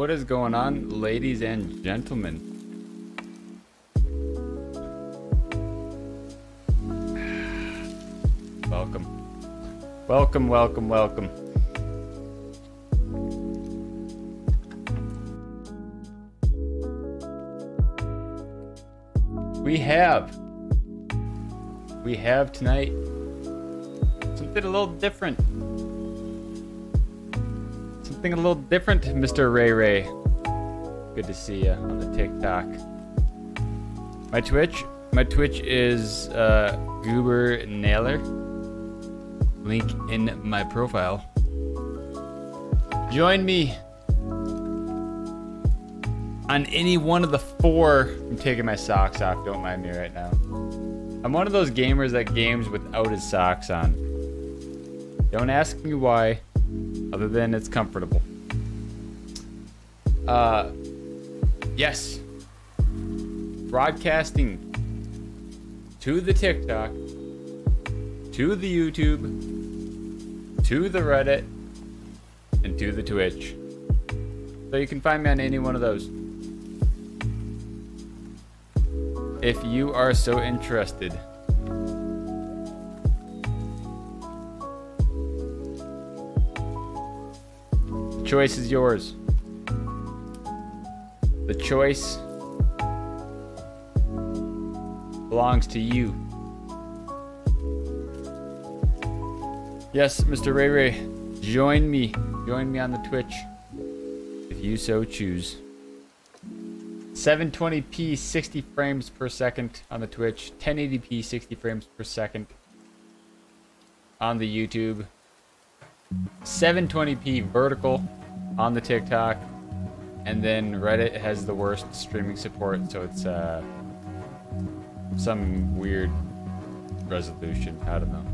What is going on, ladies and gentlemen? Welcome. Welcome, welcome, welcome. We have tonight something a little different. Something a little different, Mr. Ray Ray. Good to see you on the TikTok. My Twitch is Goober Nailer. Link in my profile. Join me on any one of the four. I'm taking my socks off. Don't mind me right now. I'm one of those gamers that games without his socks on. Don't ask me why, other than it's comfortable. Yes. Broadcasting to the TikTok, to the YouTube, to the Reddit, and to the Twitch. So you can find me on any one of those, if you are so interested. The choice is yours. The choice belongs to you. Yes, Mr. Ray Ray, join me. Join me on the Twitch if you so choose. 720p 60 frames per second on the Twitch, 1080p 60 frames per second on the YouTube, 720p vertical on the TikTok, and then Reddit has the worst streaming support, so it's some weird resolution, I don't know.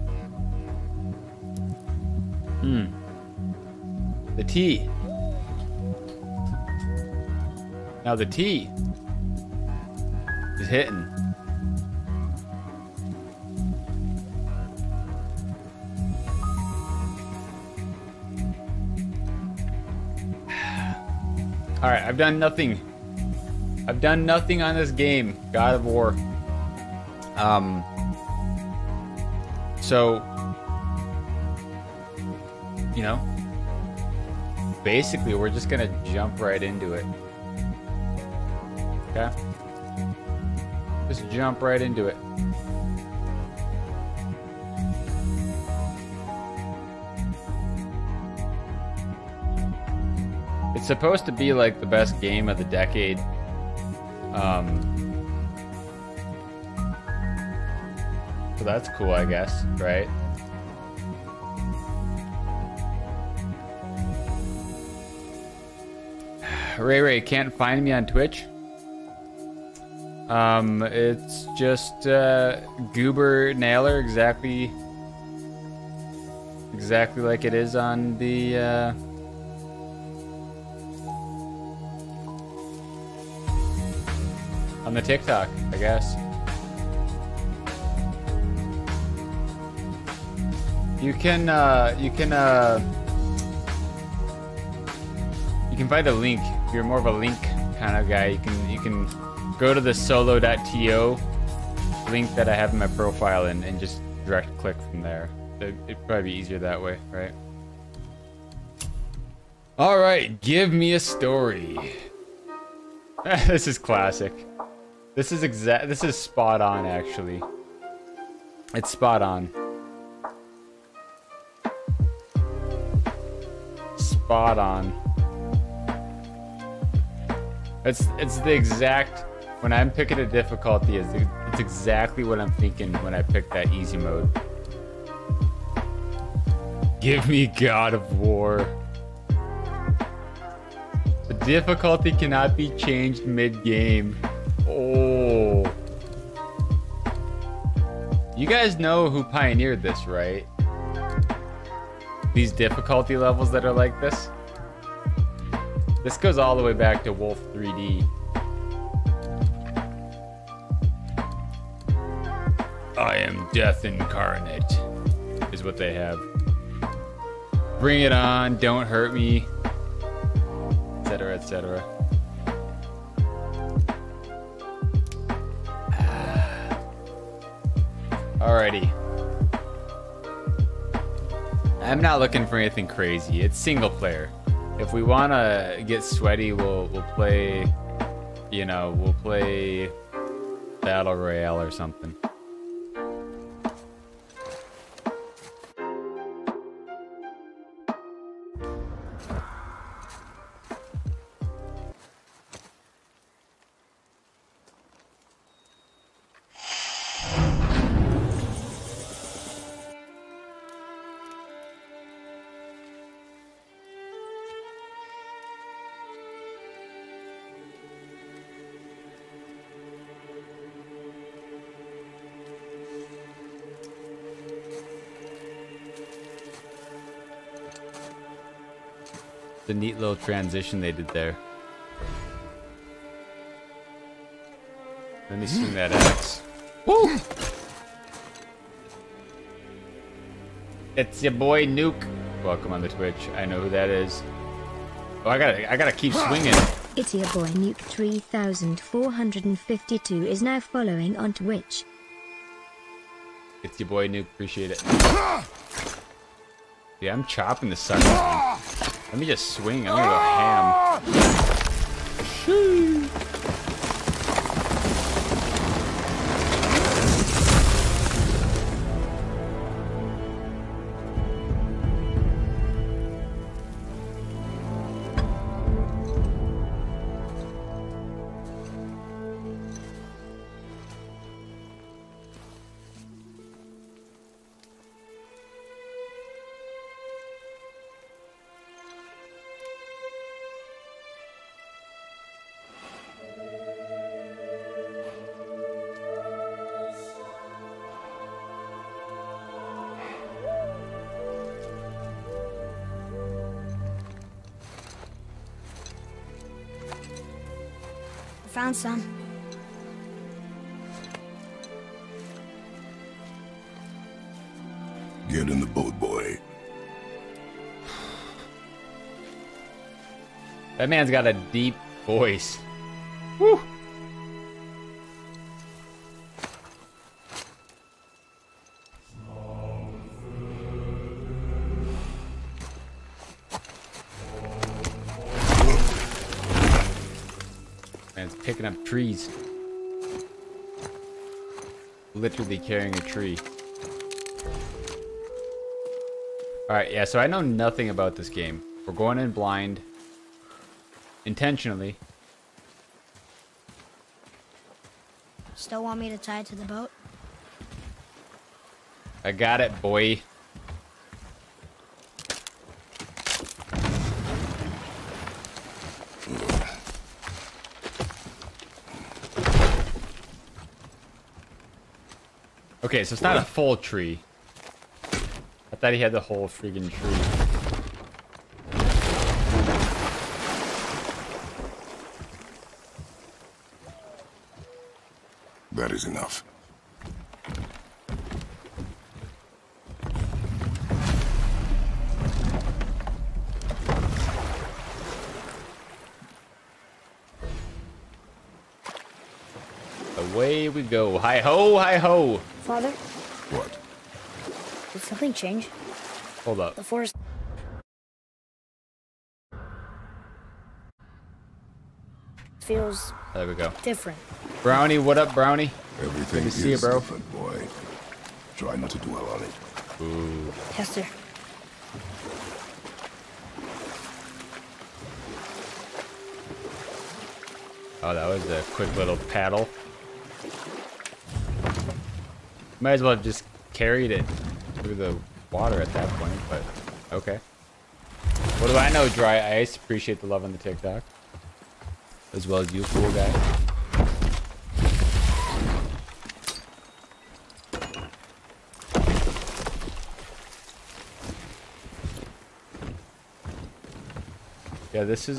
The T. Now the T is hitting. All right, I've done nothing. I've done nothing on this game, God of War. So, you know, basically we're just gonna jump right into it. Okay. Just jump right into it. It's supposed to be like the best game of the decade. So that's cool, I guess, right? Ray Ray can't find me on Twitch. It's just Goober Nailer, exactly like it is on the TikTok, I guess. You can find a link. If you're more of a link kind of guy, you can go to the solo.to link that I have in my profile and just direct click from there. It'd probably be easier that way, right? All right, give me a story. This is classic. This is spot on, actually. It's spot on. Spot on. It's the exact, when I'm picking a difficulty, it's exactly what I'm thinking when I pick that easy mode. Give me God of War. The difficulty cannot be changed mid-game. Oh. You guys know who pioneered this, right? These difficulty levels that are like this. This goes all the way back to Wolf 3D. I am death incarnate, is what they have. Bring it on, don't hurt me. It's etc, etc. Alrighty. I'm not looking for anything crazy. It's single player. If we want to get sweaty, we'll play, you know, we'll play Battle Royale or something. The neat little transition they did there. Let me swing that axe. Woo! It's your boy Nuke. Welcome on the Twitch. I know who that is. Oh, I gotta keep swinging. It's your boy Nuke. 3452 is now following on Twitch. It's your boy Nuke. Appreciate it. Yeah, I'm chopping the sucker. Let me just swing. I'm gonna go ham. Shoo. Found some. Get in the boat, boy. That man's got a deep voice. Woo! Up trees, literally carrying a tree. All right, yeah, so I know nothing about this game. We're going in blind intentionally. Still want me to tie it to the boat? I got it, boy. Okay, so it's not a full tree. I thought he had the whole friggin' tree. That is enough. Away we go. Hi ho, hi ho. Father? What? Did something change? Hold up. The forest. Feels. There we go. Different. Brownie, what up, Brownie? Everything is different, boy. Try not to dwell on it. Ooh. Yes, sir. Oh, that was a quick little paddle. Might as well have just carried it through the water at that point, but okay. What do I know, Dry Ice? Appreciate the love on the TikTok. As well as you, cool guy. Yeah, this is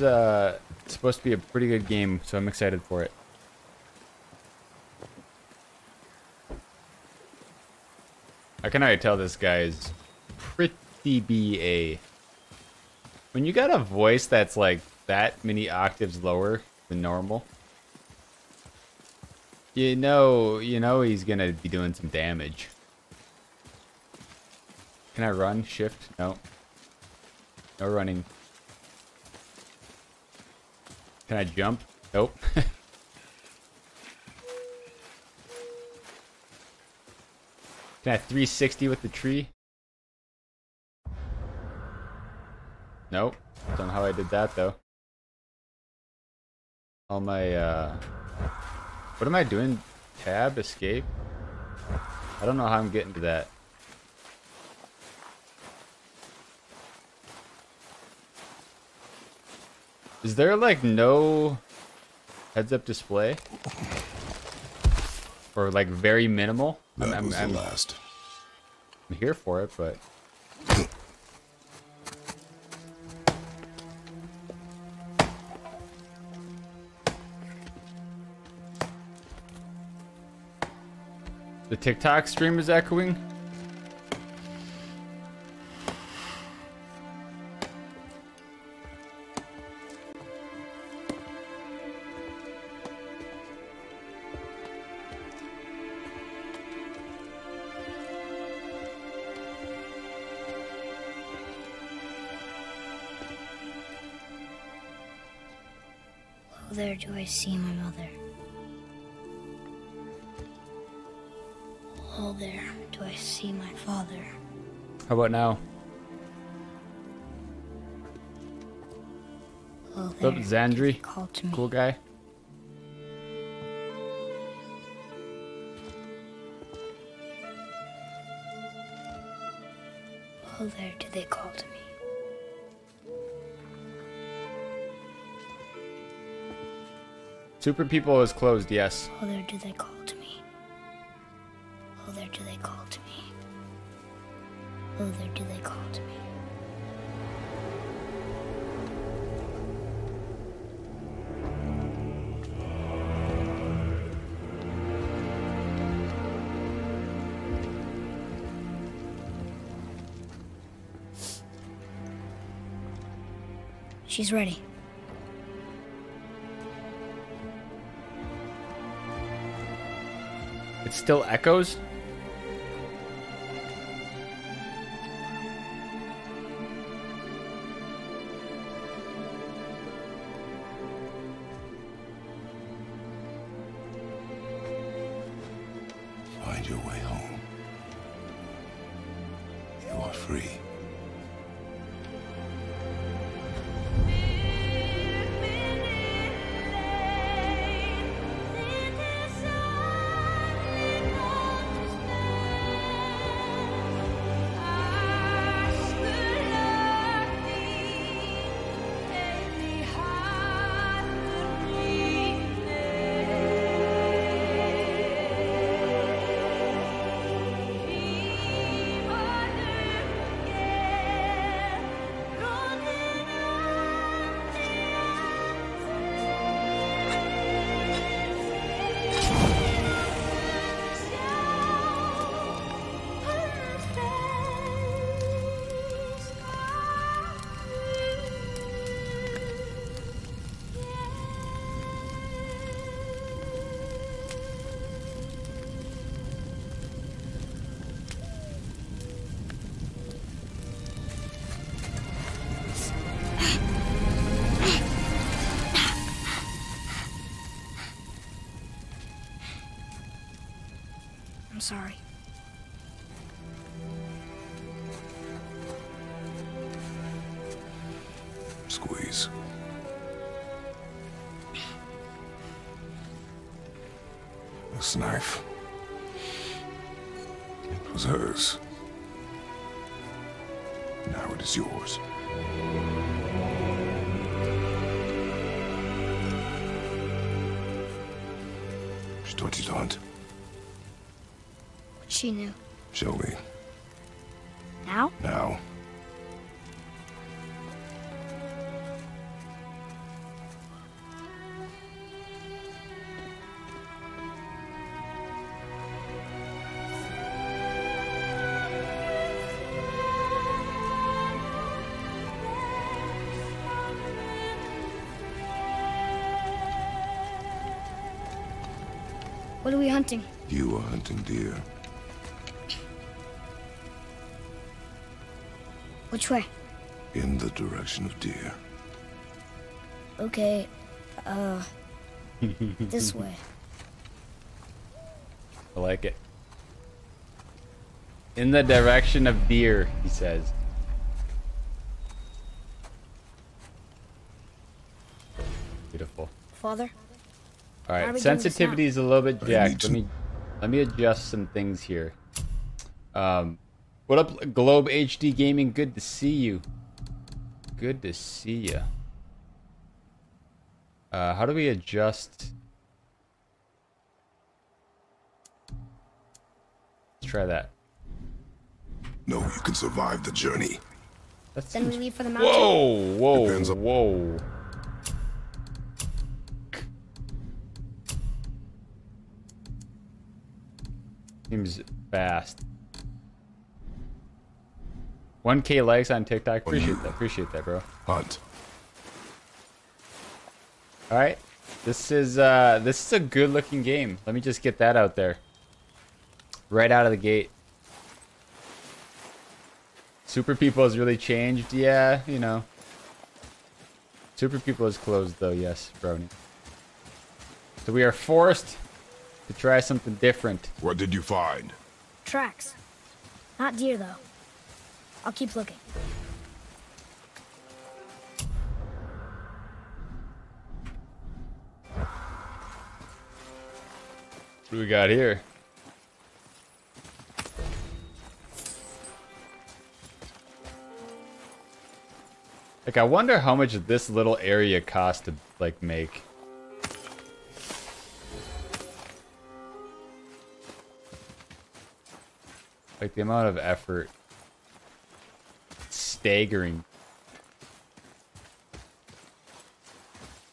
supposed to be a pretty good game, so I'm excited for it. I can already tell this guy is pretty BA. When you got a voice that's like that many octaves lower than normal, you know he's gonna be doing some damage. Can I run? Shift? No. No running. Can I jump? Nope. Can I 360 with the tree? Nope. Don't know how I did that though. All my what am I doing? Tab, escape? I don't know how I'm getting to that. Is there like no heads-up display? Or like very minimal? I'm here for it, but the TikTok stream is echoing. Oh, there do I see my mother. Oh, there do I see my father. How about now? Oh, there, what's up, Zandri? Call to me. Cool guy. Oh, there do they call to me. Super People is closed, yes. Oh, there do they call to me. Oh, there do they call to me. Oh, there do they call to me. She's ready. It still echoes? Sorry. Squeeze. This knife. It was hers. Now it is yours. She taught you to hunt. She knew. Shall we? Now? Now. What are we hunting? You are hunting deer. Which way? In the direction of deer. Okay, this way. I like it. In the direction of deer, he says. Beautiful. Father? Alright, sensitivity is a little bit jacked. Let me adjust some things here. What up, Globe HD Gaming? Good to see you. Good to see ya. How do we adjust? Let's try that. No, you can survive the journey. That's then we leave for the mountain. Whoa, whoa, whoa. Seems fast. 1K likes on TikTok. Appreciate that, bro. Hunt. All right, this is a good-looking game. Let me just get that out there. Right out of the gate. Super People has really changed. Yeah, you know. Super People is closed though. Yes, brony. So we are forced to try something different. What did you find? Tracks. Not deer though. I'll keep looking. What do we got here? Like, I wonder how much this little area costs to, like, make. Like, the amount of effort. Staggering.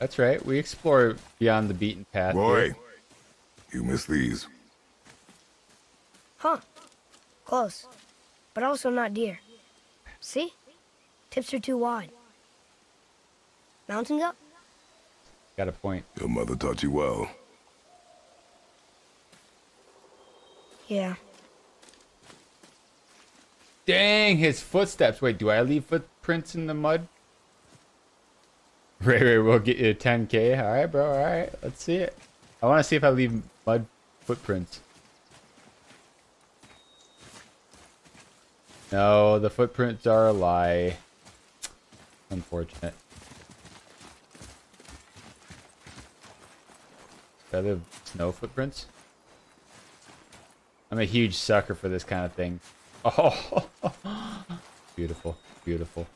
That's right. We explore beyond the beaten path. Boy, here. You missed these. Huh. Close. But also not deer. See? Tips are too wide. Mountains up? Got a point. Your mother taught you well. Yeah. Dang, his footsteps. Wait, do I leave footprints in the mud? Ray, we'll get you 10K. All right, bro. All right, let's see it. I want to see if I leave mud footprints. No, the footprints are a lie. Unfortunate. Do I leave snow footprints? I'm a huge sucker for this kind of thing. Oh, beautiful, beautiful.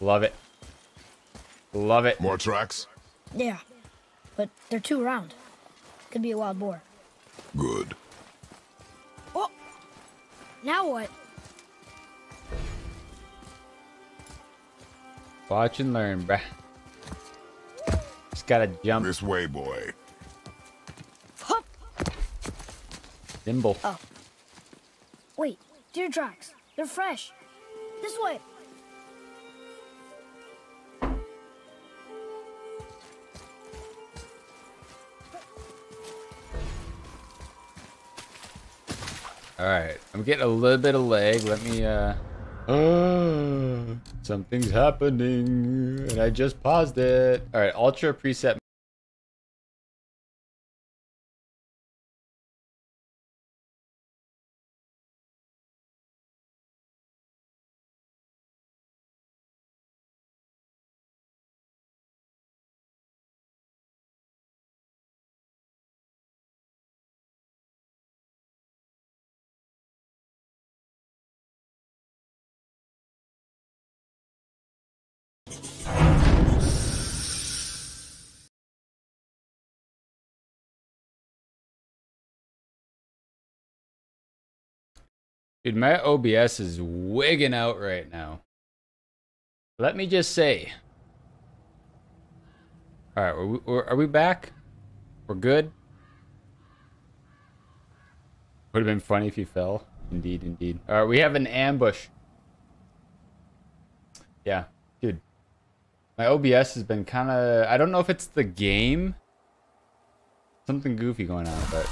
Love it. Love it. More tracks? Yeah, but they're too round. Could be a wild boar. Good. Oh, now what? Watch and learn, bruh. Just gotta jump. This way, boy. Hup. Nimble. Oh. Wait, deer tracks. They're fresh. This way. Alright, I'm getting a little bit of lag. Let me, oh, something's happening. And I just paused it. Alright, ultra preset. Dude, my OBS is wigging out right now. Let me just say. All right, are we back? We're good? Would have been funny if you fell. Indeed, indeed. All right, we have an ambush. Yeah, dude. My OBS has been kind of... I don't know if it's the game Something goofy going on, but...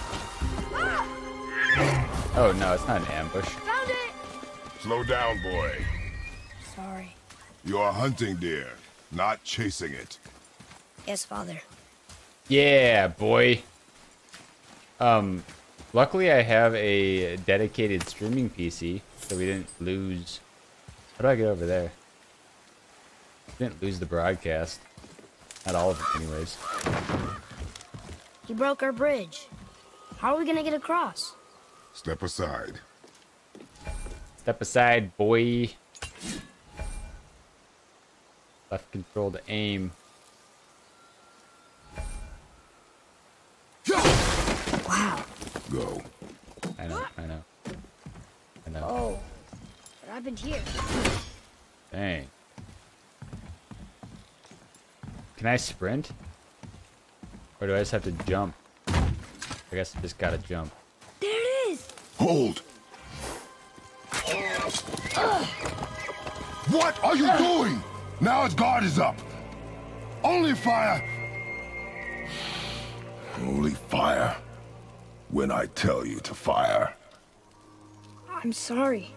Oh no, it's not an ambush. Found it! Slow down, boy. Sorry. You are hunting deer, not chasing it. Yes, father. Yeah, boy. Luckily I have a dedicated streaming PC, so we didn't lose... How do I get over there? We didn't lose the broadcast. Not all of it, anyways. He broke our bridge. How are we gonna get across? Step aside. Step aside, boy. Left control to aim. Wow. Go. I know. Oh, what happened here? Dang. Can I sprint? Or do I just have to jump? I guess I just gotta jump. There it is! Hold! What are you doing? Now his guard is up! Only fire! Only fire. When I tell you to fire. I'm sorry.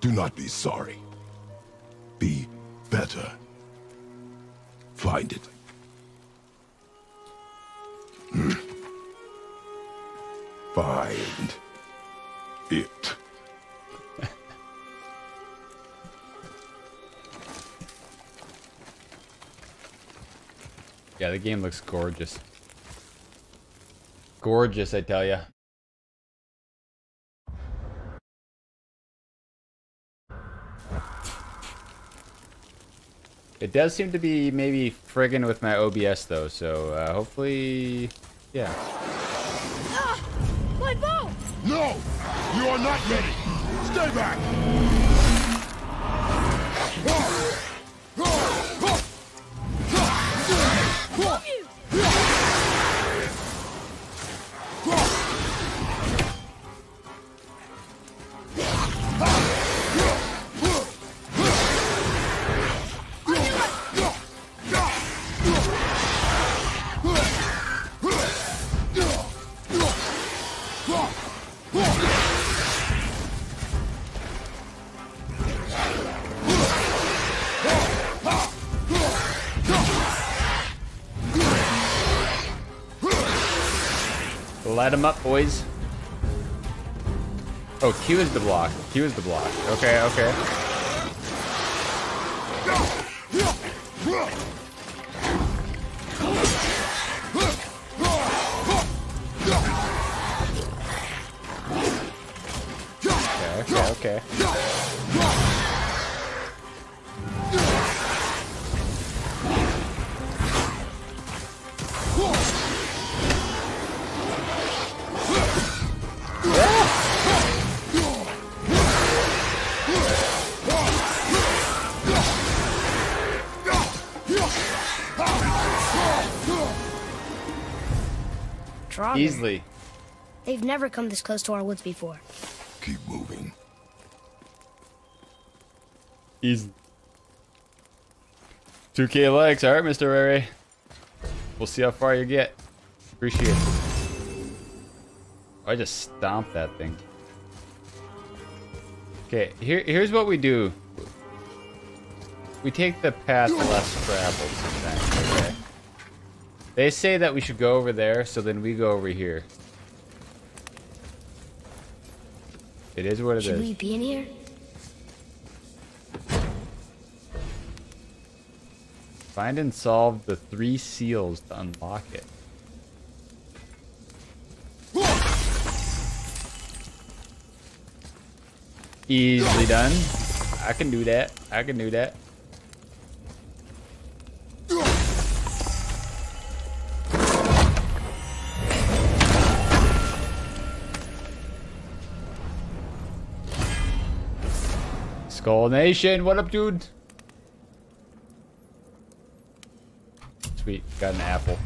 Do not be sorry. Be better. Find it. Find it. Yeah, the game looks gorgeous. Gorgeous, I tell ya. It does seem to be maybe friggin' with my OBS though, so hopefully, yeah. My bow! No! You are not ready! Stay back! Light them up, boys. Oh, Q is the block. Q is the block. Okay, okay. Okay, okay, okay. Easily. They've never come this close to our woods before. Keep moving. Easy. 2K likes. All right, Mr. Ray. We'll see how far you get. Appreciate it. I just stomped that thing. Okay, here's what we do. We take the path less traveled sometimes, okay? They say that we should go over there, so then we go over here. It is what it is. Should we be in here? Find and solve the 3 seals to unlock it. Easily done. I can do that. I can do that. Skull Nation, what up, dude? Sweet, got an apple.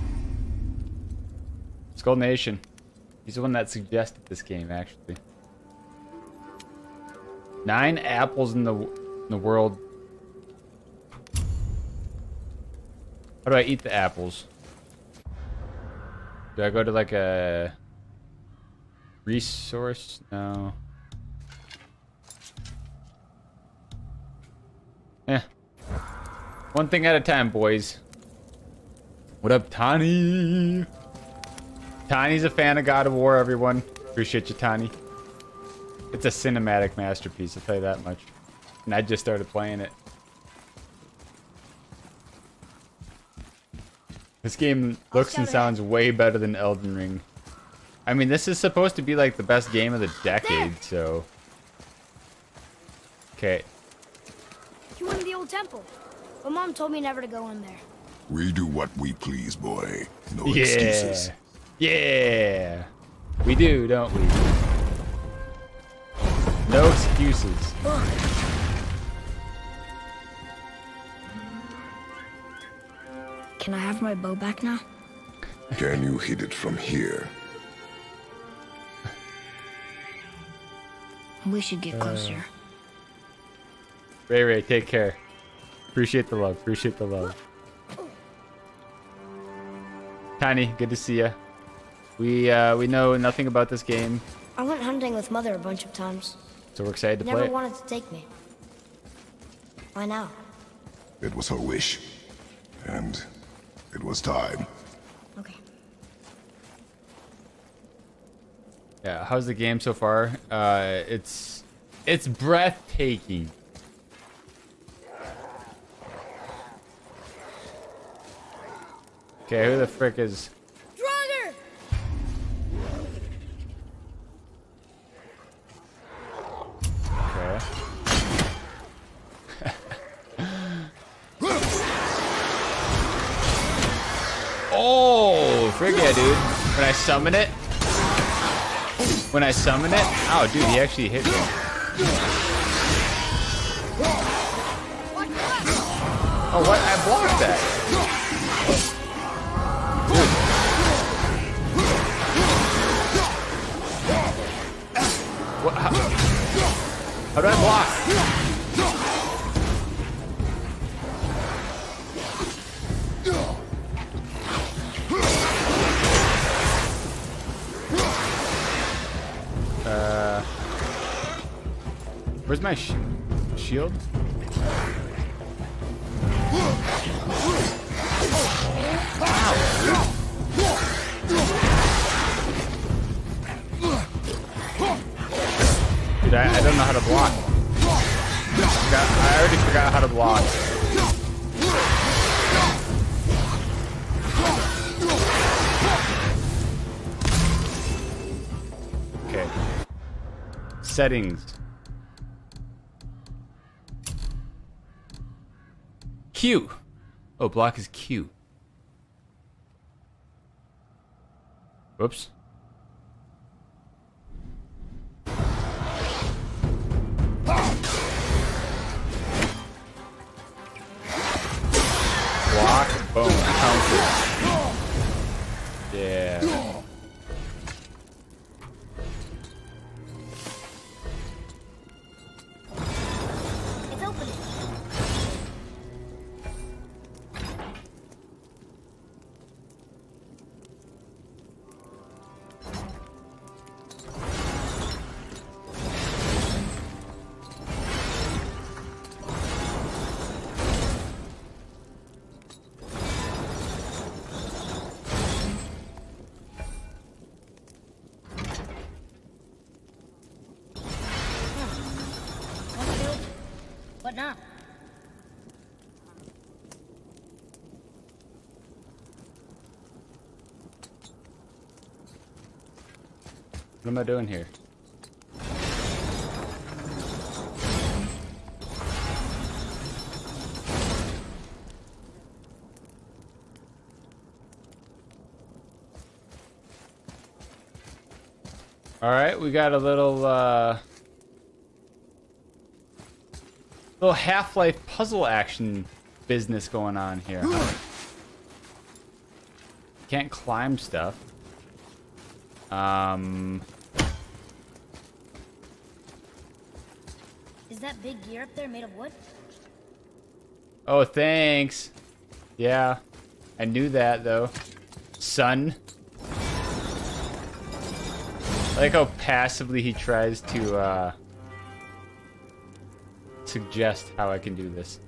Skull Nation. He's the one that suggested this game, actually. 9 apples in the world. How do I eat the apples? Do I go to like a resource? No. Eh. One thing at a time, boys. What up, Tani? Tani's a fan of God of War, everyone. Appreciate you, Tani. It's a cinematic masterpiece, I'll tell you that much. And I just started playing it. This game looks and sounds way better than Elden Ring. I mean, this is supposed to be like the best game of the decade, so... Okay. You went to the old temple. My mom told me never to go in there. We do what we please, boy. No excuses. Yeah. We do, don't we? No excuses. Can I have my bow back now? Can you hit it from here? We should get closer. Ray, take care. Appreciate the love. Appreciate the love. Tiny, good to see ya. We know nothing about this game. I went hunting with Mother a bunch of times. So we're excited to play. Never wanted to take me. Why now? It was her wish, and. It was time. Okay. Yeah, how's the game so far? It's breathtaking. Okay, who the frick is Draugr? Okay. Oh, frick yeah, dude. When I summon it. Oh, dude, he actually hit me. Oh, what? I blocked that. Dude. What? How do I block? Where's my shield? Ow. Dude, I don't know how to block. I already forgot how to block. Okay. Settings. Q. Oh, block is Q. Whoops. Block, boom, counter. Yeah. Now. What am I doing here? All right, we got a little little Half-Life puzzle action business going on here. Huh? Can't climb stuff. Is that big gear up there made of wood? Oh, thanks. Yeah, I knew that though. Sun. I like how passively he tries to suggest how I can do this.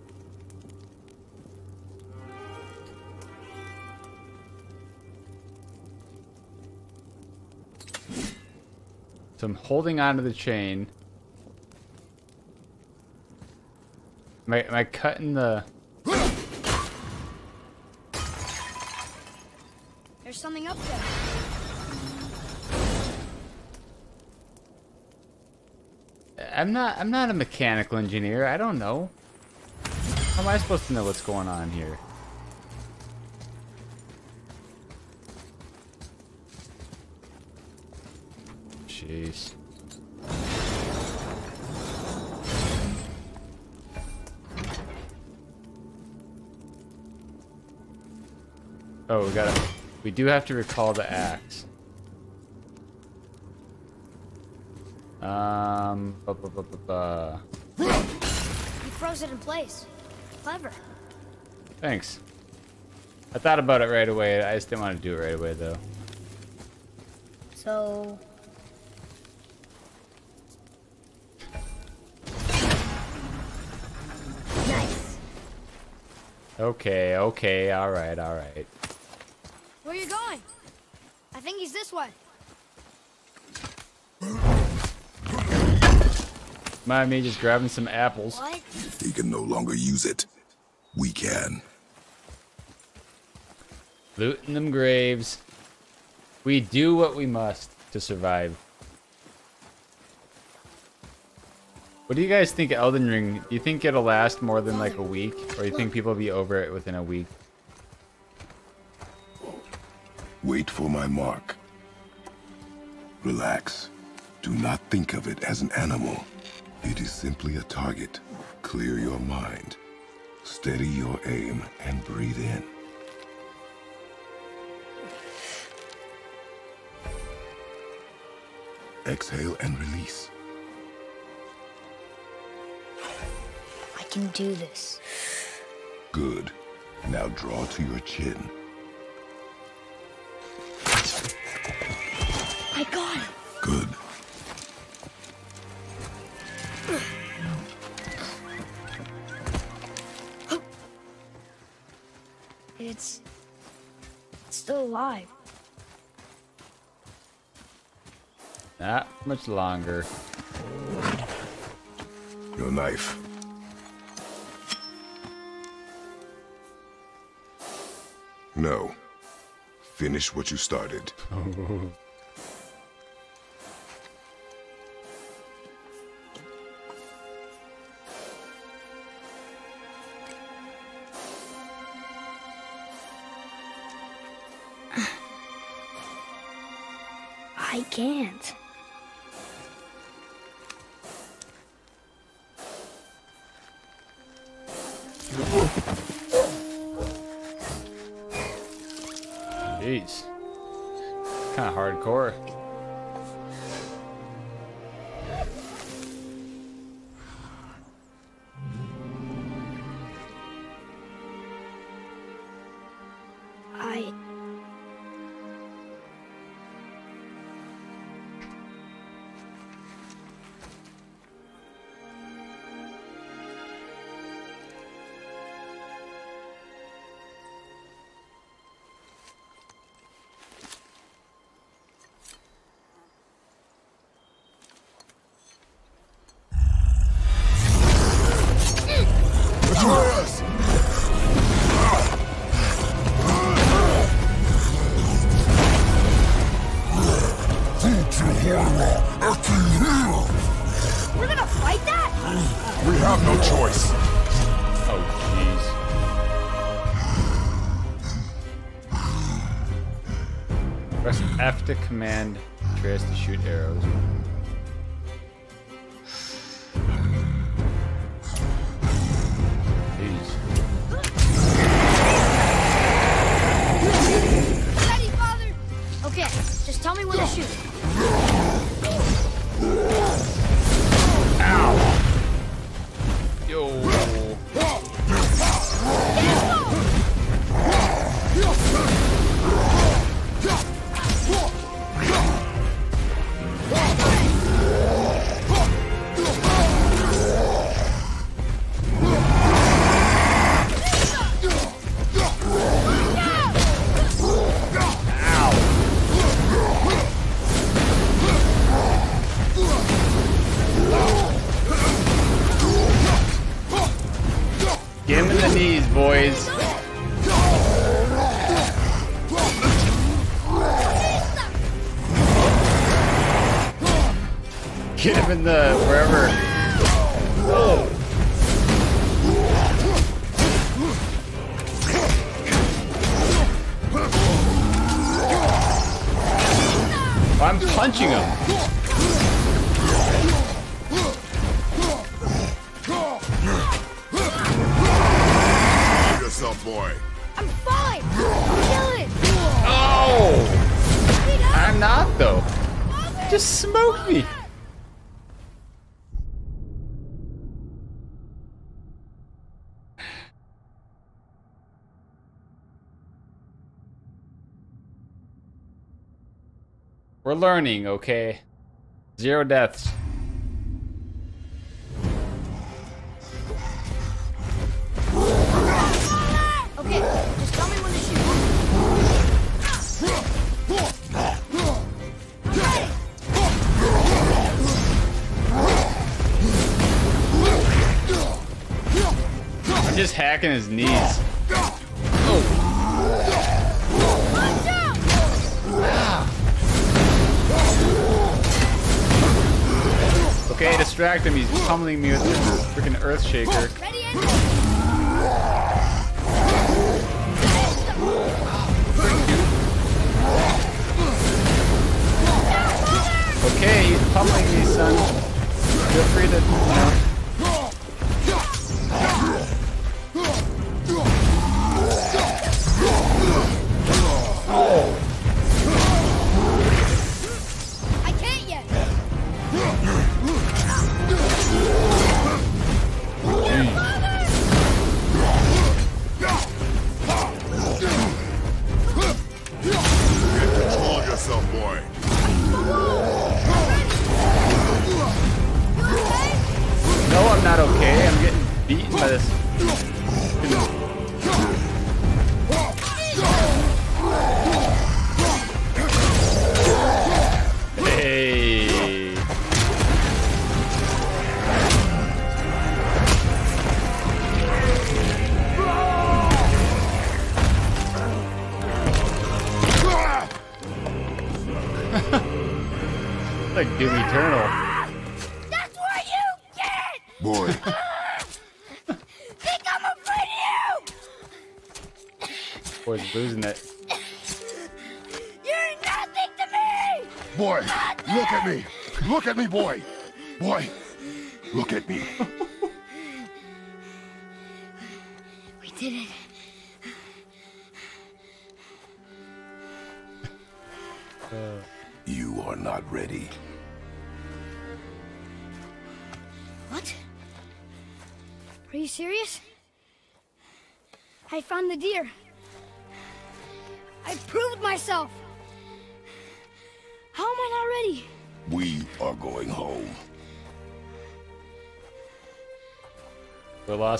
So I'm holding onto the chain. Am I cutting the... There's something up there. I'm not a mechanical engineer. I don't know. How am I supposed to know what's going on here? Jeez. Oh, we do have to recall the axe. You froze it in place. Clever. Thanks. I thought about it right away. I just didn't want to do it right away, though. So... Nice. Okay, okay, alright, alright. Where are you going? I think he's this way. Mind me just grabbing some apples. What? He can no longer use it. We can. Looting them graves. We do what we must to survive. What do you guys think of Elden Ring? Do you think it'll last more than like a week? Or do you think people will be over it within a week? Wait for my mark. Relax. Do not think of it as an animal. It is simply a target. Clear your mind. Steady your aim and breathe in. Exhale and release. I can do this. Good. Now draw to your chin. I got it. Good. It's still alive. Not much longer. Your knife. No. Finish what you started. I can't. Jeez. Kinda hardcore. To command Atreus to shoot arrows. Ready, Father? Okay, just tell me when to shoot. Ow! Yo. Get him in the wherever. Whoa. I'm punching him. Save yourself, boy. I'm fine. Kill it. Oh. I'm not though. Just smoke me. We're learning, okay? 0 deaths. Okay, just tell me when to shoot. I'm just hacking his knees. Okay, distract him. He's pummeling me with this freaking earth shaker. Okay, he's pummeling me, son. Feel free to. Oh.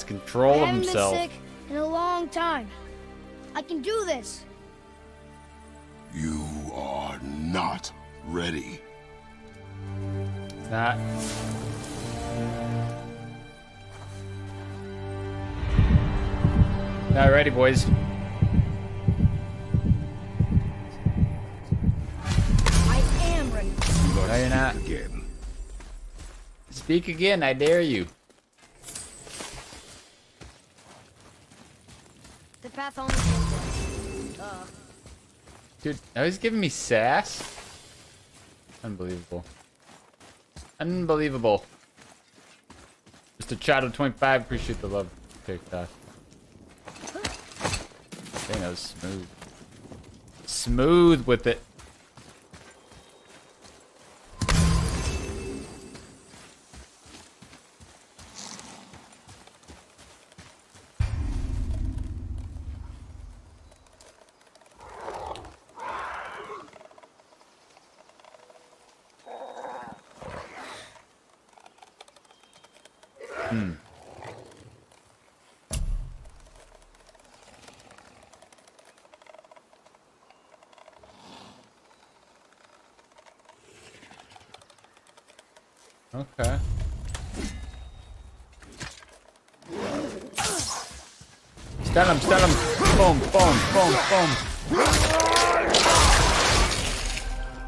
Control himself. I haven't been sick in a long time. I can do this. You are not ready. Not. Not ready, boys. I am ready. No, you're not. Again. Speak again, I dare you. Dude, now he's giving me sass? Unbelievable. Unbelievable. Just a child of 25, appreciate the love, TikTok. Dang, that was smooth. Smooth with it. Okay. Stun him, stun him. Boom, boom, boom, boom.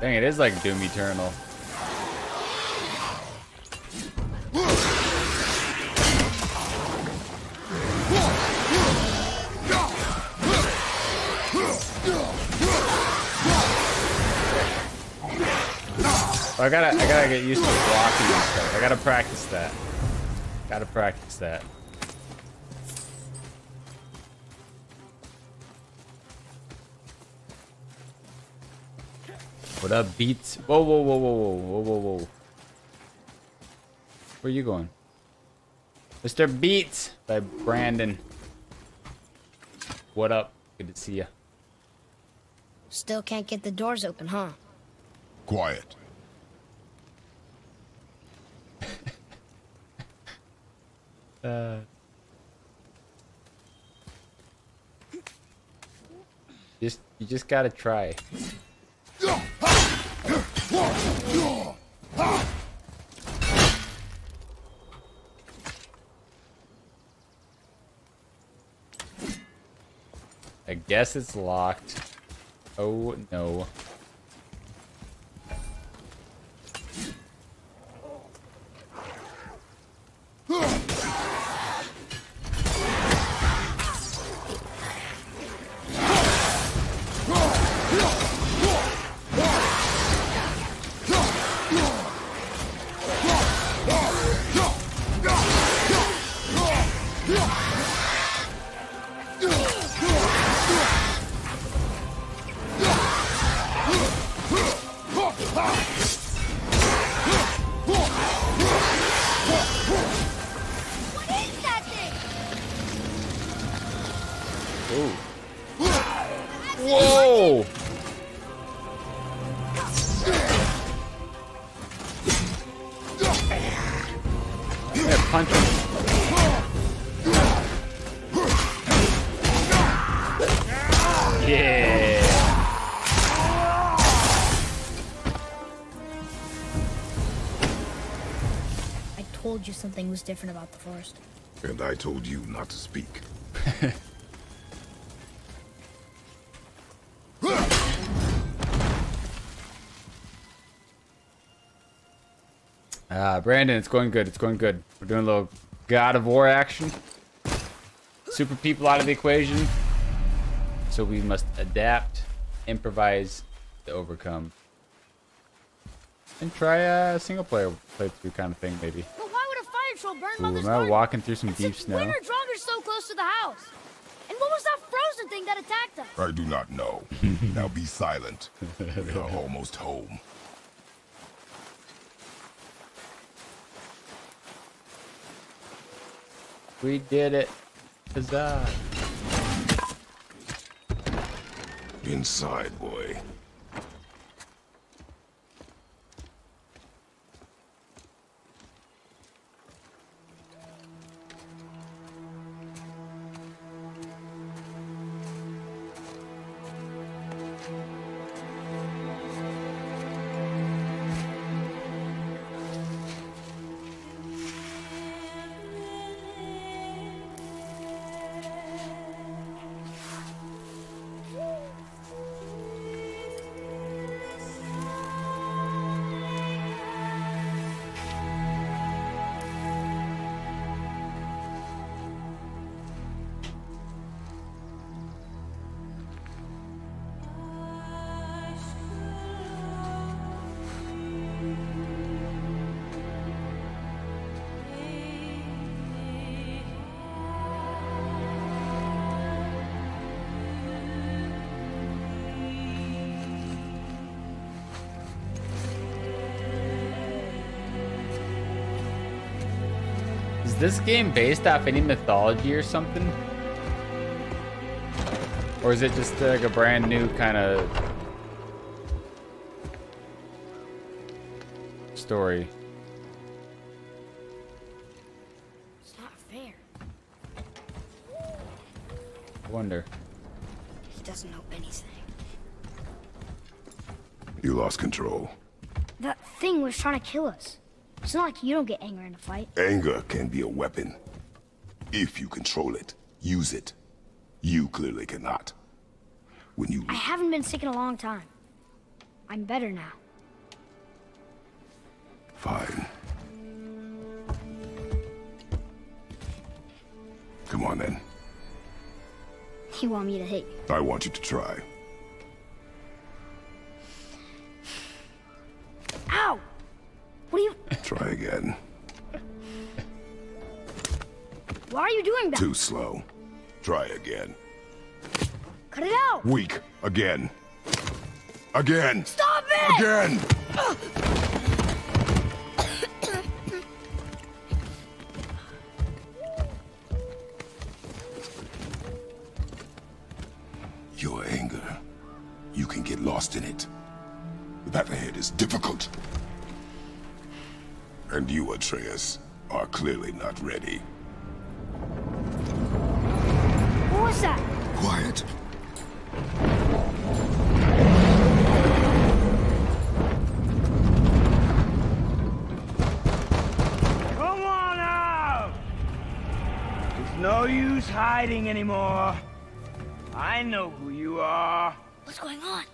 Dang, it is like Doom Eternal. I gotta get used to blocking and stuff. I gotta practice that. What up, Beats? Whoa, whoa, whoa, whoa, whoa, whoa, whoa, whoa. Where are you going? Mr. Beats by Brandon. What up? Good to see you. Still can't get the doors open, huh? Quiet. You just gotta try. I guess it's locked. Oh no. Something was different about the forest. And I told you not to speak. Brandon, it's going good. We're doing a little God of War action. Super people out of the equation. So we must adapt, improvise to overcome. And try a single player playthrough kind of thing, maybe. Ooh, am I walking through some deep snow? Draugr's so close to the house. And what was that frozen thing that attacked us? I do not know. Now be silent. We are almost home. We did it. Huzzah. Inside, boy. Is this game based off any mythology or something? Or is it just like a brand new kind of story? It's not fair. I wonder. He doesn't know anything. You lost control. That thing was trying to kill us. It's not like you don't get anger in a fight. Anger can be a weapon. If you control it, use it. You clearly cannot. When you... I haven't been sick in a long time. I'm better now. Fine. Come on, then. You want me to hit you? I want you to try. Ow! What are you... Try again. Why are you doing that? Too slow. Try again. Cut it out! Weak. Again. Again! Stop it! Again! Your anger, you can get lost in it. That ahead is difficult. And you, Atreus, are clearly not ready. What was that? Quiet. Come on out! It's no use hiding anymore. I know who you are. What's going on?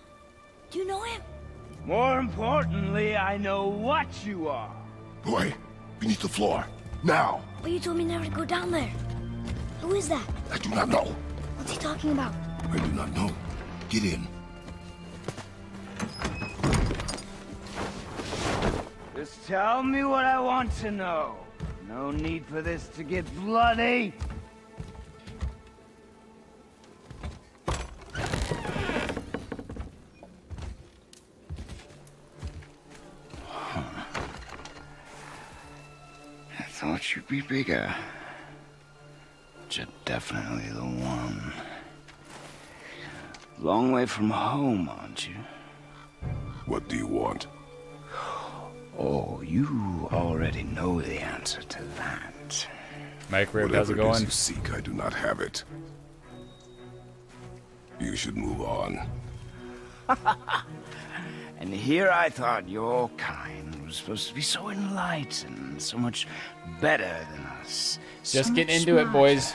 Do you know him? More importantly, I know what you are. Boy, beneath the floor. Now! But you told me never to go down there. Who is that? I do not know. What's he talking about? I do not know. Get in. Just tell me what I want to know. No need for this to get bloody. Thought you'd be bigger, but you're definitely the one. Long way from home, aren't you? What do you want? Oh, you already know the answer to that. Microwave, how's it going? Whatever it is you seek, I do not have it. You should move on. And here I thought your kind was supposed to be so enlightened, so much better than us. Just get into it, boys.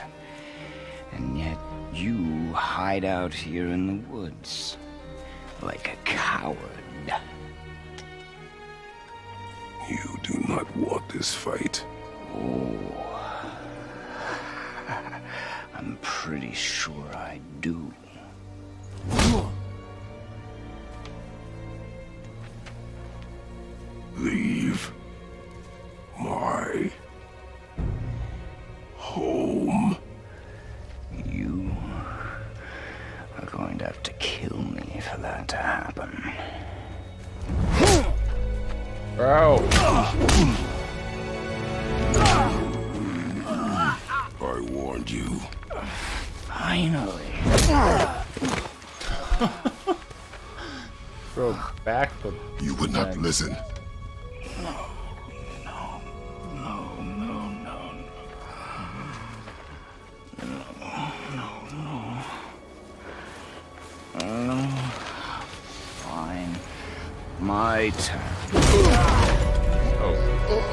And yet you hide out here in the woods like a coward. You do not want this fight. Oh. I'm pretty sure I do. Leave my home. You are going to have to kill me for that to happen. Bro. I warned you. Finally. Bro, back for you would not listen. No. Fine. My turn. Oh boy.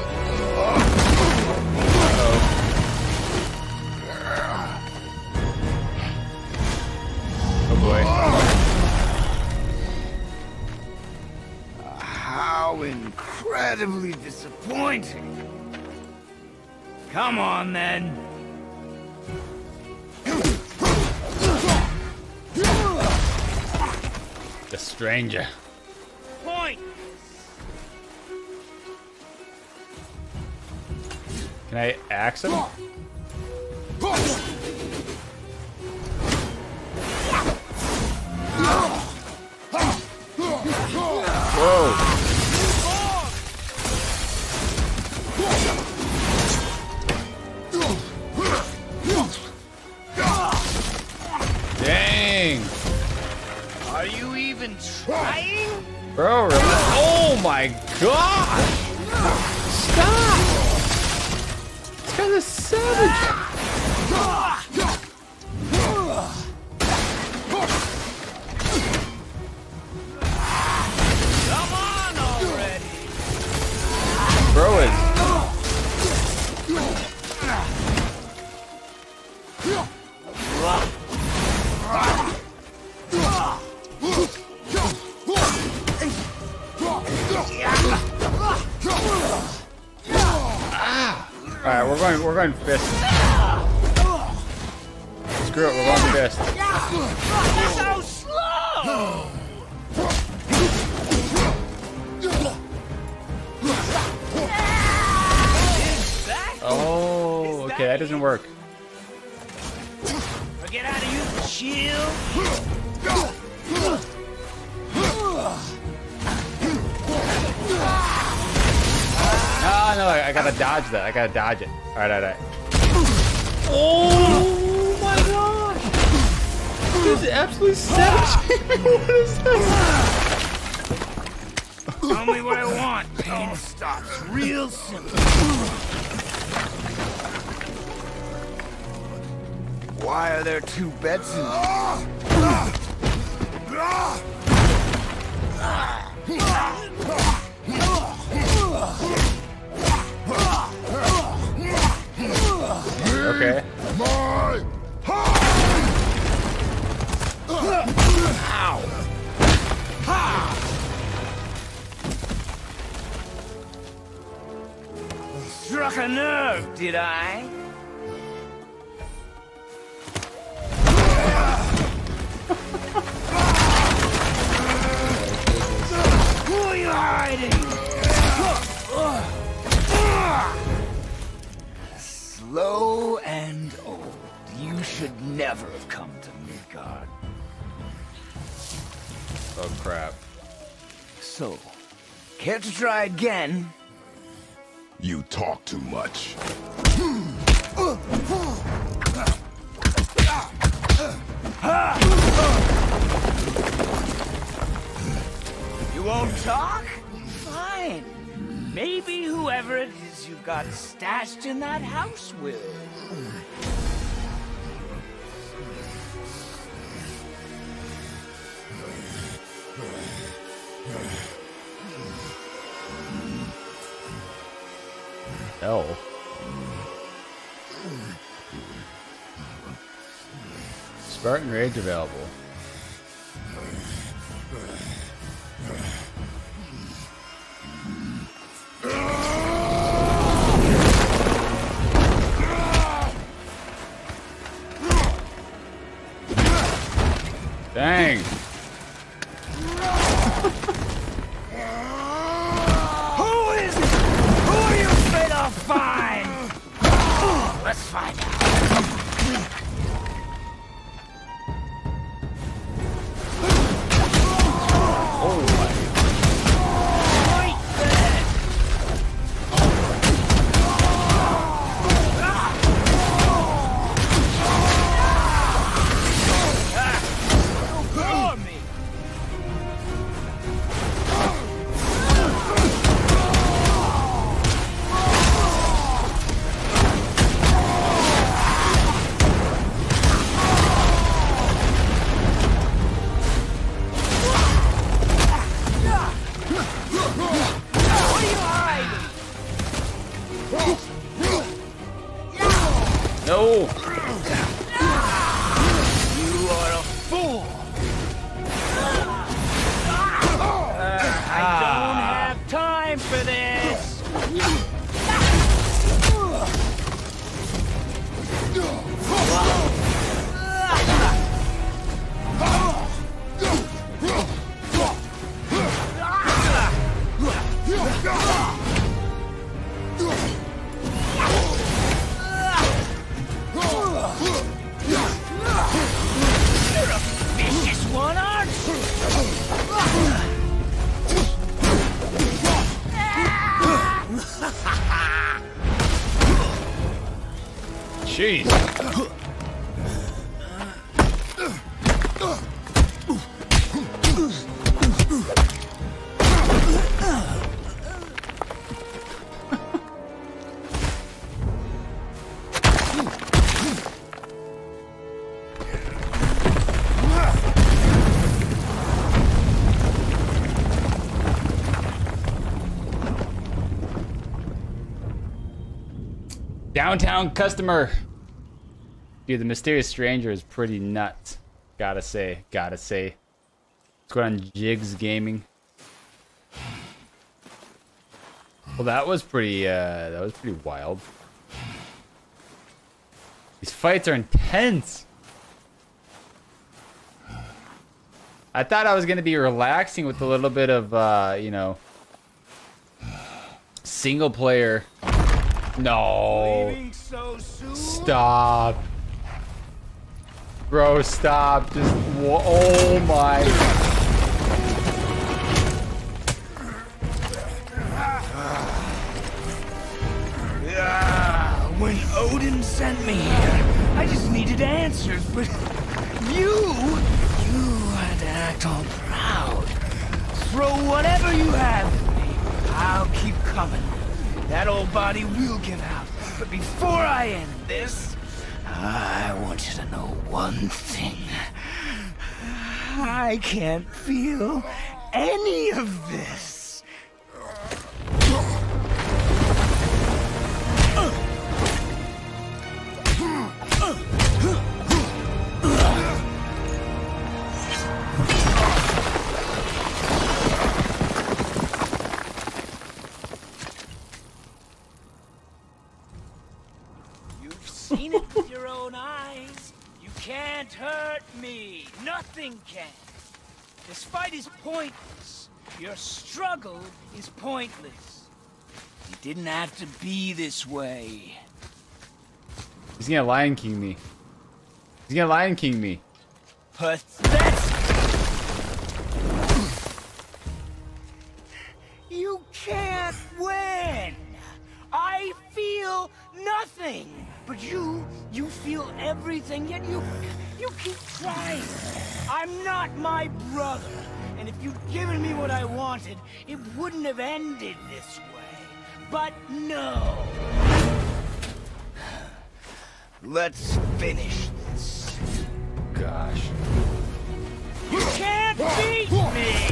How incredibly disappointing. Come on, then. The stranger. Point. Can I axe him? Whoa. Trying? Bro, really? Oh my god! Stop! This guy's a savage! Come on already! Bro is. Alright, we're going fist. screw it, we're on the best. So slow! Oh, okay, that doesn't work. Forget how to use the shield. Oh, no, I gotta dodge that. I gotta dodge it. Alright, alright. Oh my god! This is absolutely savage. What is this? Tell me what I want. Pain stops real simple. Why are there two beds in okay. Ow. Struck a nerve, did I? Slow and old, you should never have come to Midgard. Oh crap. So, care to try again? You talk too much. You won't talk? Fine. Maybe whoever it is you've got stashed in that house will. Hell. Spartan Rage available. Dang. Who is it? Who are you afraid I'll find? Let's find downtown customer. Dude, the mysterious stranger is pretty nuts. Gotta say, gotta say. What's going on, Jigs Gaming? Well, that was pretty wild. These fights are intense. I thought I was going to be relaxing with a little bit of, you know, single player. No. Stop. Bro, stop. Just, oh my. When Odin sent me here, I just needed answers, but you had to act all proud. Throw whatever you have at me. I'll keep coming. That old body will give out. But before I end this, I want you to know one thing. I can't feel any of this. Can't hurt me. Nothing can. This fight is pointless. Your struggle is pointless. You didn't have to be this way. He's gonna Lion King me. He's gonna Lion King me. Pathetic. You can't win. I feel nothing. But you feel everything, yet you keep trying. I'm not my brother, and if you'd given me what I wanted, it wouldn't have ended this way. But no. Let's finish this. Gosh. You can't beat me!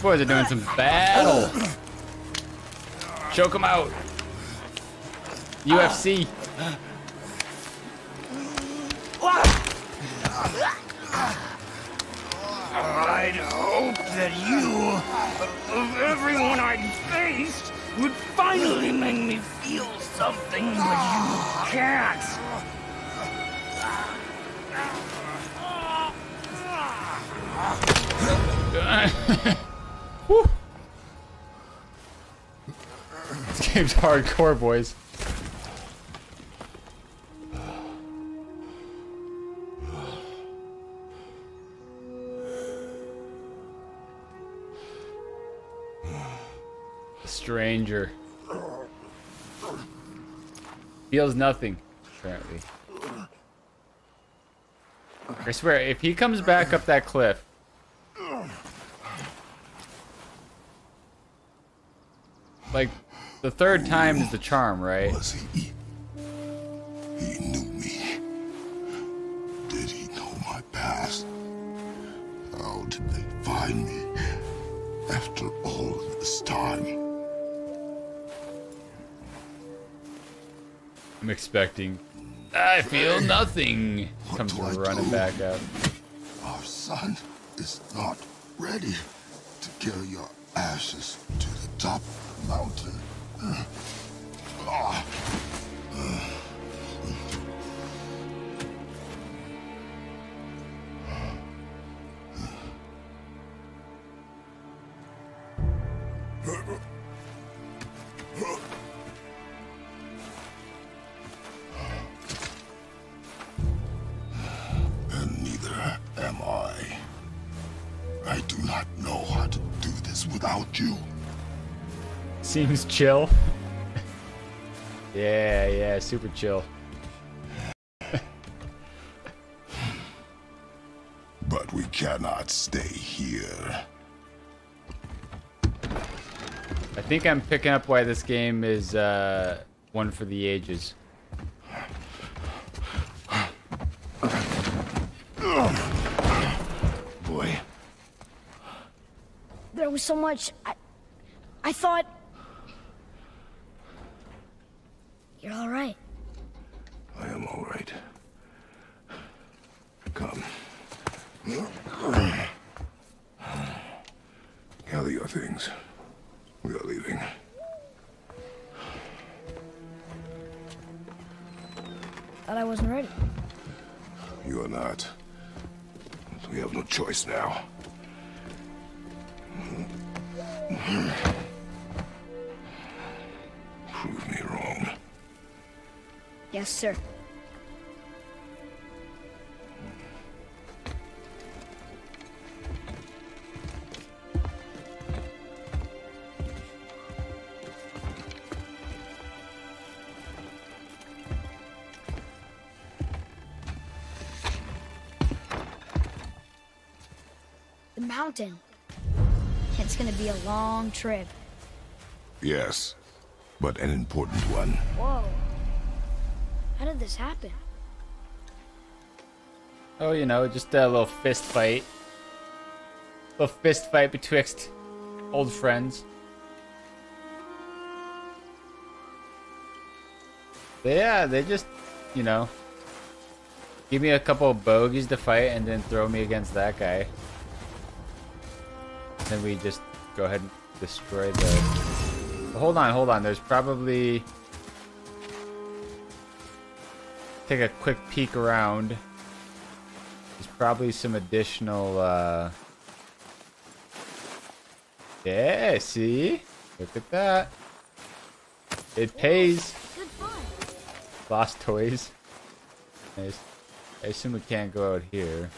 Boys are doing some battle. Choke them out. UFC. I'd hope that you, of everyone I'd faced, would finally make me feel something, but you can't. Woo. This game's hardcore, boys. stranger. Feels nothing, apparently. I swear, if he comes back up that cliff... Like, the third time is the charm, right? Was he? He knew me. Did he know my past? How did they find me after all this time? I'm expecting. I feel nothing. Comes running back up. Our son is not ready to carry your ashes to the top of the mountain. Seems chill. Yeah, yeah, super chill. But we cannot stay here. I think I'm picking up why this game is one for the ages. Boy. There was so much I thought. You're all right. I am all right. Come. Gather your things. We are leaving. Thought I wasn't ready. You are not. We have no choice now. Prove me wrong. Yes, sir. The mountain. It's gonna be a long trip. Yes, but an important one. Whoa. How did this happen? Oh, you know, just a little fist fight. A little fist fight betwixt old friends. But yeah, they just, you know, give me a couple of bogeys to fight and then throw me against that guy. Then we just go ahead and destroy the... Hold on, hold on. There's probably... Take a quick peek around. There's probably some additional, Yeah, see? Look at that. It pays. Good fun. Lost toys. Nice. I assume we can't go out here.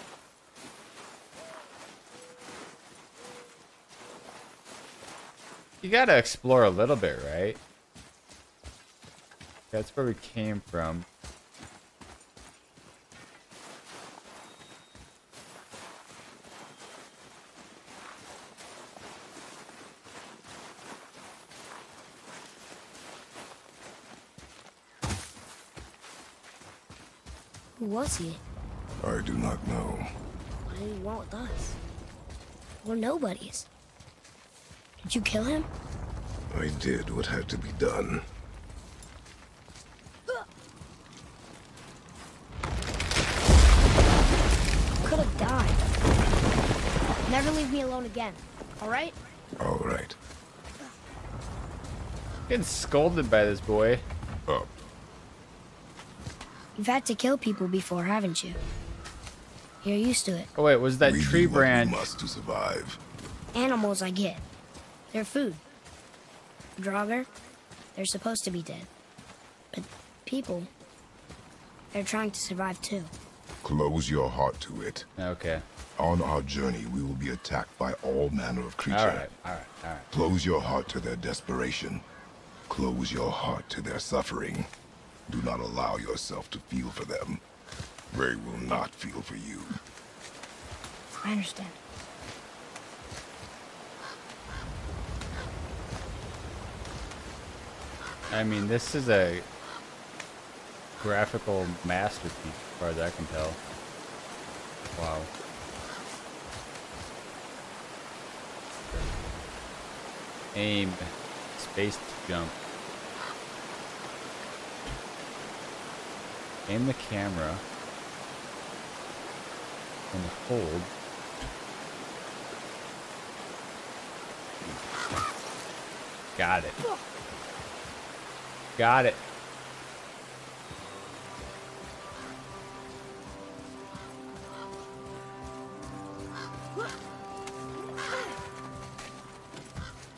You gotta explore a little bit, right? That's where we came from. Who was he? I do not know. What did he want with us? We're nobodies. Did you kill him? I did what had to be done. You could have died. Never leave me alone again, alright? Alright. Getting scolded by this boy. Up. You've had to kill people before, haven't you? You're used to it. Oh wait, was that tree branch? We must to survive. Animals I get. They're food. Draugr, they're supposed to be dead. But people, they're trying to survive too. Close your heart to it. Okay. On our journey, we will be attacked by all manner of creatures. All right. Close your heart to their desperation. Close your heart to their suffering. Do not allow yourself to feel for them. They will not feel for you. I understand. I mean, this is a graphical masterpiece, as far as I can tell. Wow. Aim. Space to jump. Aim the camera. And hold. Got it. Got it.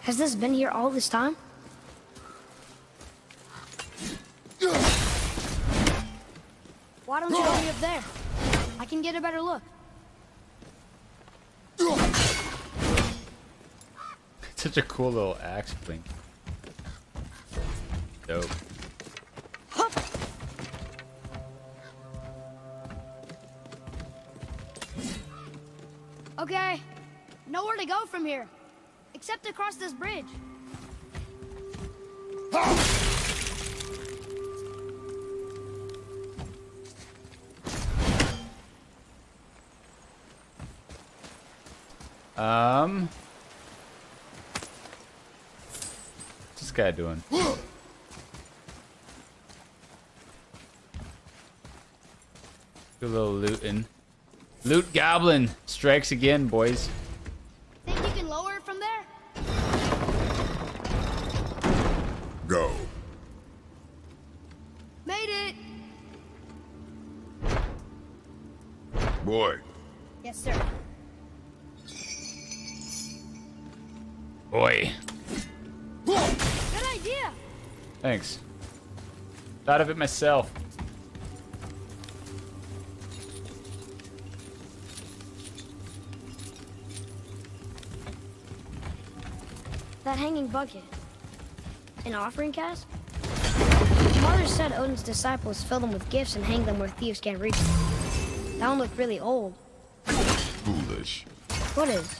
Has this been here all this time? Why don't you hurry up there? I can get a better look. It's such a cool little axe thing. Dope. Okay, nowhere to go from here, except across this bridge. What's this guy doing? A little looting. Loot goblin strikes again, boys. Think you can lower it from there? Go. Made it. Boy. Yes, sir. Boy. Good idea. Thanks. Thought of it myself. That hanging bucket. An offering cask? Martyr said Odin's disciples fill them with gifts and hang them where thieves can't reach them. That one looked really old. Foolish. What is?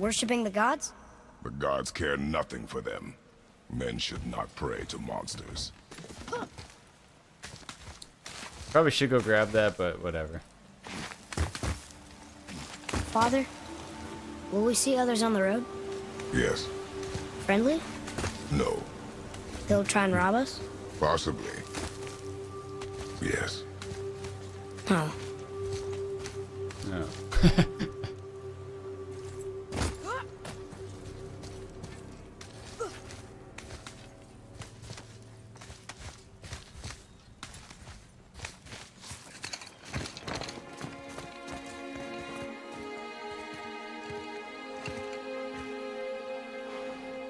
Worshipping the gods? The gods care nothing for them. Men should not pray to monsters. Probably should go grab that, but whatever. Father, will we see others on the road? Yes. Friendly? No. They'll try and rob us? Possibly. Yes. Huh. No.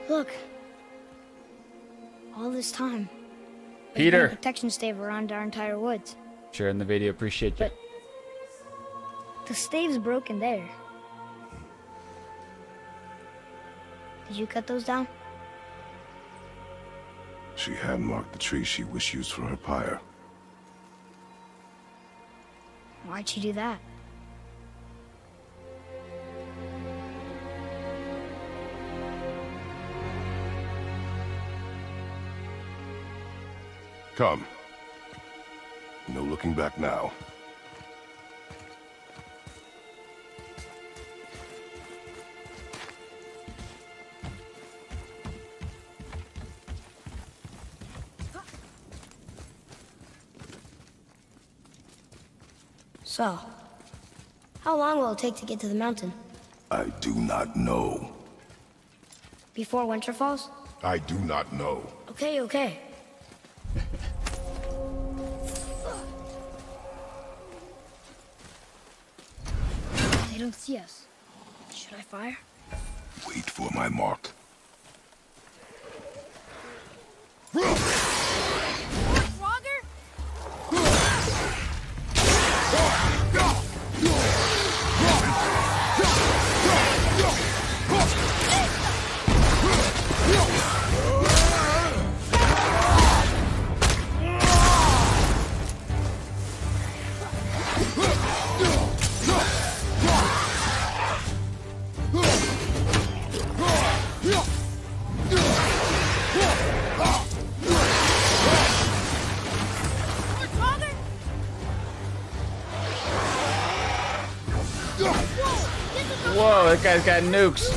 Look. All this time. Peter. Protection stave around our entire woods. Sharing the video, appreciate you. But the stave's broken there. Did you cut those down? She had marked the tree she wished used for her pyre. Why'd she do that? Come. No looking back now. So, how long will it take to get to the mountain? I do not know. Before winter falls? I do not know. Okay, okay. They don't see us. Should I fire? Wait for my mark. Draugr? Whoa, that guy's got nukes.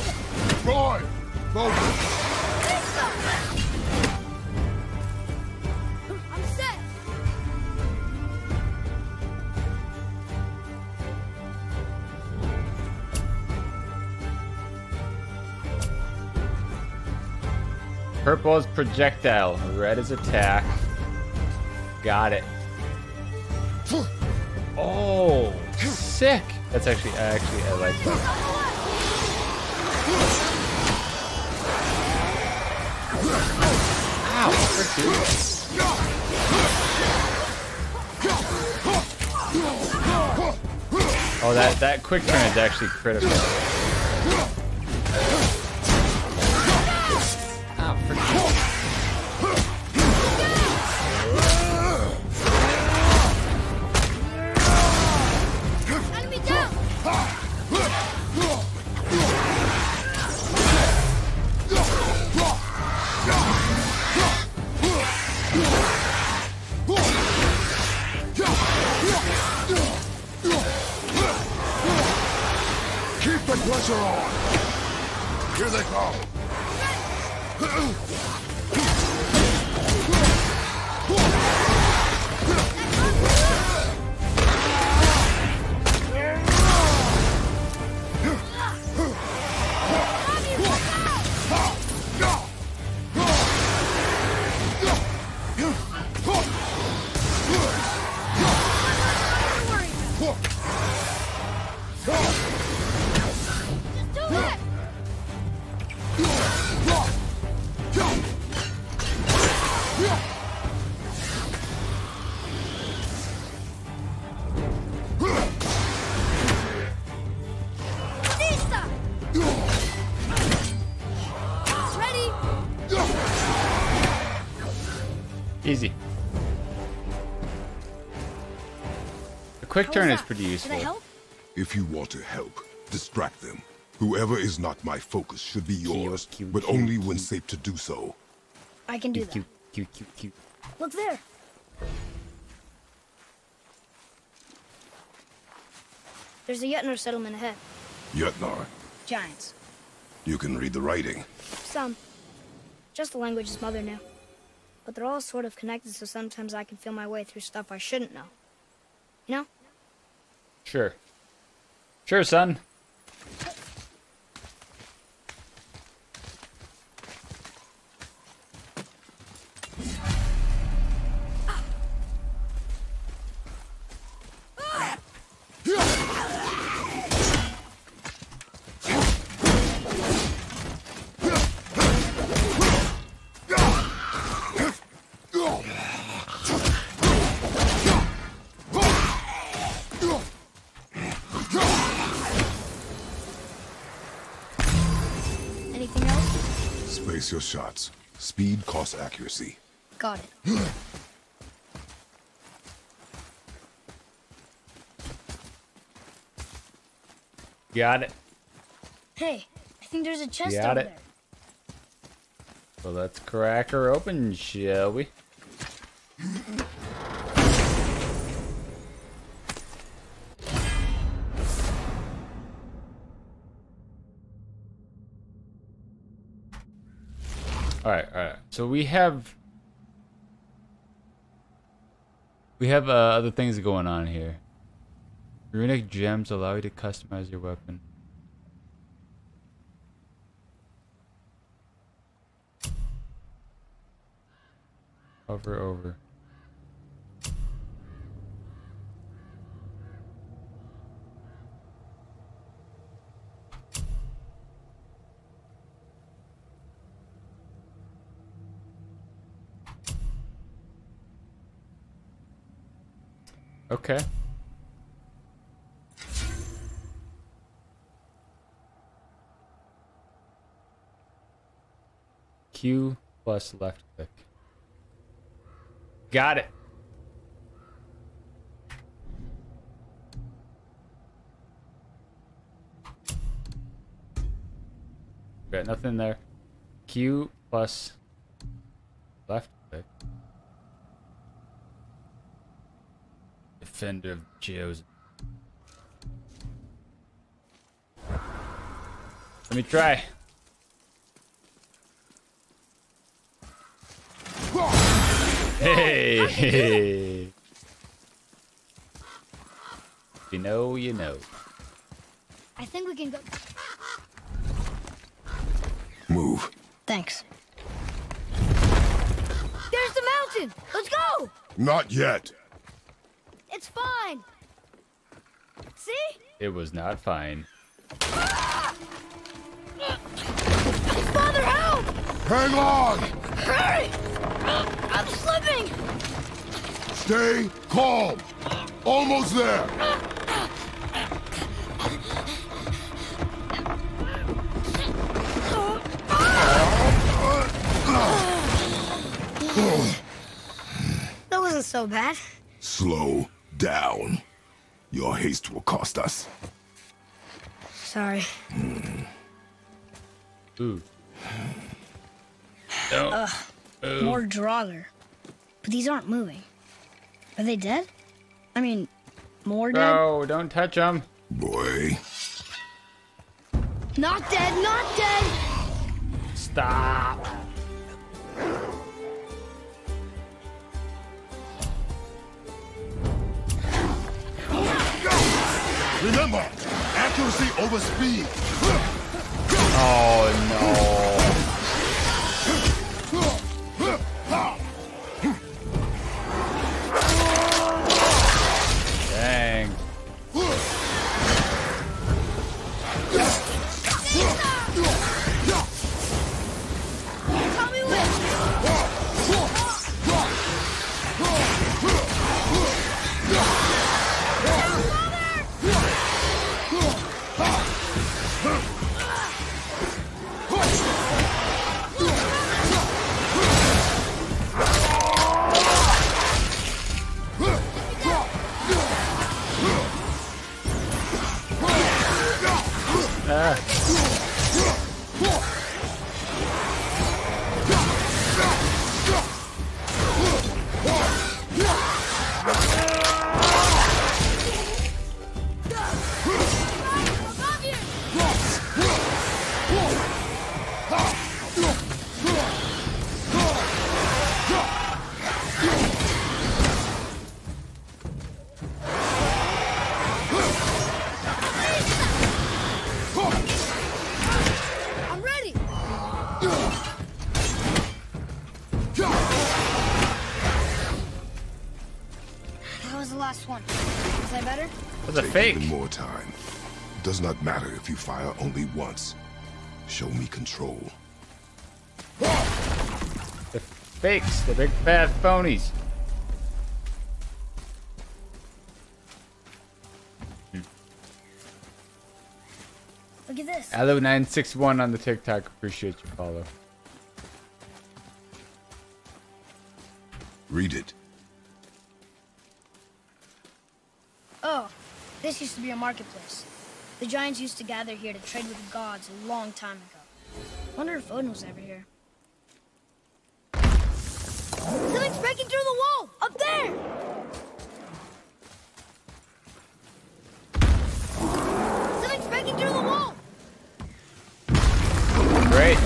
Boy, I'm set. Purple is projectile, red is attack. Got it. Oh, sick. That's actually, I like that. Ow, frick, dude. Oh, that quick turn is actually critical. Ow, frick, dude. Pressure on! Here they come! Easy. The quick turn is pretty useful. If you want to help, distract them. Whoever is not my focus should be yours, but only when safe to do so. I can do that. Look there. There's a Jötnar settlement ahead. Jötnar? Giants. You can read the writing. Some. Just the language his mother knew. But they're all sort of connected, so sometimes I can feel my way through stuff I shouldn't know. You know? Sure. Sure, son. Your shots. Speed costs accuracy. Got it. Got it. Hey, I think there's a chest over there. Well, let's crack her open, shall we? All right. So we have other things going on here. Runic gems allow you to customize your weapon. Hover over. Okay. Q plus left click. Got it. Got nothing there. Q plus left click. Defender of Joe's. Let me try. Hey! You know, you know. I think we can go. Move. Thanks. There's the mountain! Let's go! Not yet. It's fine. See? It was not fine. Ah! Father, help! Hang on! Hurry! I'm slipping! Stay calm. Almost there. That wasn't so bad. Slow down. Your haste will cost us. Sorry. Ooh. No. More Draugr. But these aren't moving. Are they dead? I mean, more dead? No, don't touch them. Boy. Not dead, not dead! Stop. Remember, accuracy over speed. Oh, no. Even more time. Does not matter if you fire only once. Show me control. The fakes, the big bad phonies. Look at this. Allo961 on the TikTok. Appreciate your follow. Read it. This used to be a marketplace. The giants used to gather here to trade with the gods a long time ago. Wonder if Odin was ever here. Something's breaking through the wall! Up there! Something's breaking through the wall! Great.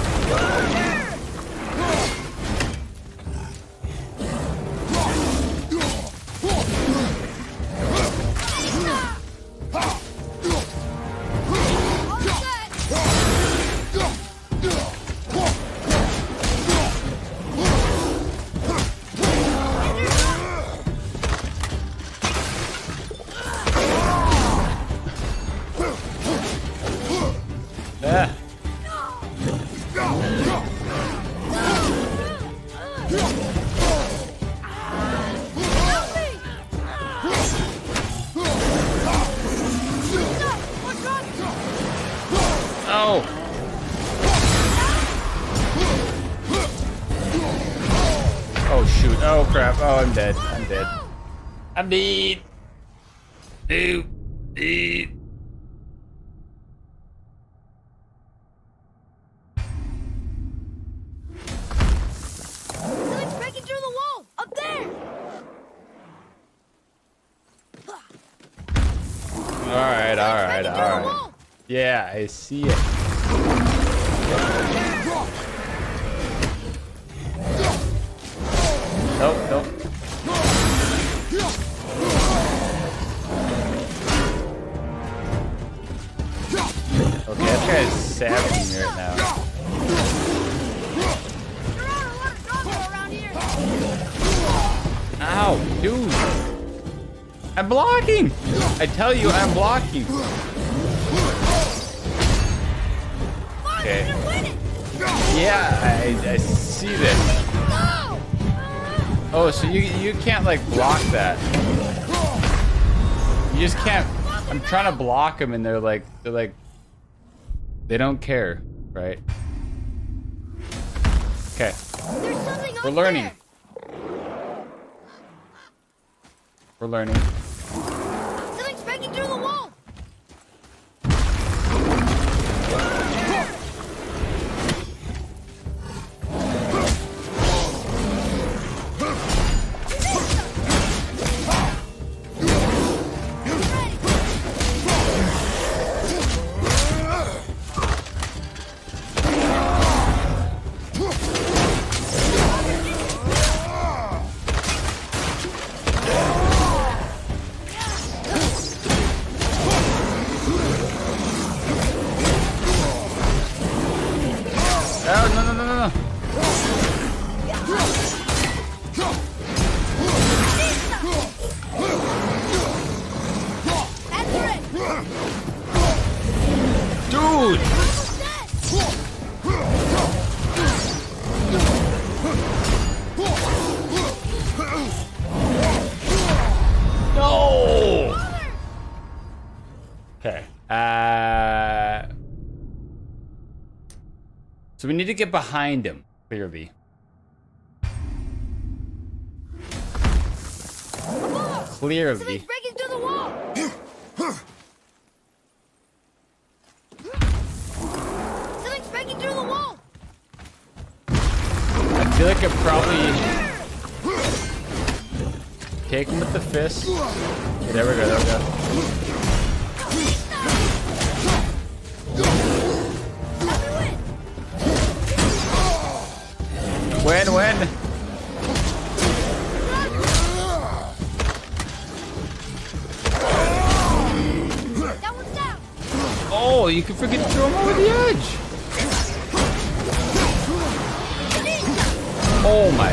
Oh, I'm dead. I'm dead. I'm dead. Dead. Something's breaking through the wall! Up there! Alright, alright, alright. Yeah, I see it. I tell you, I'm blocking. Okay. Yeah, I see this. Oh, so you can't like block that. You just can't. I'm trying to block them, and they're like they don't care, right? Okay. We're learning. We're learning. So we need to get behind him, clearly. Clearly. Something's breaking through the wall. Something's breaking through the wall. I feel like I probably take him with the fist. There we go. Win. That one's down. Oh, you can freaking throw him over the edge. Oh my.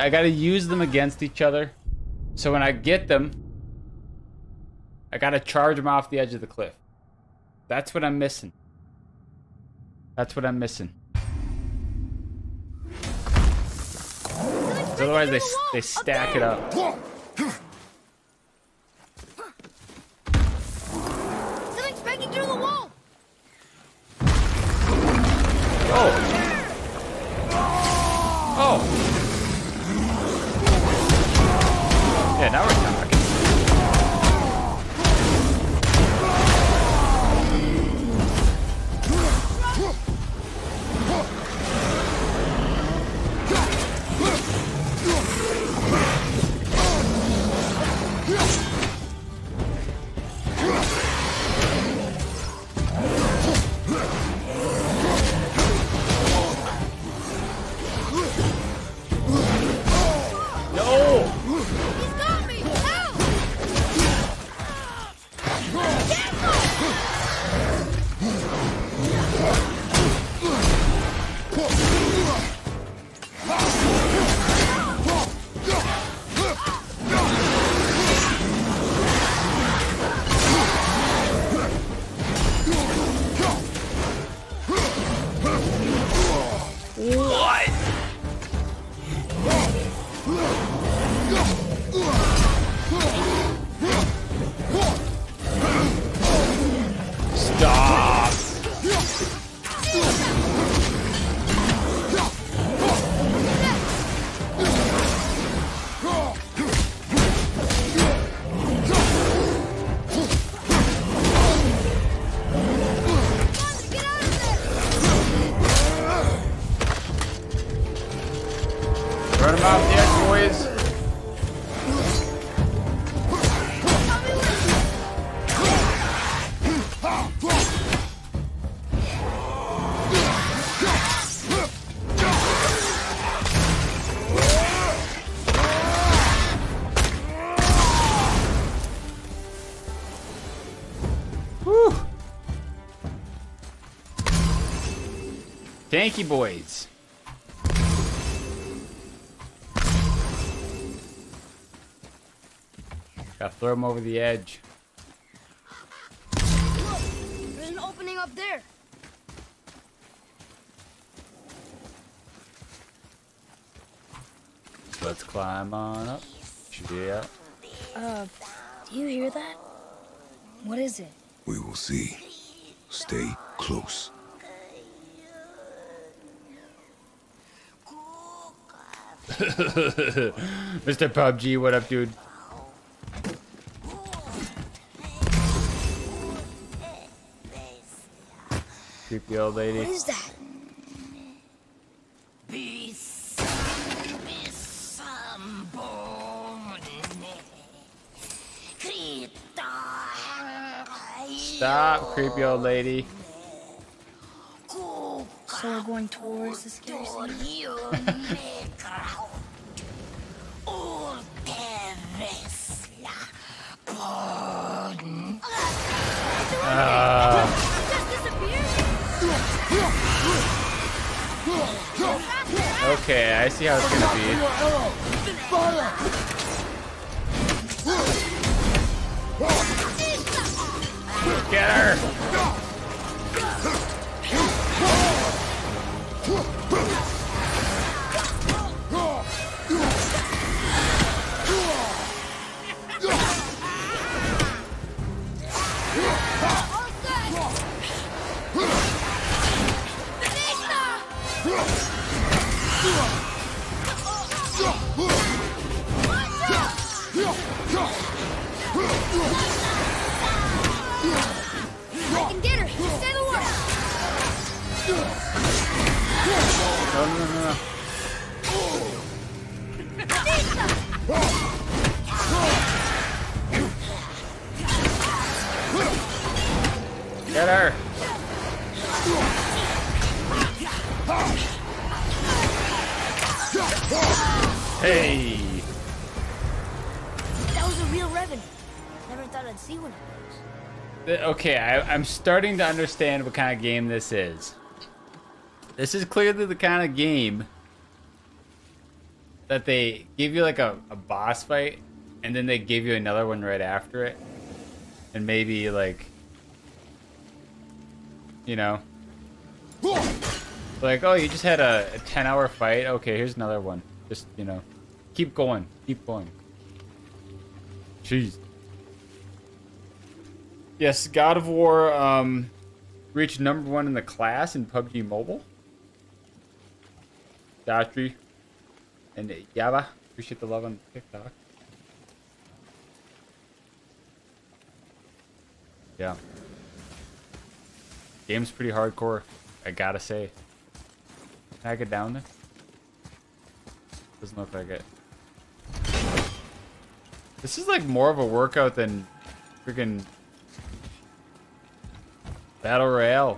I gotta use them against each other. So when I get them, I gotta charge them off the edge of the cliff. That's what I'm missing. That's what I'm missing. Otherwise they stack it up. Something's breaking through the wall. Oh. Yeah, now we're talking. Turn them off the edge, boys. Thank you, boys. Gotta throw him over the edge. Look, there's an opening up there. Let's climb on up. Should be up. Do you hear that? What is it? We will see. Stay close. Mr. PUBG, what up, dude? Creepy old lady. What is that? Stop, creepy old lady. So we're going towards the scary city. Okay, I see how it's gonna be. Get her! I can get her. Say the word. No. Get her. Hey. That was a real revenue. Never thought I'd see one of those. Okay, I'm starting to understand what kind of game this is. This is clearly the kind of game that they give you like a boss fight, and then they give you another one right after it. And maybe like, you know, like, oh, you just had a 10-hour fight. Okay, here's another one. Just, you know, keep going, keep going. Jeez. Yes, God of War reached #1 in the class in PUBG Mobile. Daughtry and Yaba, appreciate the love on TikTok. Yeah, game's pretty hardcore, I gotta say. Can I get down there? Doesn't look like it. This is like more of a workout than freaking Battle Royale.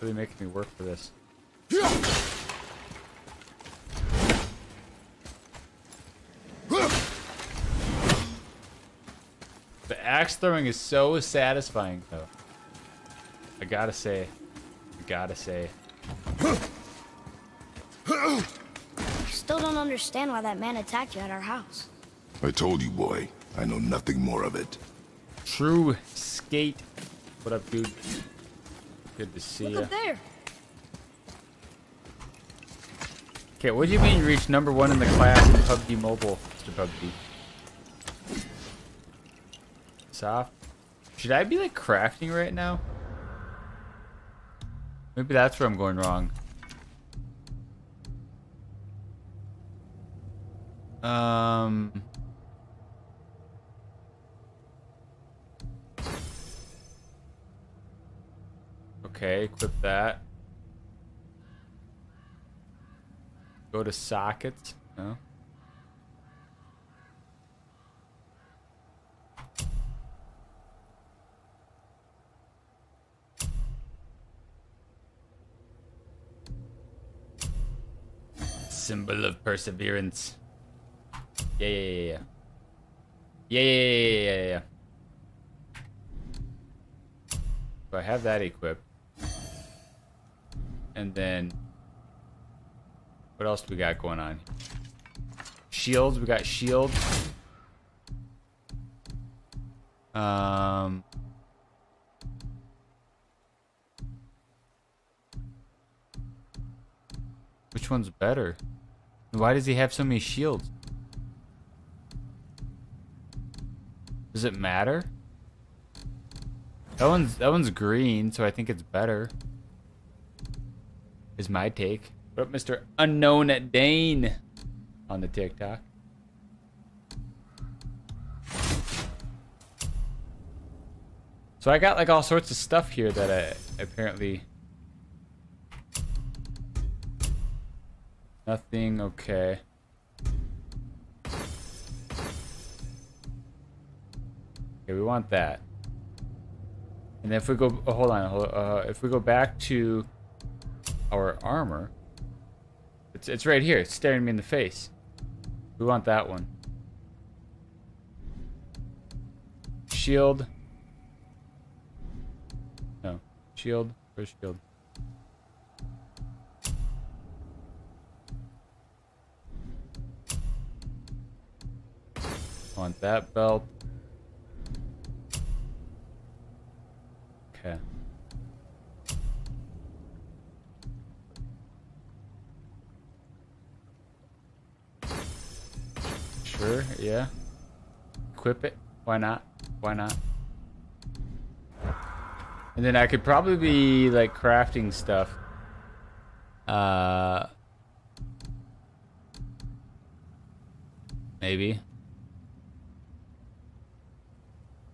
Really making me work for this. The axe throwing is so satisfying, though. I gotta say. I gotta say. I still don't understand why that man attacked you at our house. I told you, boy. I know nothing more of it. True Skate. What up, dude? Good to see you. Look up there. Okay, what do you mean you reached #1 in the class in PUBG Mobile, Mr. PUBG? Soft. Should I be like crafting right now? Maybe that's where I'm going wrong. Okay, equip that. Go to socket. No. Symbol of perseverance. Yeah, yeah, yeah, yeah. Yeah, yeah, yeah, yeah, yeah. So I have that equipped. And then what else do we got going on? Shields, we got shields. Which one's better? Why does he have so many shields? Does it matter? That one's green, so I think it's better. Is my take. What up, Mr. Unknown Dane on the TikTok? So I got like all sorts of stuff here that I apparently... Nothing, okay. Okay, we want that. And then if we go... Oh, hold on. If we go back to our armor... It's right here. It's staring me in the face. We want that one. Shield. No. Shield. Where's shield? Want that belt. Okay. Sure, yeah. Equip it. Why not? Why not? And then I could probably be like crafting stuff. Maybe.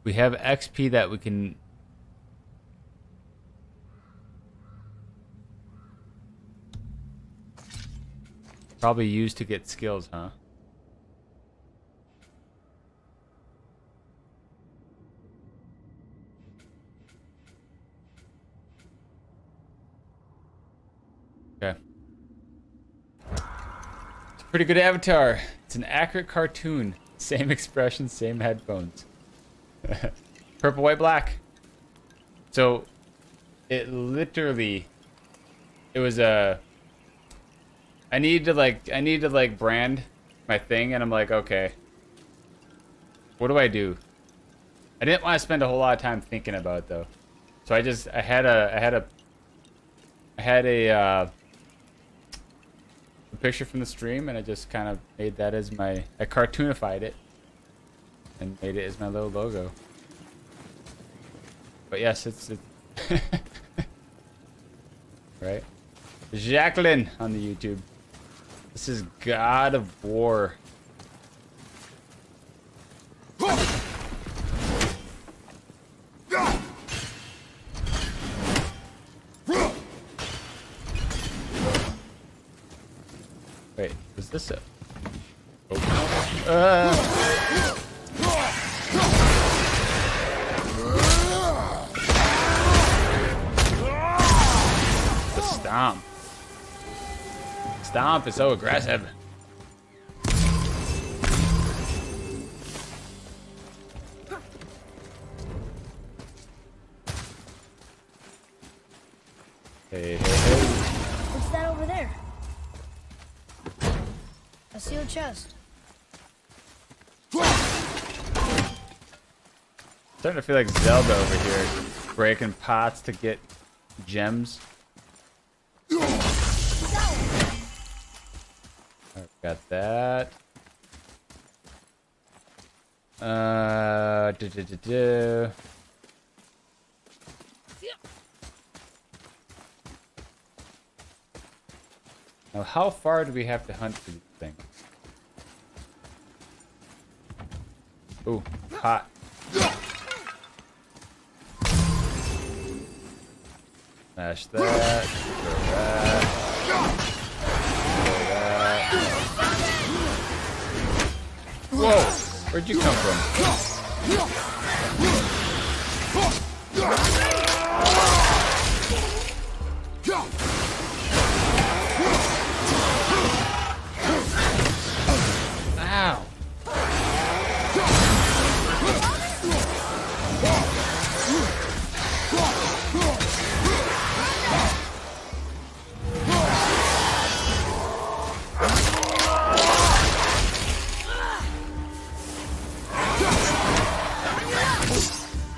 We have XP that we can... probably use to get skills, huh? Okay. It's a pretty good avatar. It's an accurate cartoon. Same expression, same headphones. Purple, white, black. So it literally, it was a... I need to like brand my thing, and I'm like, okay, what do? I didn't want to spend a whole lot of time thinking about it, though, so I had a picture from the stream, and I just kind of made that as my... I cartoonified it and made it as my little logo. But yes, it's right. Jacqueline on the YouTube. This is God of War. Wait, is this it? Oh. The stomp. Stomp is so aggressive. Hey, hey, hey. What's that over there? A sealed chest. Starting to feel like Zelda over here, breaking pots to get gems. Got that. Now, how far do we have to hunt for this thing? Ooh, hot. Smash that. Throw that. Throw that. Whoa! Where'd you come from? Ow!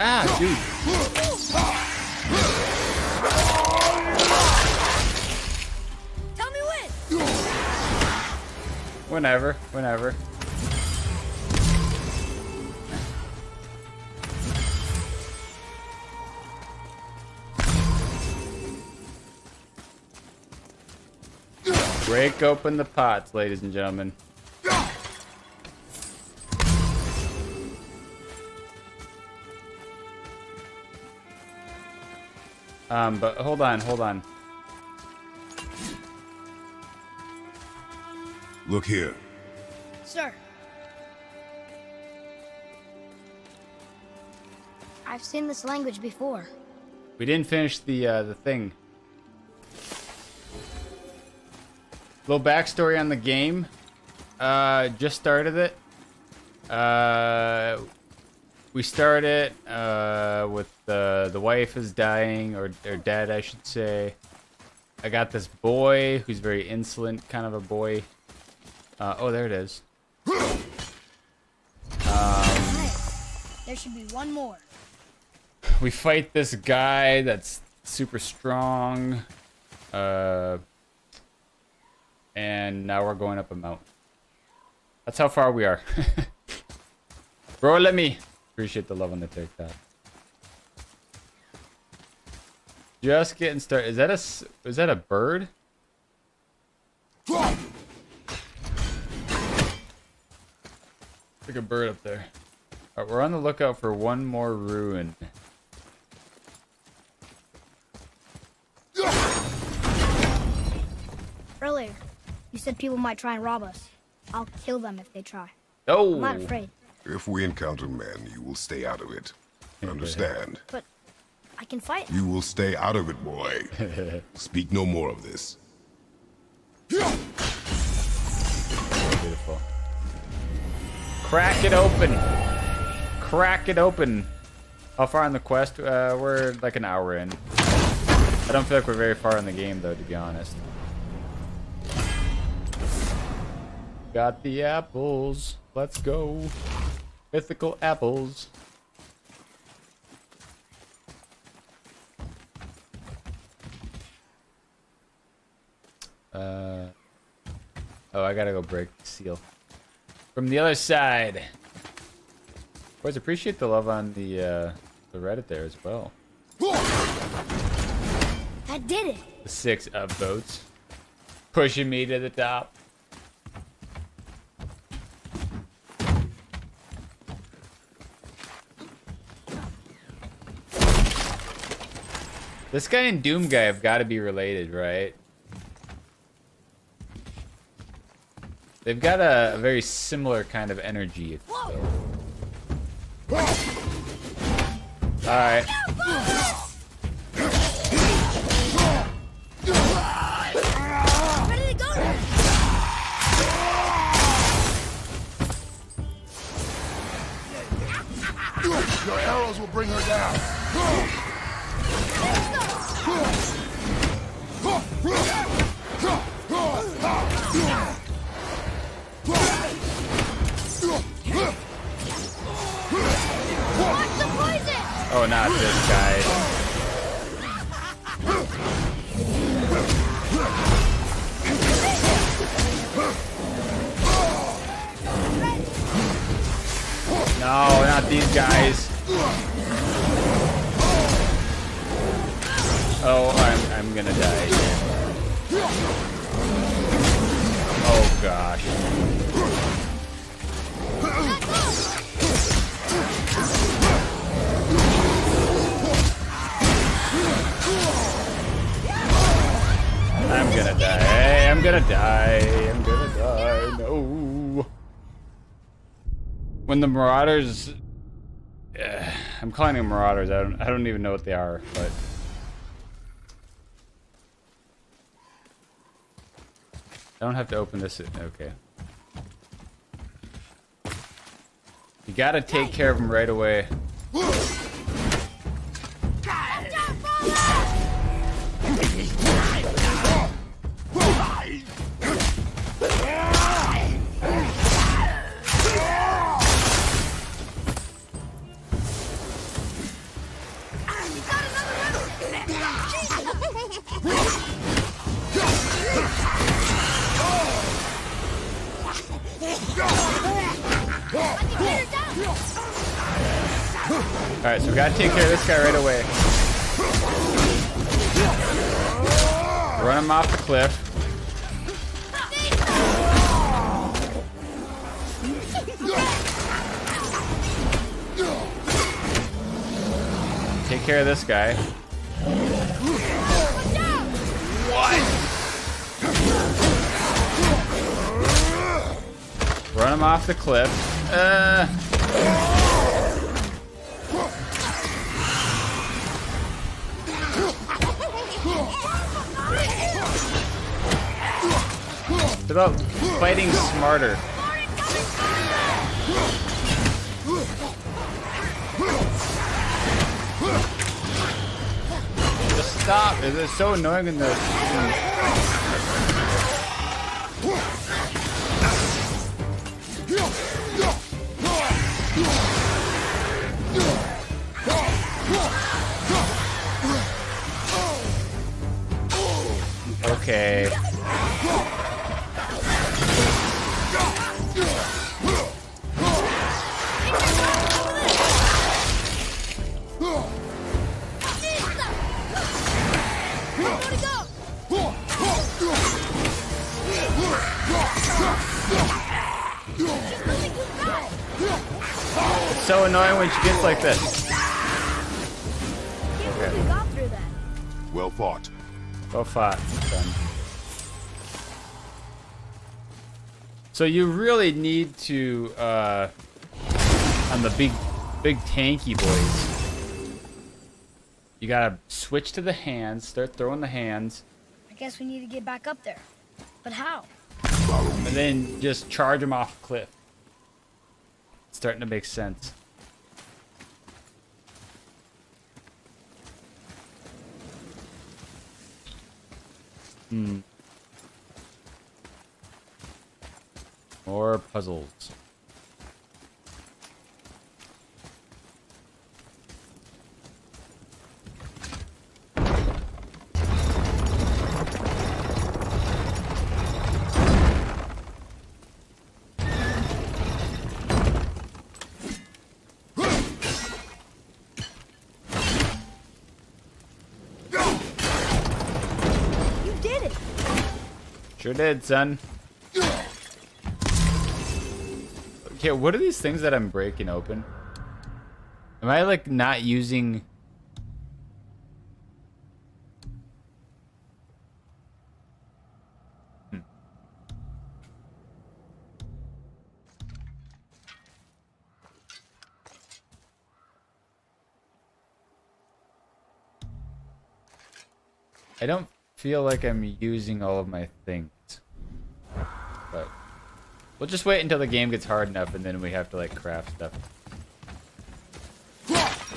Ah, dude. Tell me when. Whenever. Break open the pots, ladies and gentlemen. But hold on. Look here. Sir. I've seen this language before. We didn't finish the thing. Little backstory on the game. Just started it. We start it with the wife is dying, or dead, I should say. I got this boy who's very insolent, kind of a boy. Oh, there it is. There should be one more. We fight this guy that's super strong. And now we're going up a mountain. That's how far we are. Bro, let me... Appreciate the love on the TikTok. Just getting started. Is that a bird? It's like a bird up there. All right, we're on the lookout for one more ruin. Earlier, you said people might try and rob us. I'll kill them if they try. Oh, I'm not afraid. If we encounter men, you will stay out of it. Understand? But I can fight. You will stay out of it, boy. Speak no more of this. Beautiful. Crack it open. Crack it open. How far on the quest? We're like an hour in. I don't feel like we're very far in the game, though, to be honest. Got the apples. Let's go. Mythical apples. Oh, I gotta go break the seal. From the other side. Boys, appreciate the love on the Reddit there as well. I did it. The 6 upvotes. Pushing me to the top. This guy and Doom guy have got to be related, right? They've got a very similar kind of energy. Alright. Where did it go? Your arrows will bring her down. Oh, not this guy. No, not these guys. Oh, I'm gonna die here. Oh gosh. I'm gonna die. Hey, I'm gonna die. I'm gonna die. No. When the Marauders... I'm calling them Marauders. I don't even know what they are, but... I don't have to open this. Okay. You gotta take care of them right away. Alright, so we gotta take care of this guy right away. Run him off the cliff. Take care of this guy. What? Run him off the cliff. It's about fighting smarter. Just stop. It's so annoying in the... Okay. It's so annoying when she gets like this. Okay. Well fought. Well fought. So you really need to on the big tanky boys. You gotta switch to the hands, start throwing the hands. I guess we need to get back up there. But how? And then just charge them off the cliff. It's starting to make sense. Hmm. More puzzles. Sure did, son. Okay, what are these things that I'm breaking open? Am I, like, not using... I don't... feel like I'm using all of my things, but we'll just wait until the game gets hard enough and then we have to like craft stuff.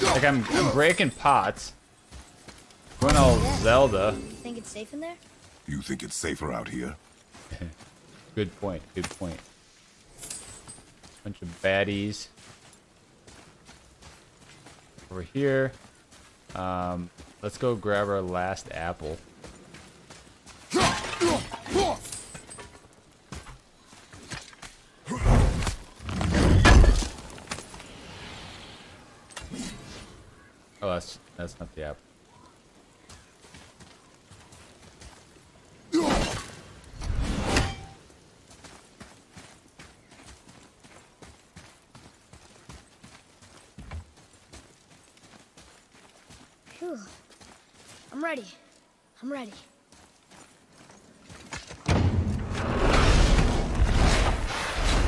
Like I'm breaking pots, going all Zelda. You think it's safe in there? You think it's safer out here? Good point, good point. Bunch of baddies over here. Let's go grab our last apple. Oh, that's not the apple. Whew. I'm ready. I'm ready.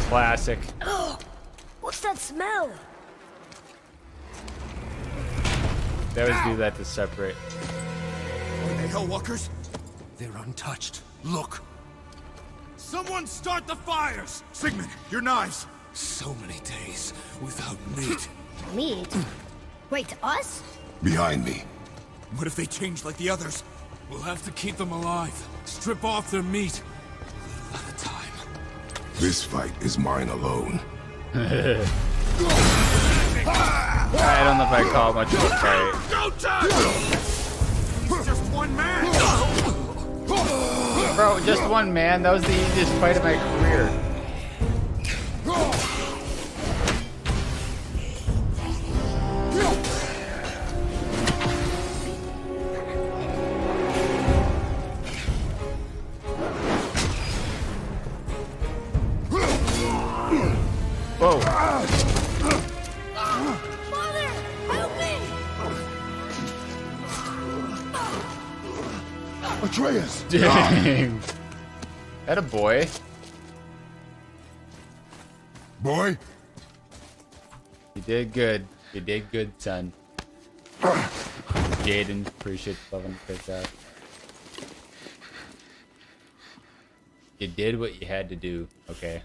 Classic. Oh, what's that smell? They always do that to separate. Hey, Hellwalkers! They're untouched. Look! Someone start the fires! Sigmund, your knives! So many days without meat. Meat? Wait, us? Behind me. What if they change like the others? We'll have to keep them alive. Strip off their meat. A little at a time. This fight is mine alone. I don't know if I call much of a fight. Don't touch! It's just one man! Bro, just one man? That was the easiest fight of my career. Dang. That a boy. Boy? You did good. You did good, son. Jaden, appreciate the love and appreciate that. You did what you had to do, okay.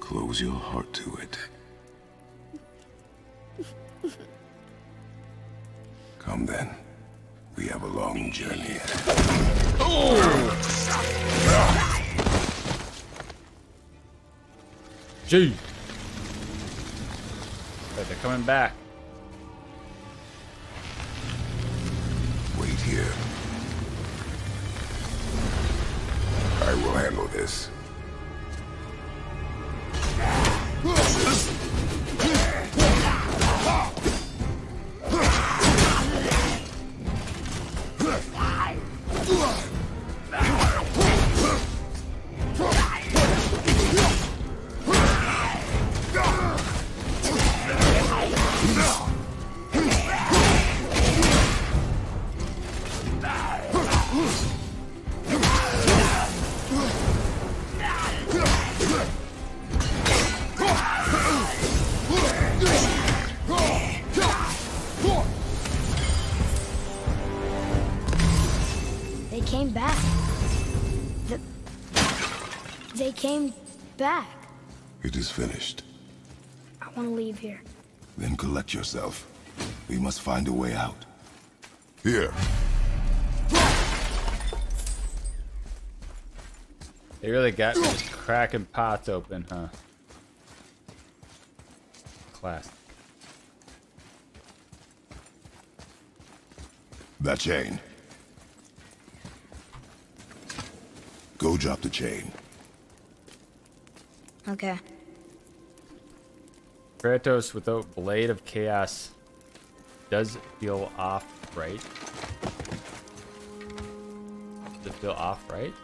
Close your heart to it. Come then. We have a long journey. Oh! Gee! But they're coming back. Wait here. I will handle this. Back. It is finished. I want to leave here. Then collect yourself. We must find a way out. Here. They really got me cracking pots open, huh? Class. That chain. Go drop the chain. Okay. Kratos without Blade of Chaos does feel off, right? Does it feel off, right?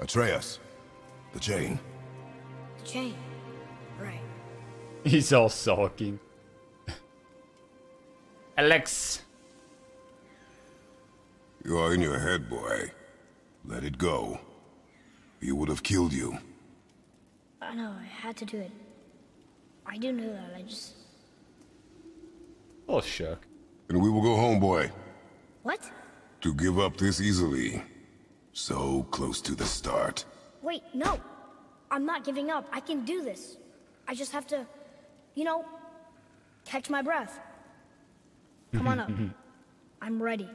Atreus, the chain. The chain, right. He's all sulking. Alex. You are in your head, boy. Let it go. He would have killed you. I know, I had to do it. I do know that, I just... Oh, shuck. And we will go home, boy. What? To give up this easily. So close to the start. Wait, no. I'm not giving up. I can do this. I just have to, you know, catch my breath. Come on up. I'm ready.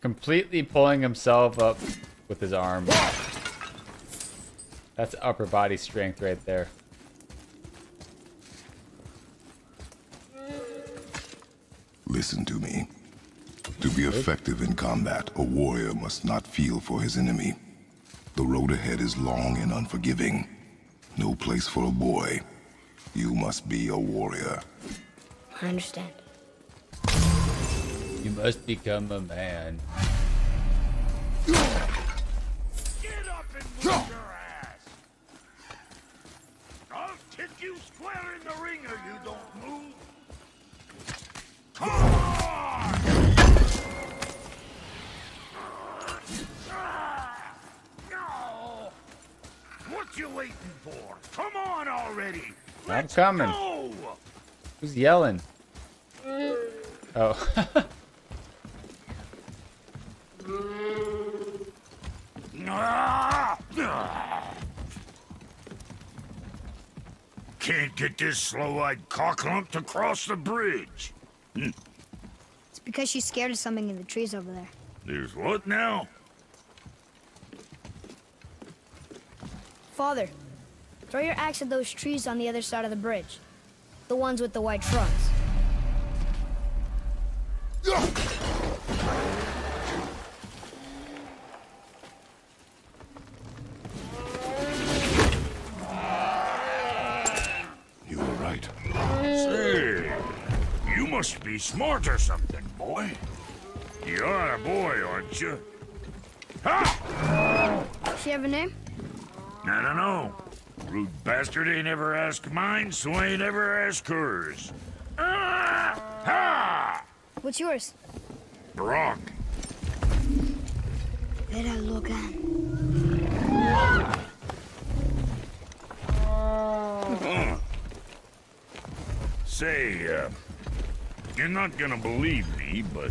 Completely pulling himself up with his arm. That's upper body strength right there. Listen to me. To be effective in combat, a warrior must not feel for his enemy. The road ahead is long and unforgiving. No place for a boy. You must be a warrior. I understand. You must become a man. Get up and move your ass! I'll kick you square in the ring or you don't move. Come on! No! What you waiting for? Come on already! Let's I'm coming. Go! Who's yelling? Oh. Can't get this slow-eyed cocklump to cross the bridge. It's because she's scared of something in the trees over there. There's what now? Father, throw your axe at those trees on the other side of the bridge. The ones with the white trunks. Must be smart or something, boy. You're a boy, aren't you? Ha! Does she have a name? I don't know. Rude bastard ain't ever asked mine, so I ain't ever asked hers. Ah! Ha! What's yours? Brok. Vera Logan. Say, you're not gonna believe me, but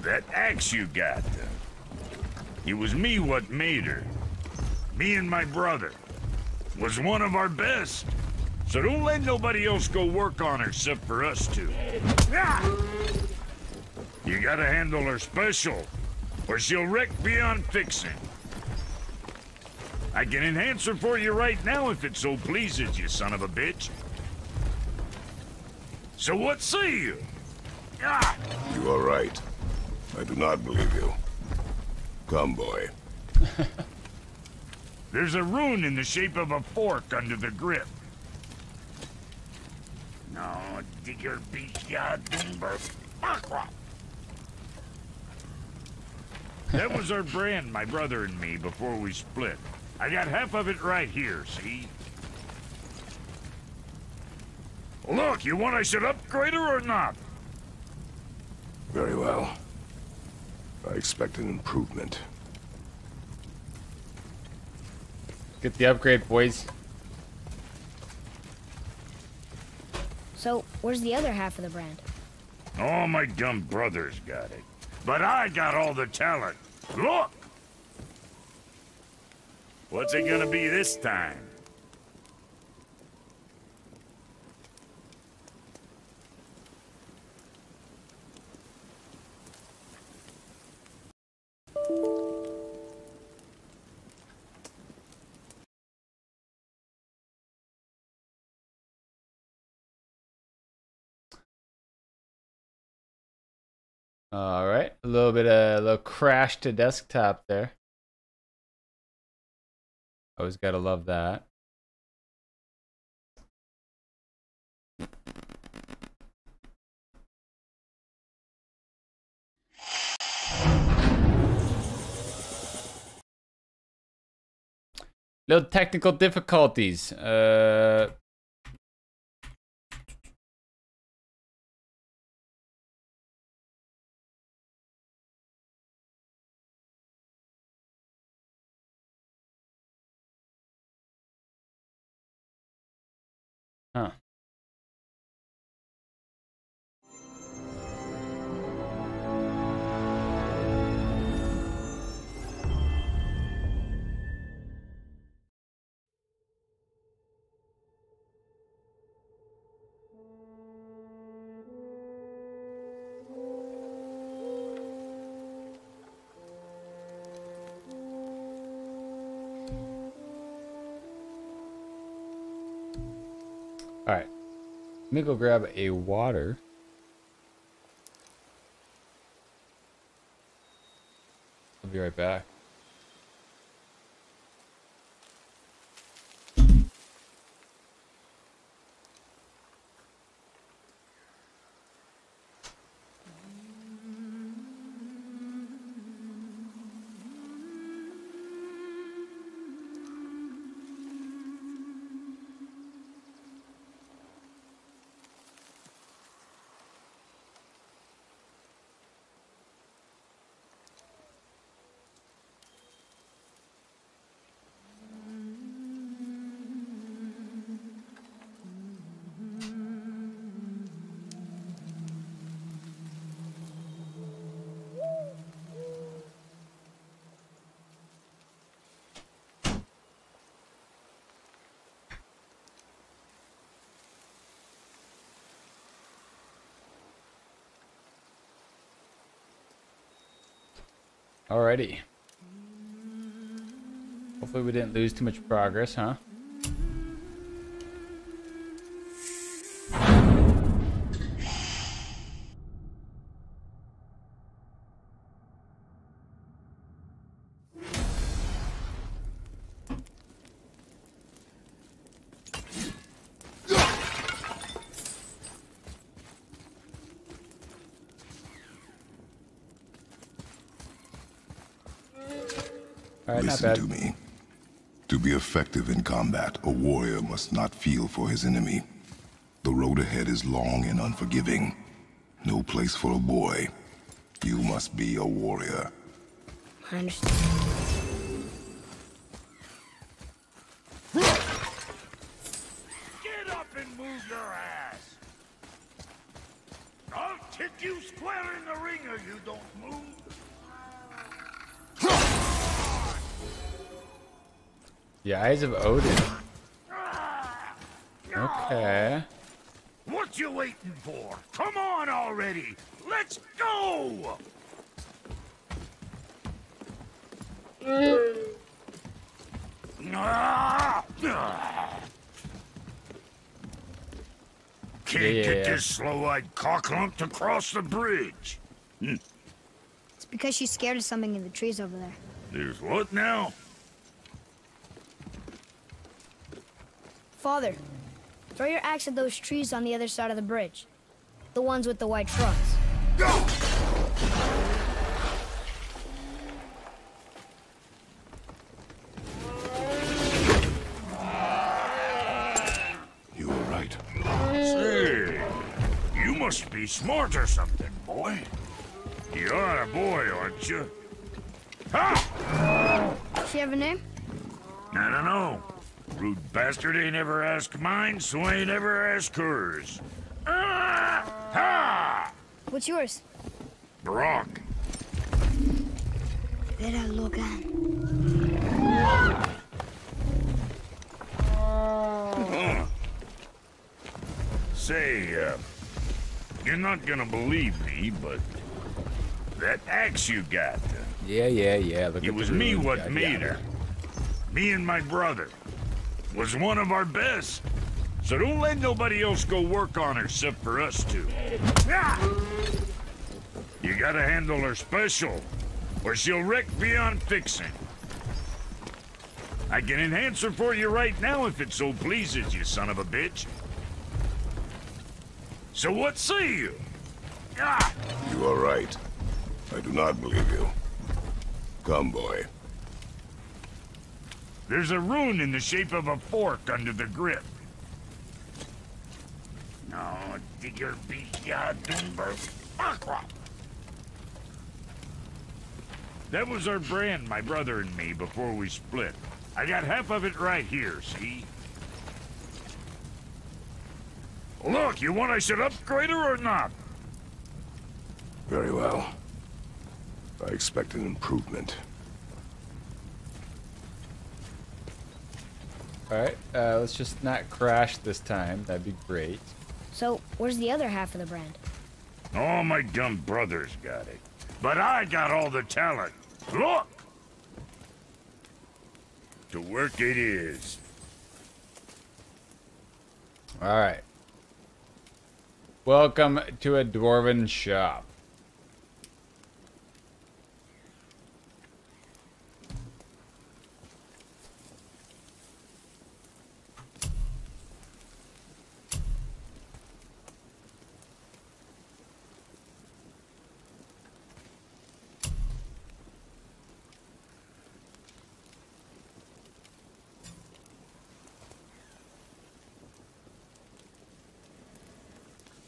that axe you got, it was me what made her. Me and my brother was one of our best. So don't let nobody else go work on her except for us two. You gotta handle her special, or she'll wreck beyond fixing. I can enhance her for you right now if it so pleases you, son of a bitch. So what say you? Ah. You are right. I do not believe you. Come, boy. There's a rune in the shape of a fork under the grip. No, digger beat ya dumber. That was our brand, my brother and me, before we split. I got half of it right here, see? Look, you want I should upgrade her or not? Very well. I expect an improvement. Get the upgrade, boys. So, where's the other half of the brand? Oh, my dumb brother's got it. But I got all the talent. Look! What's it gonna be this time? All right, a little bit of a little crash to desktop there. Always gotta love that. Little technical difficulties. Alright. Let me go grab a water. I'll be right back. Alrighty. Hopefully we didn't lose too much progress, huh? Listen to me. To be effective in combat, a warrior must not feel for his enemy. The road ahead is long and unforgiving. No place for a boy. You must be a warrior. I understand. Get up and move your ass! I'll kick you square in the ring if you don't move. The Eyes of Odin. Okay. What you waiting for? Come on already! Let's go! Can't get this slow-eyed cocklump to cross the bridge. It's because she's scared of something in the trees over there. There's what now? Father, throw your axe at those trees on the other side of the bridge. The ones with the white fronds. You were right. Say, you must be smart or something, boy. You're a boy, aren't you? Ha! Does she have a name? I don't know. Rude bastard ain't ever asked mine, so ain't ever asked hers. Ha! What's yours? Brok. Say, you're not gonna believe me, but that axe you got. Yeah. Look, it was me what made her. Me and my brother. Was one of our best. So don't let nobody else go work on her except for us two. You gotta handle her special, or she'll wreck beyond fixing. I can enhance her for you right now if it so pleases you, son of a bitch. So what say you? You are right. I do not believe you. Come, boy. There's a rune in the shape of a fork under the grip. No, digger be Dumber. That was our brand, my brother and me, before we split. I got half of it right here, see? Look, you want I should upgrade her or not? Very well. I expect an improvement. Alright, let's just not crash this time. That'd be great. So, where's the other half of the brand? All my dumb brothers got it. But I got all the talent. Look! To work it is. Alright. Welcome to a dwarven shop.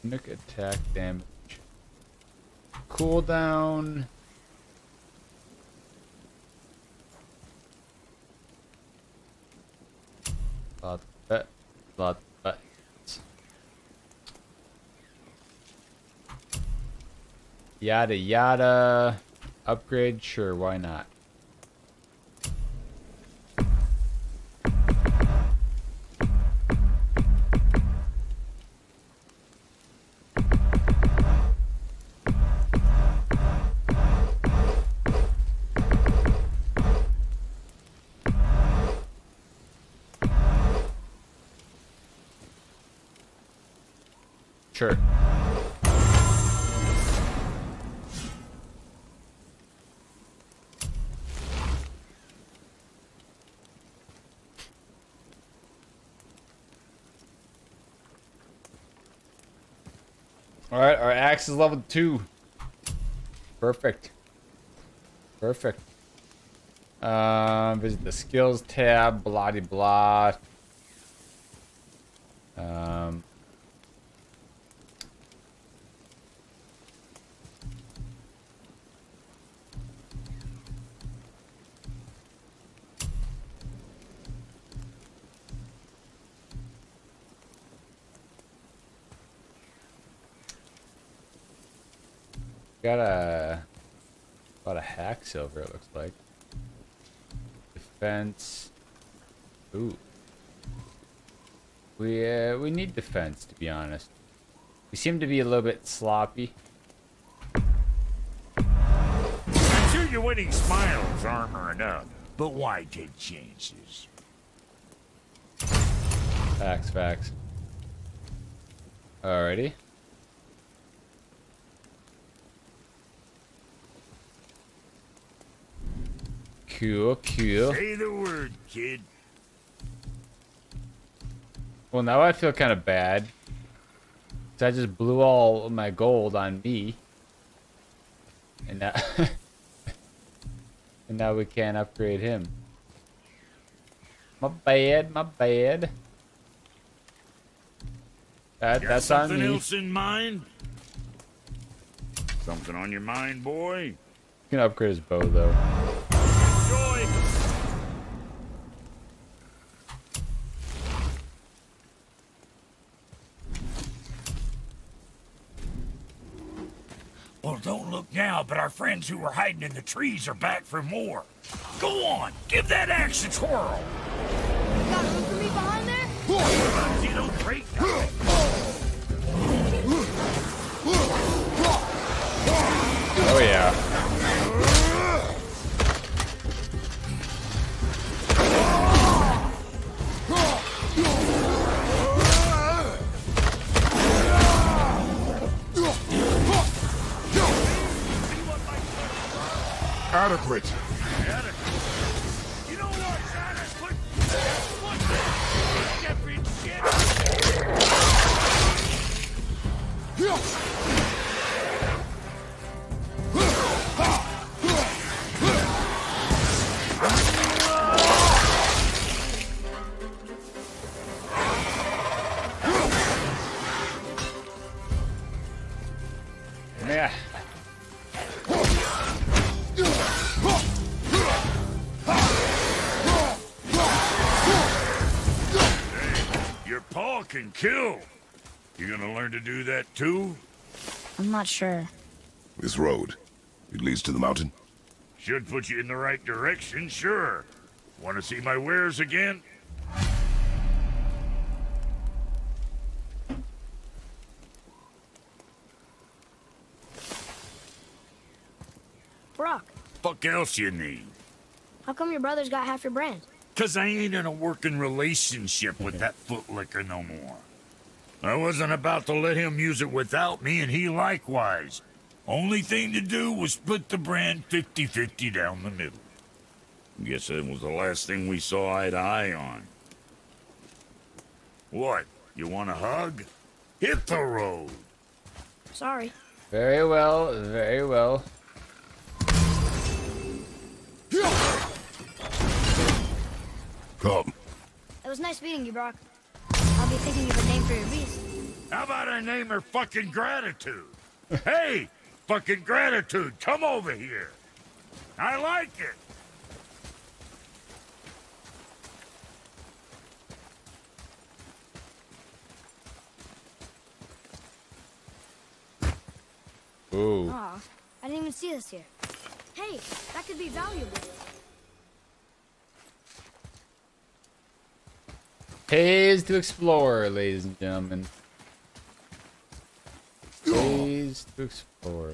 Nuke attack damage. Cooldown. Blood. Yada yada. Upgrade? Sure, why not? Sure. All right, our axe is level 2. Perfect. Perfect. Visit the skills tab, blah de blah. Got a lot of hack silver, it looks like. Defense. Ooh. We need defense, to be honest. We seem to be a little bit sloppy. I'm sure your winning smile's armoring up, but why take chances? Facts, facts. Alrighty. Cool, cool. Say the word, kid. Well, now I feel kind of bad. Cause I just blew all my gold on me. And now, and now we can't upgrade him. My bad, my bad. That's on me. Something else in mind? Something on your mind, boy? You can upgrade his bow, though. Well, don't look now, but our friends who were hiding in the trees are back for more. Go on, give that axe a twirl. Got room for me behind there? You don't break nothing. Oh yeah. Adequate. You know what's adequate? Yeah. Paul can kill. You gonna learn to do that too? I'm not sure. This road, it leads to the mountain? Should put you in the right direction, sure. Wanna see my wares again? Brok. Fuck else you need? How come your brother's got half your brand? Cause I ain't in a working relationship with that footlicker no more. I wasn't about to let him use it without me, and he likewise. Only thing to do was split the brand 50-50 down the middle. Guess that was the last thing we saw eye to eye on. What? You want a hug? Hit the road! Sorry. Very well, very well. Come. It was nice meeting you, Brok. I'll be thinking of a name for your beast. How about I name her fucking Gratitude? Hey, fucking Gratitude, come over here. I like it. Ooh. Aw, I didn't even see this here. Hey, that could be valuable. Pays to explore, ladies and gentlemen. Pays to explore.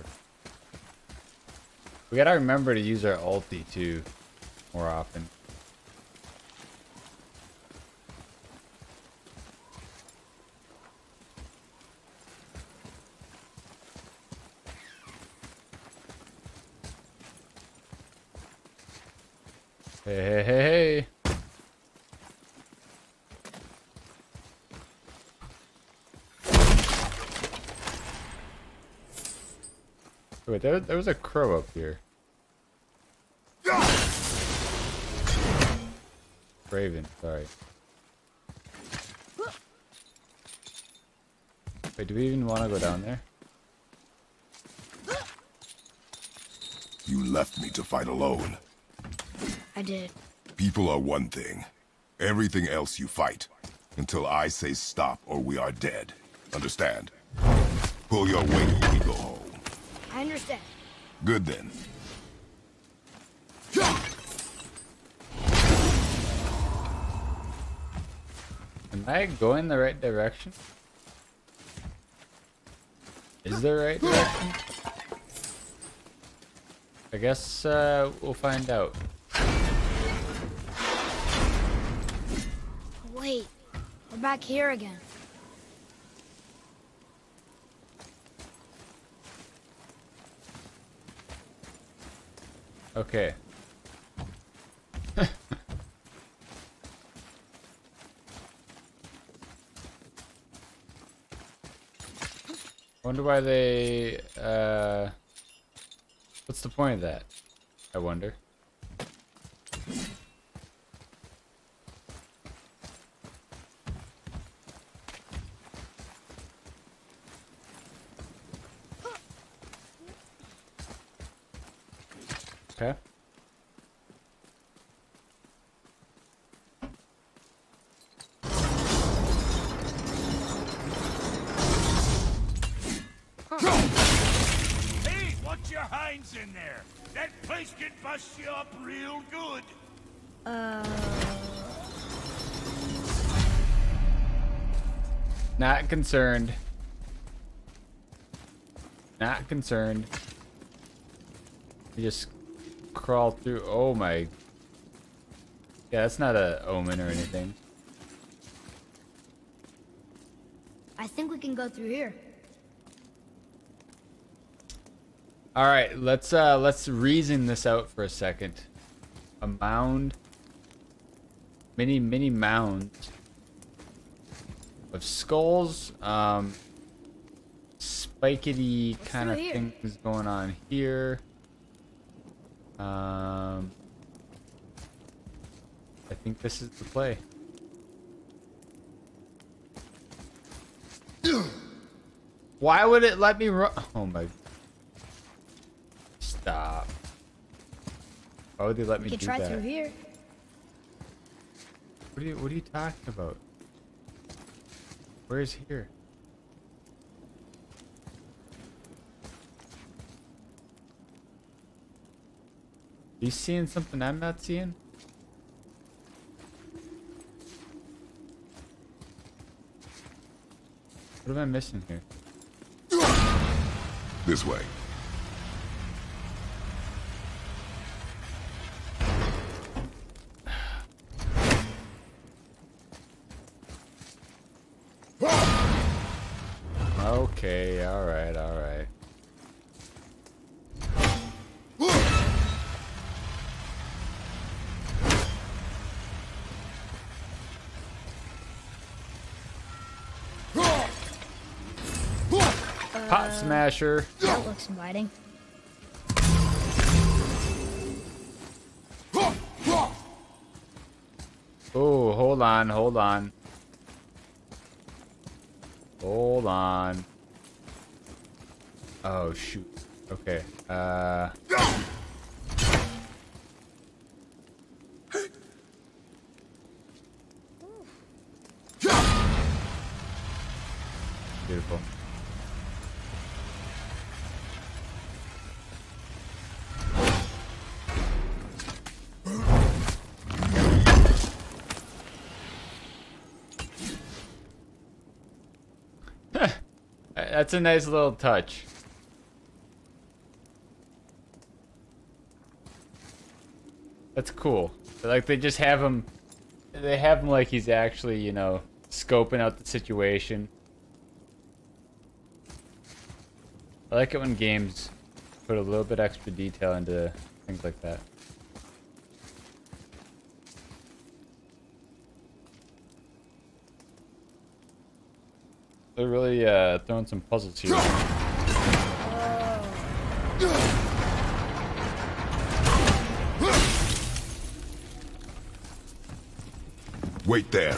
We gotta remember to use our ulti too, more often. Hey, hey, hey, hey. Wait, there was a crow up here. Raven, sorry. Wait, do we even want to go down there? You left me to fight alone. I did. People are one thing. Everything else you fight. Until I say stop or we are dead. Understand? Pull your weight and we go home. I understand. Good then. Am I going the right direction? Is there a right direction? I guess we'll find out. Wait, we're back here again. Okay. Wonder why they what's the point of that? I wonder. Okay. Hey, watch your hinds in there. That place can bust you up real good. Not concerned. Not concerned. You just crawl through. Oh my. Yeah, that's not an omen or anything. I think we can go through here. All right, let's reason this out for a second. A mound, many mounds of skulls, spikety kind of things going on here. I think this is the play. Why would it let me run? Oh my. Stop. Why would they let me do that? You can try through here. What are you talking about? Where's here? You seeing something I'm not seeing? What am I missing here? This way. Okay, alright, alright. Pot smasher. That looks inviting. Oh, hold on, hold on. Hold on. Oh, shoot. Okay. Beautiful. That's a nice little touch. That's cool. Like they just have him, like he's actually, you know, scoping out the situation. I like it when games put a little bit extra detail into things like that. They're really throwing some puzzles here. Wait there.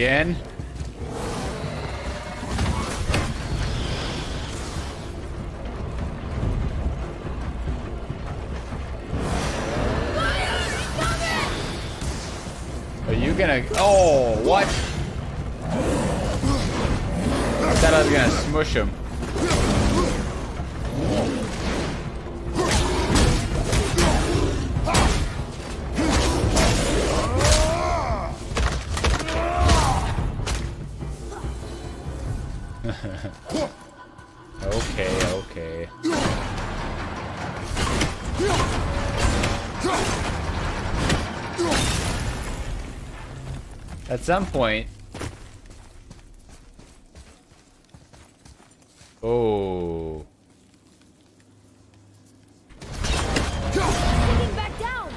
Again. Are you gonna? Oh, what? I thought I was gonna smush him. At some point. Oh. Taking back down.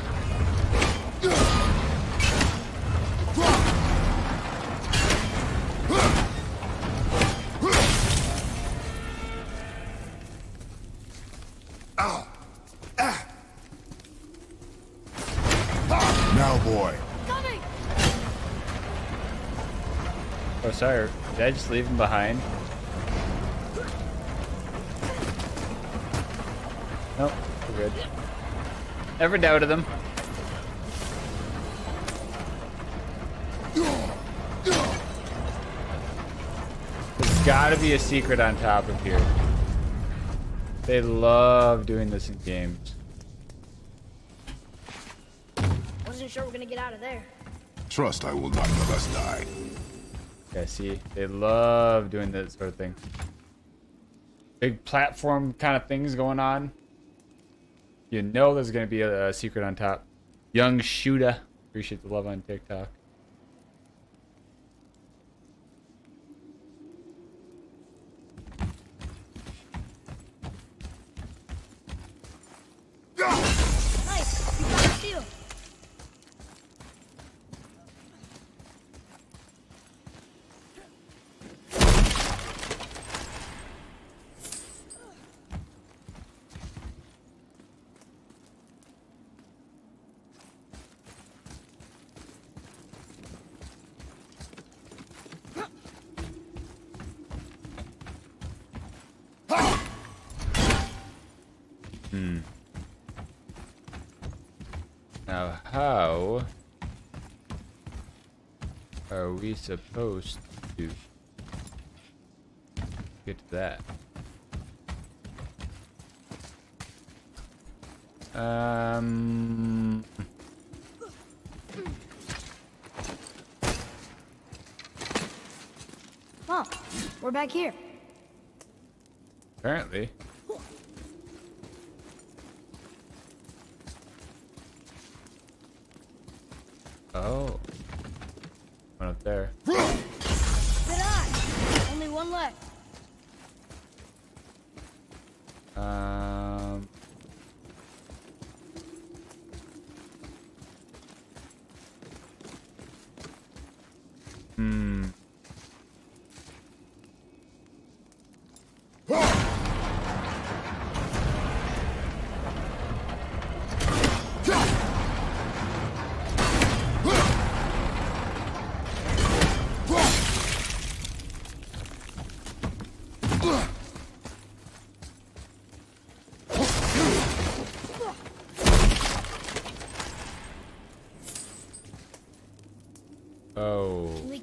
Now, boy. Oh, sorry. Did I just leave him behind? Nope, we're good. Never doubted them. There's gotta be a secret on top of here. They love doing this in games. Wasn't sure we're gonna get out of there. Trust I will not let us die. Yeah, see, they love doing that sort of thing. Big platform kind of things going on. You know there's going to be a secret on top. Young Shooter. Appreciate the love on TikTok. Hmm. Now how are we supposed to get that? Oh, we're back here. Apparently. Oh. Went up there. Good eye. Only one left.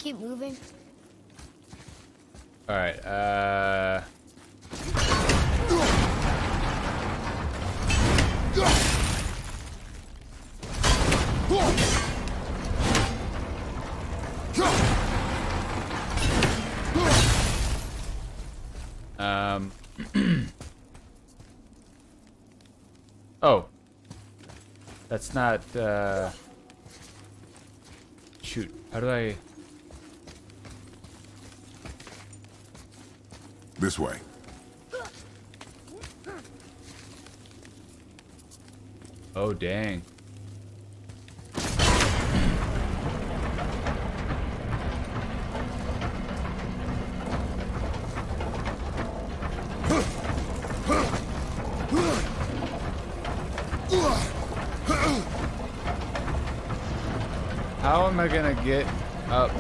Keep moving. All right. Oh, that's not. Shoot. How do I? This way. Oh, dang. How am I gonna get up?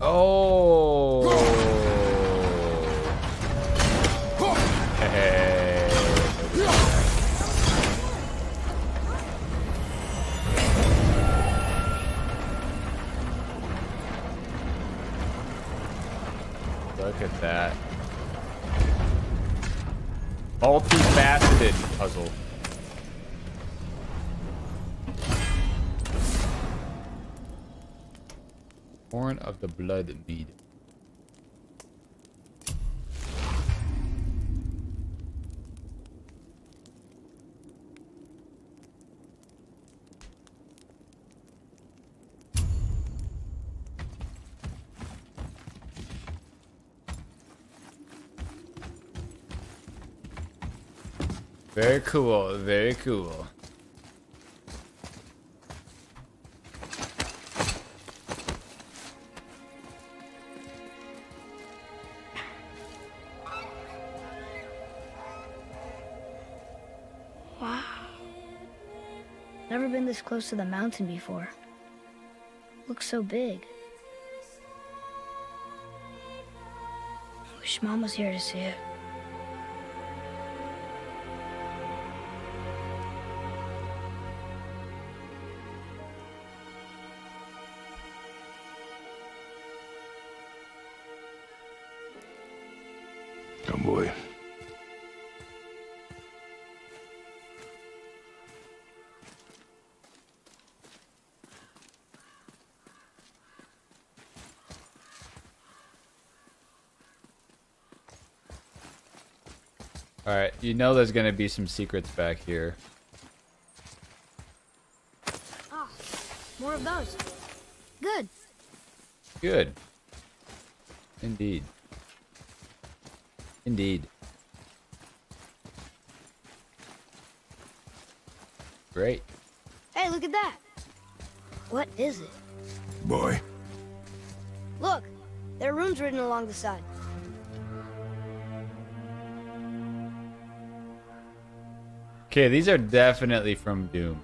Oh, hey. Look at that. All too faceted puzzle. Horn of the Blood Bead. Very cool, very cool. This close to the mountain before. Looks so big. I wish Mom was here to see it. Come, boy. Alright, you know there's gonna be some secrets back here. Ah, more of those. Good. Good. Indeed. Indeed. Great. Hey, look at that. What is it? Boy. Look, there are runes written along the side. Okay, these are definitely from Doom.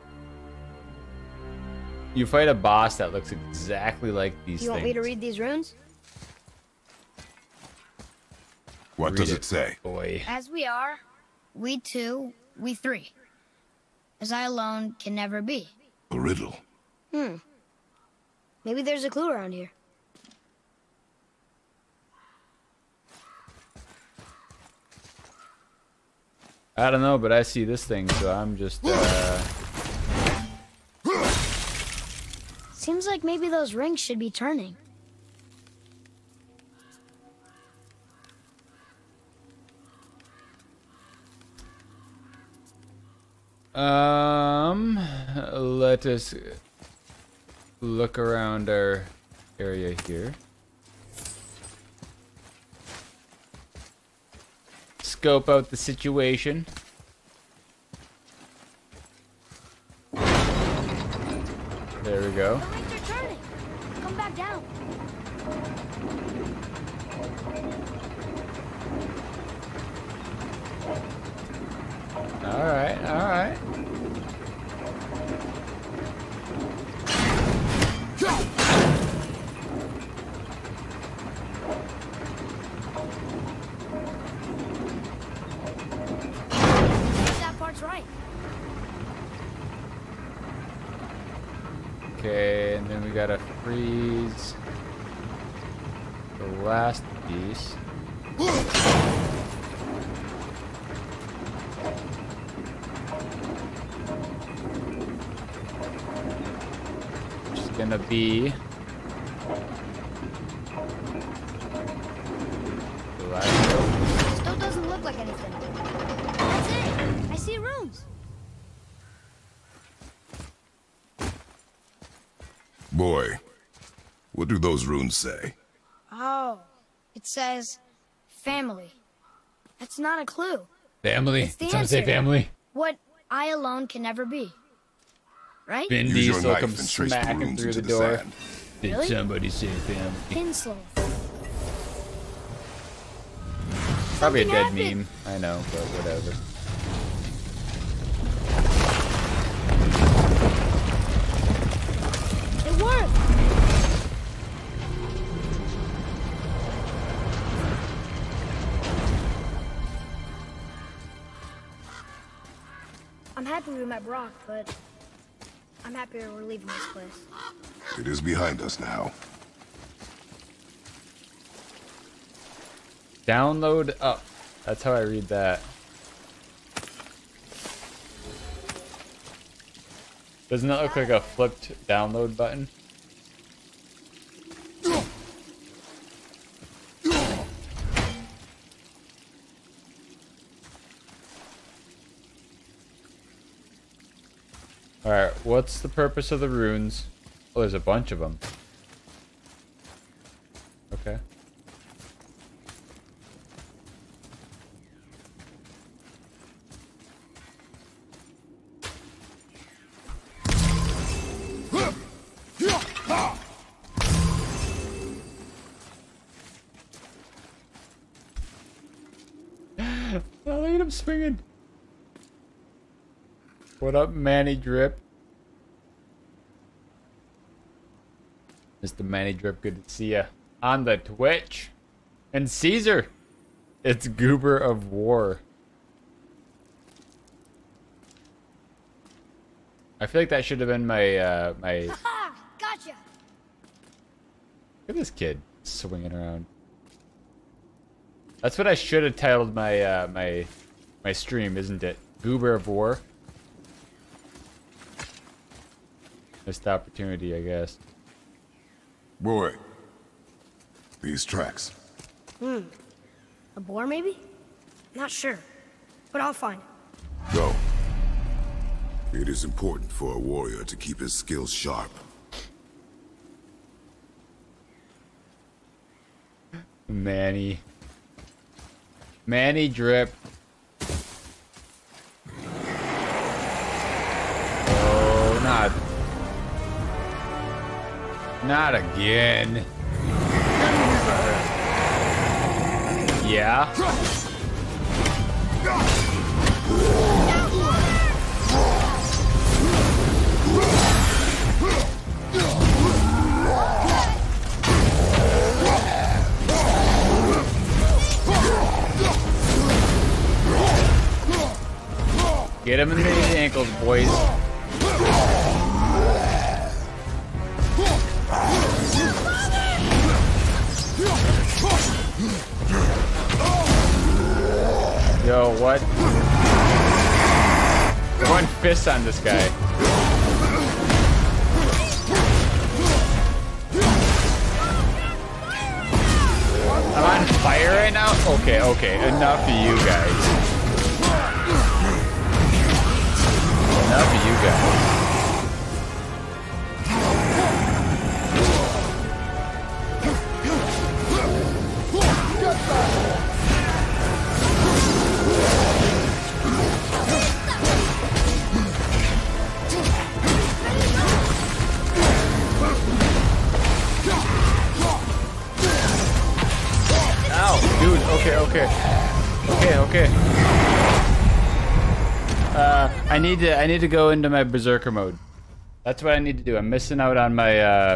You fight a boss that looks exactly like these things. You want me to read these runes? What does it say? Boy. As we are, we two, we three. As I alone can never be. A riddle. Hmm. Maybe there's a clue around here. I don't know, but I see this thing, so I'm just, Seems like maybe those rings should be turning. Let us look around our area here. Scope out the situation. There we go. The rings are turning. Come back down. All right, all right. Okay, and then we gotta freeze the last piece. Which is gonna be the last one. Still doesn't look like anything. That's it! I see rooms! Boy, what do those runes say? Oh, it says family. That's not a clue. Family. Some say family. What I alone can never be. Right? Vin Diesel comes smacking through the door. Did somebody say family? Pinsel. Probably a dead meme. I know, but whatever. I'm happy we met Brok, but I'm happier we're leaving this place. It is behind us now. Download up. That's how I read that. Doesn't that look like a flipped download button? Alright, what's the purpose of the runes? Oh, there's a bunch of them. Okay. Swinging. What up, Manny Drip? Mr. Manny Drip, good to see ya on the Twitch. And Caesar, it's Goober of War. I feel like that should have been my Gotcha. Look at this kid swinging around. That's what I should have titled my my stream, isn't it? Goober of War. Missed opportunity, I guess. Boy. These tracks. Hmm. A boar, maybe? Not sure. But I'll find it. Go. It is important for a warrior to keep his skills sharp. Manny. Manny Drip. Not again. Yeah. Get him in the ankles, boys. Yo, what? One fist on this guy. I'm on fire right now? Okay, okay. Enough of you guys. Enough of you guys. Ow, dude. Okay, okay. Okay, okay. I need to go into my berserker mode. That's what I need to do. I'm missing out on my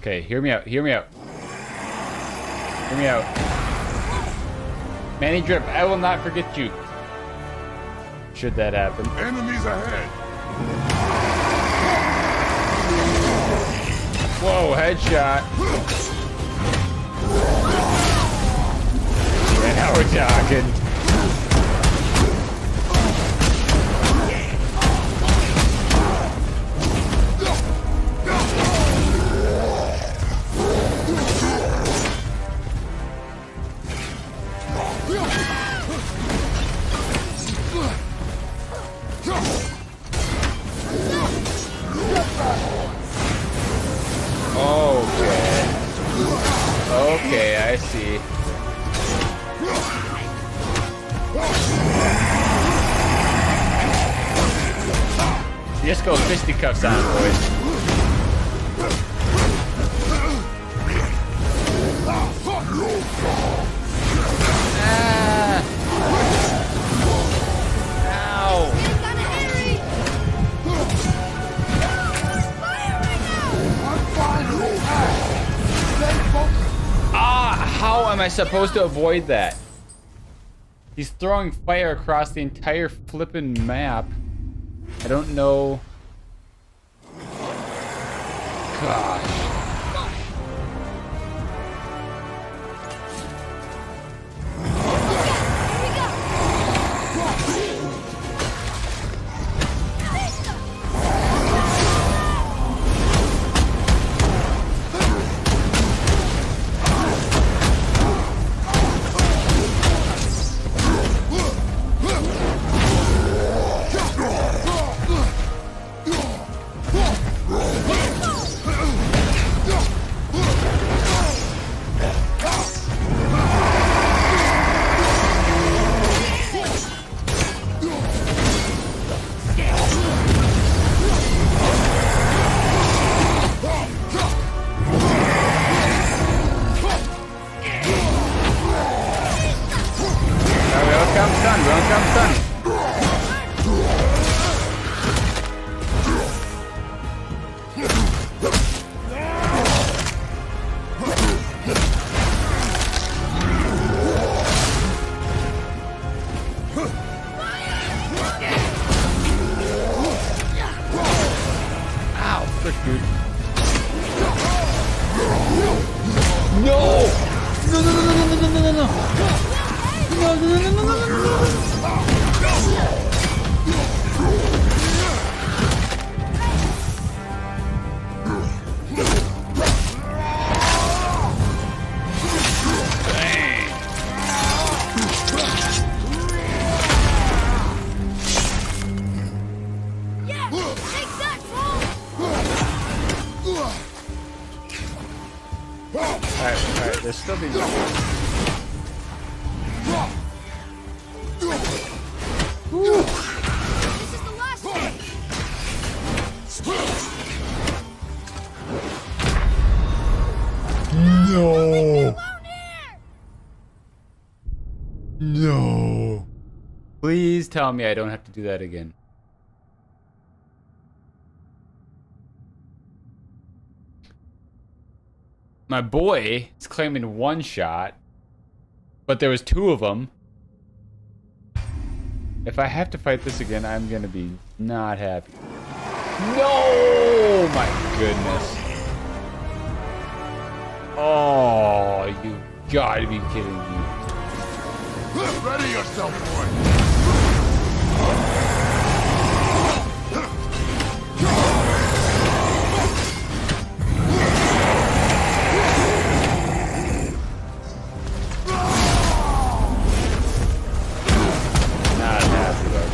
Okay, hear me out. Hear me out. Hear me out. Manny Drip, I will not forget you. Should that happen. Enemies ahead. Whoa, headshot. And now we're talking. Okay, I see. Just go fisticuffs on, boys. Ah. Ow. They're gonna hurry. No, we're firing now. How am I supposed to avoid that? He's throwing fire across the entire flippin' map. I don't know. Gosh. Tell me I don't have to do that again. My boy is claiming one shot, but there was two of them. If I have to fight this again, I'm gonna be not happy. No! My goodness. Oh, you gotta be kidding me. Ready yourself, boy. Not happy about it.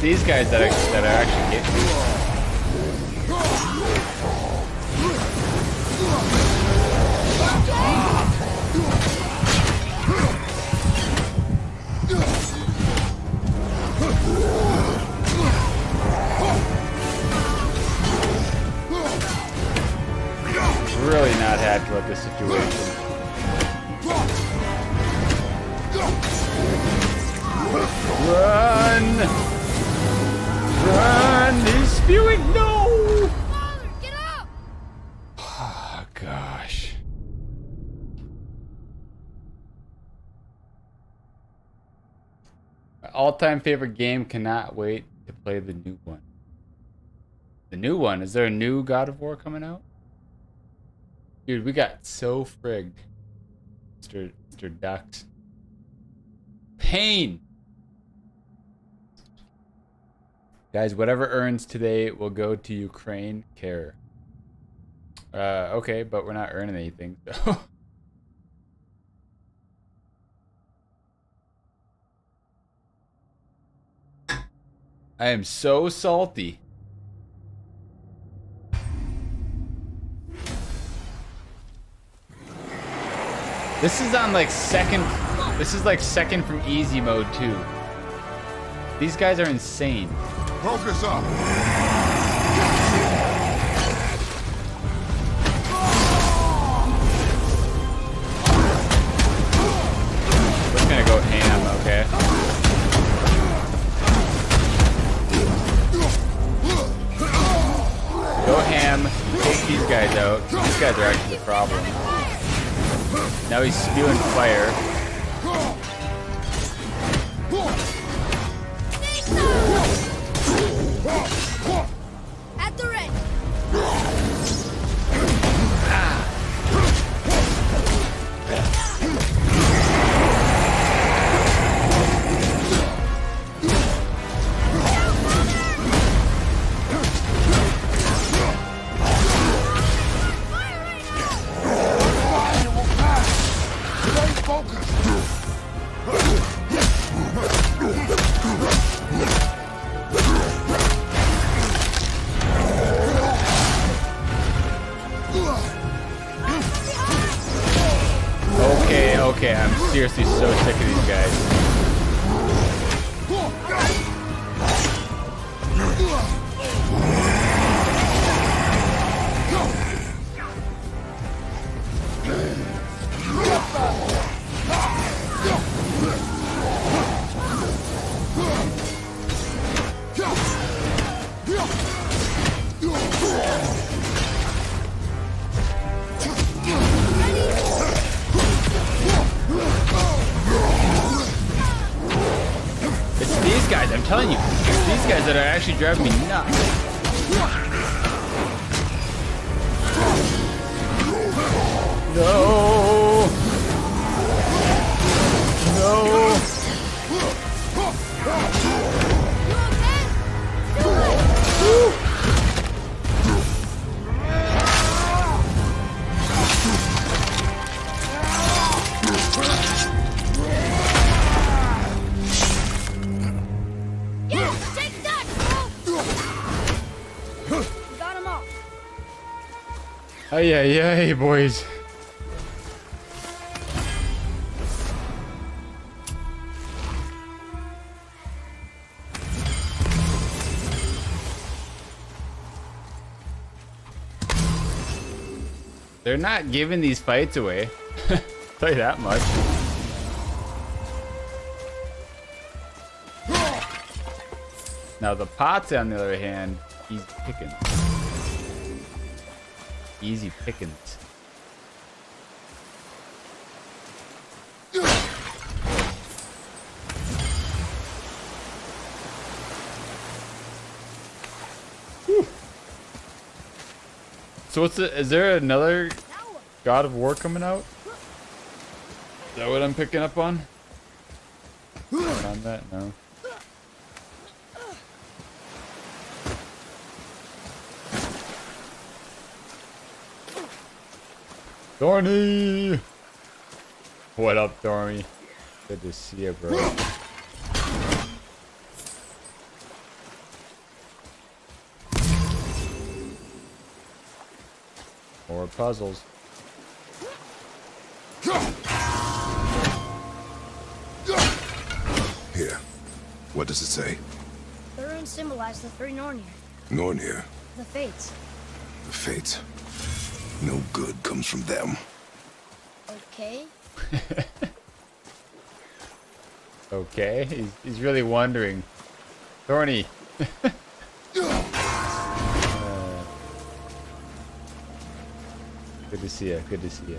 These guys that are actually getting me. Really not happy about this situation. Run! Run! He's spewing! No! Father, get up! Oh, gosh. My all-time favorite game. Cannot wait to play the new one. The new one? Is there a new God of War coming out? Dude, we got so frigged. Mr. Ducks. Pain! Guys, whatever earns today will go to Ukraine care. Okay, but we're not earning anything, so. I am so salty. This is on like second. This is like second from easy mode too. These guys are insane. Focus up! We're gonna go ham, okay? Go ham, take these guys out. These guys are actually the problem. Now he's spewing fire. At the red. Okay, I'm seriously so sick of these guys. Guys, I'm telling you, it's these guys that are actually driving me nuts. No! No! Ay, ay, ay, boys. They're not giving these fights away. Tell you that much. Now the Pots, on the other hand, he's picking. Easy pickings. So what's the, is there another God of War coming out? Is that what I'm picking up on? On that? No. Dormy! What up, Dormy? Good to see you, bro. More puzzles. Here. What does it say? The runes symbolize the three Nornir. Nornir? The Fates. The Fates. No good comes from them. Okay. Okay, he's really wondering. Thorny. Good to see you, good to see you.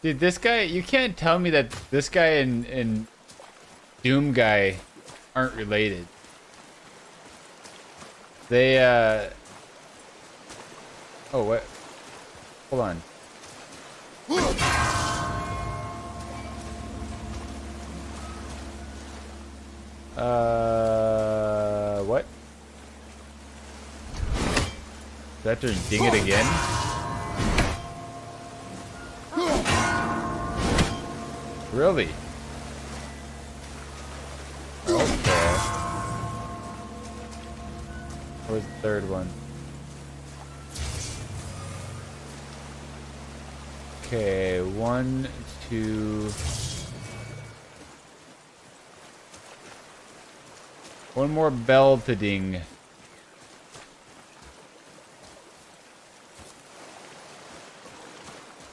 Dude, this guy, you can't tell me that this guy and Doom guy aren't related. They, oh, what? Hold on. What? Do I have to ding it again? Really? Okay. Where's the third one? Okay, 1, 2. One more bell to ding.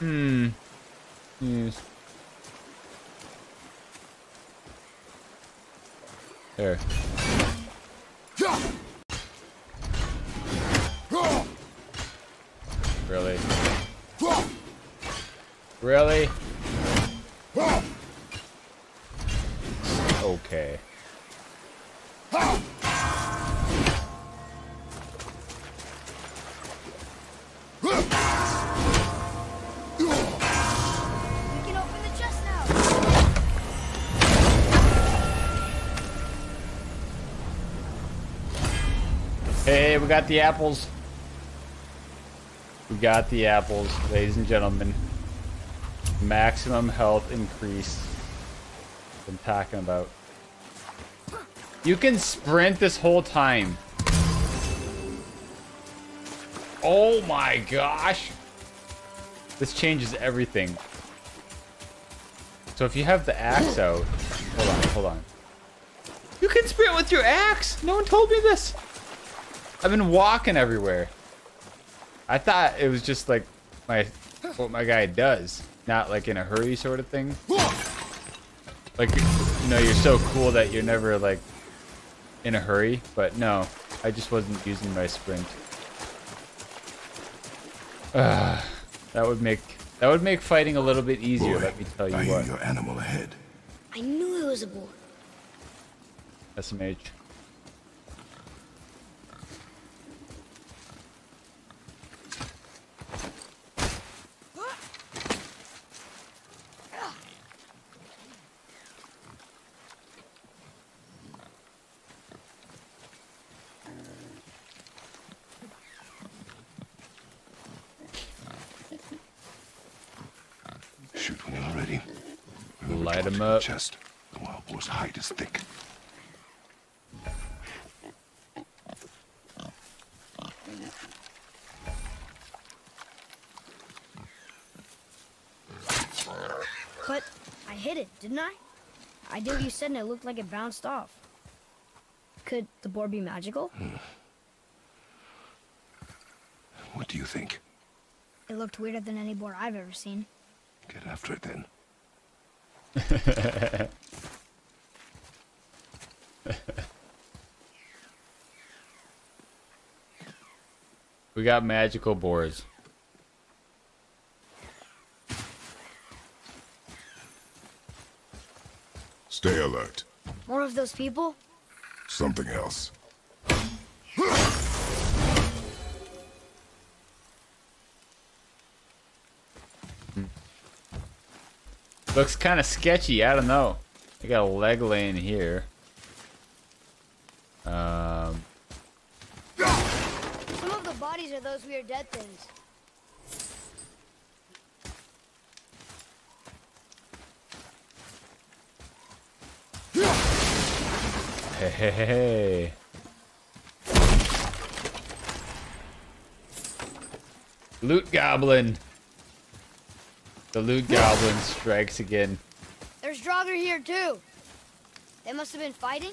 Hmm. Yes. There. Really? Really? Okay. Hey, we got the apples. We got the apples, ladies and gentlemen. Maximum health increase. I'm talking about. You can sprint this whole time. Oh my gosh. This changes everything. So if you have the axe out, hold on, hold on. You can sprint with your axe. No one told me this. I've been walking everywhere. I thought it was just like what my guy does, not like in a hurry sort of thing. Like, you know, you're so cool that you're never like in a hurry, but no, I just wasn't using my sprint. That would make fighting a little bit easier. Boy, let me tell you what. I hear your animal ahead. I knew it was a boar. SMH. Chest. The wild boar's hide is thick. But I hit it, didn't I? I did what you said and it looked like it bounced off. Could the boar be magical? What do you think? It looked weirder than any boar I've ever seen. Get after it then. We got magical boars. Stay alert. More of those people? Something else. Looks kind of sketchy, I don't know. I got a leg lane here. Some of the bodies are those weird dead things. Hey, hey, hey, hey. Loot goblin. The loot goblin strikes again. There's Draugr here too. They must have been fighting.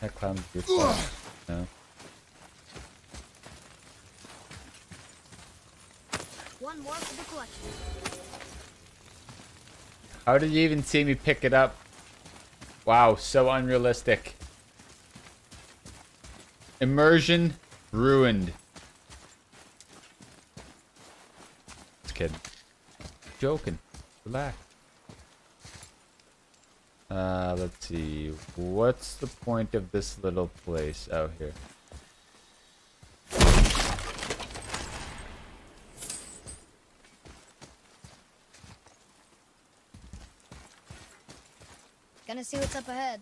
That clown's good. No. One more for the collection. How did you even see me pick it up? Wow, so unrealistic. Immersion ruined. Just kidding. Joking. Relax. Let's see. What's the point of this little place out here? Gonna see what's up ahead.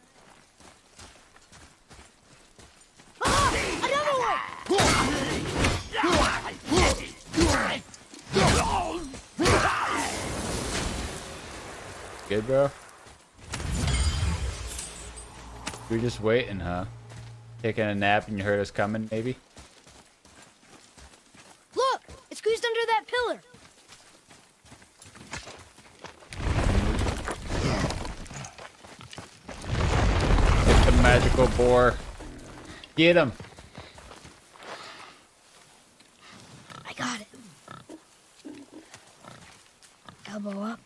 Ah, another one! Good, bro. You're just waiting, huh? Taking a nap and you heard us coming, maybe? Look! It squeezed under that pillar! Magical boar. Get him. I got it. Elbow up.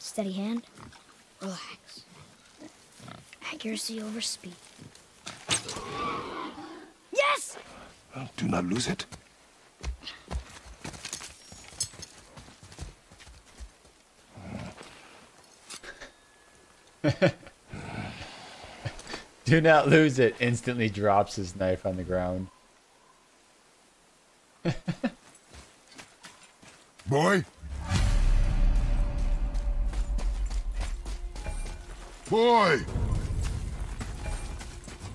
Steady hand. Relax. Accuracy over speed. Yes! Well, do not lose it. Do not lose it. Instantly drops his knife on the ground. Boy. Boy.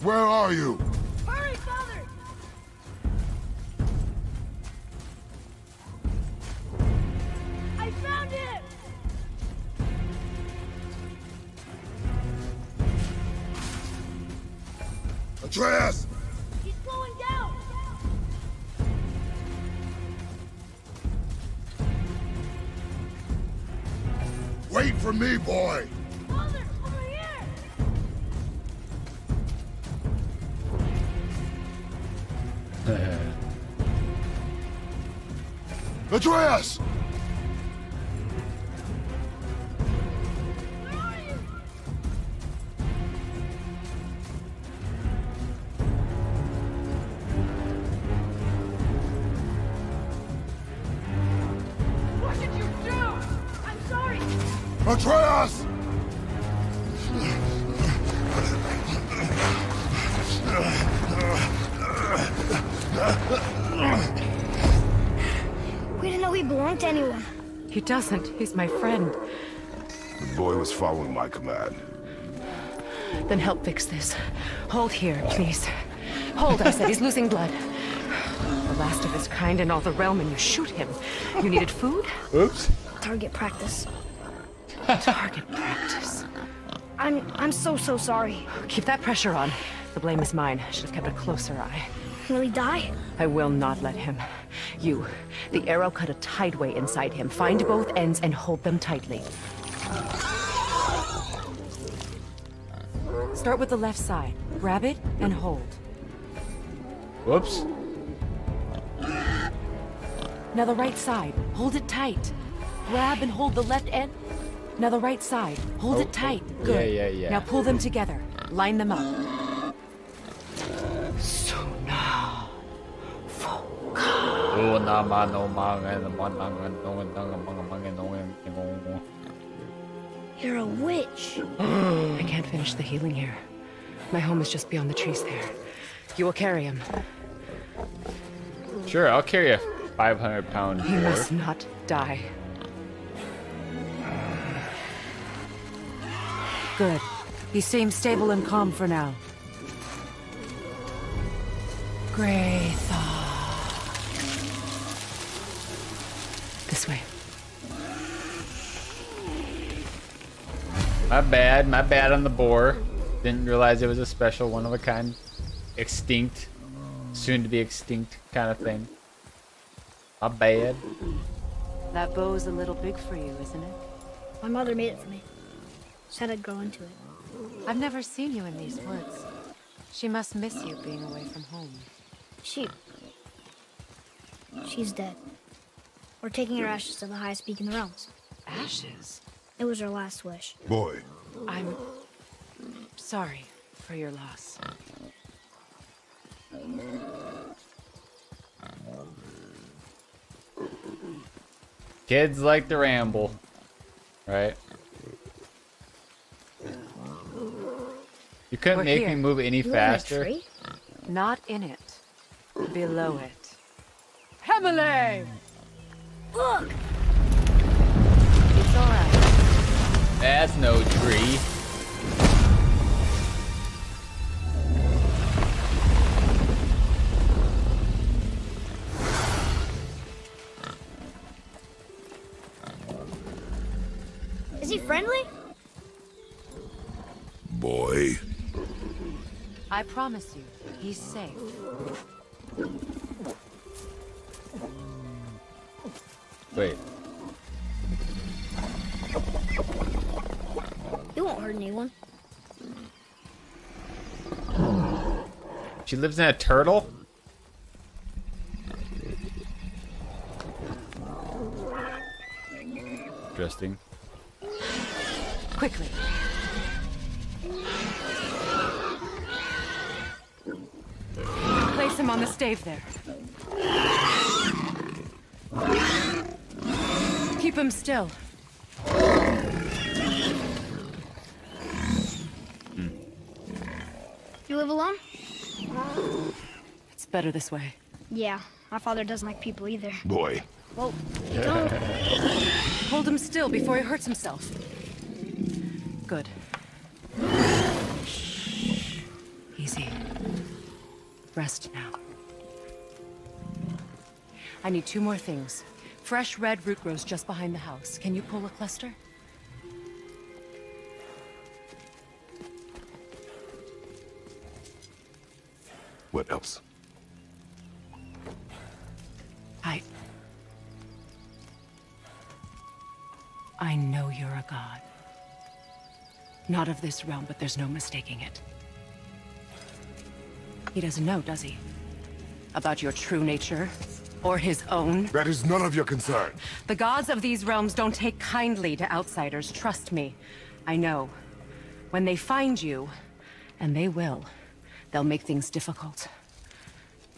Where are you? Hurry, father. I found him. Atreus! He's slowing down! Wait for me, boy! Father, over here! Atreus! Where are you? Atreus! We didn't know he belonged to anyone. He doesn't. He's my friend. The boy was following my command. Then help fix this. Hold here, please. Hold, I said. He's losing blood. The last of his kind in all the realm, and you shoot him. You needed food? Oops. Target practice. Target practice. I'm so sorry. Keep that pressure on. The blame is mine. Should have kept a closer eye. Will he die? I will not let him. You. The arrow cut a tideway inside him. Find both ends and hold them tightly. Start with the left side. Grab it and hold. Whoops. Now the right side. Hold it tight. Grab and hold the left end. Now the right side. Hold it tight. Good. Yeah. Now pull them together. Line them up. You're a witch. I can't finish the healing here. My home is just beyond the trees there. You will carry him. Sure, I'll carry a 500-pound. He must not die. Good. He seems stable and calm for now. Graythaw. This way. My bad on the boar. Didn't realize it was a special, one of a kind, extinct, soon to be extinct kind of thing. My bad. That bow's a little big for you, isn't it? My mother made it for me. Said I'd grow into it. I've never seen you in these woods. She must miss you being away from home. She's dead. We're taking her ashes to the highest peak in the realms. Ashes? It was her last wish. Boy. I'm sorry for your loss. Kids like to ramble, right? You couldn't make me move any faster. In not in it. Below it. Hemile! Look! It's all right. That's no tree. Is he friendly? Boy. I promise you, he's safe. Wait. You won't hurt anyone. She lives in a turtle? Interesting. Quickly. Place him on the stave there. Keep him still. You live alone? It's better this way. Yeah, my father doesn't like people either. Boy. Well, don't. Hold him still before he hurts himself. Good. Easy. Rest now. I need two more things. Fresh red root grows just behind the house. Can you pull a cluster? What else? I know you're a god. Not of this realm, but there's no mistaking it. He doesn't know, does he? About your true nature? Or his own? That is none of your concern. The gods of these realms don't take kindly to outsiders, trust me. I know. When they find you, and they will, they'll make things difficult.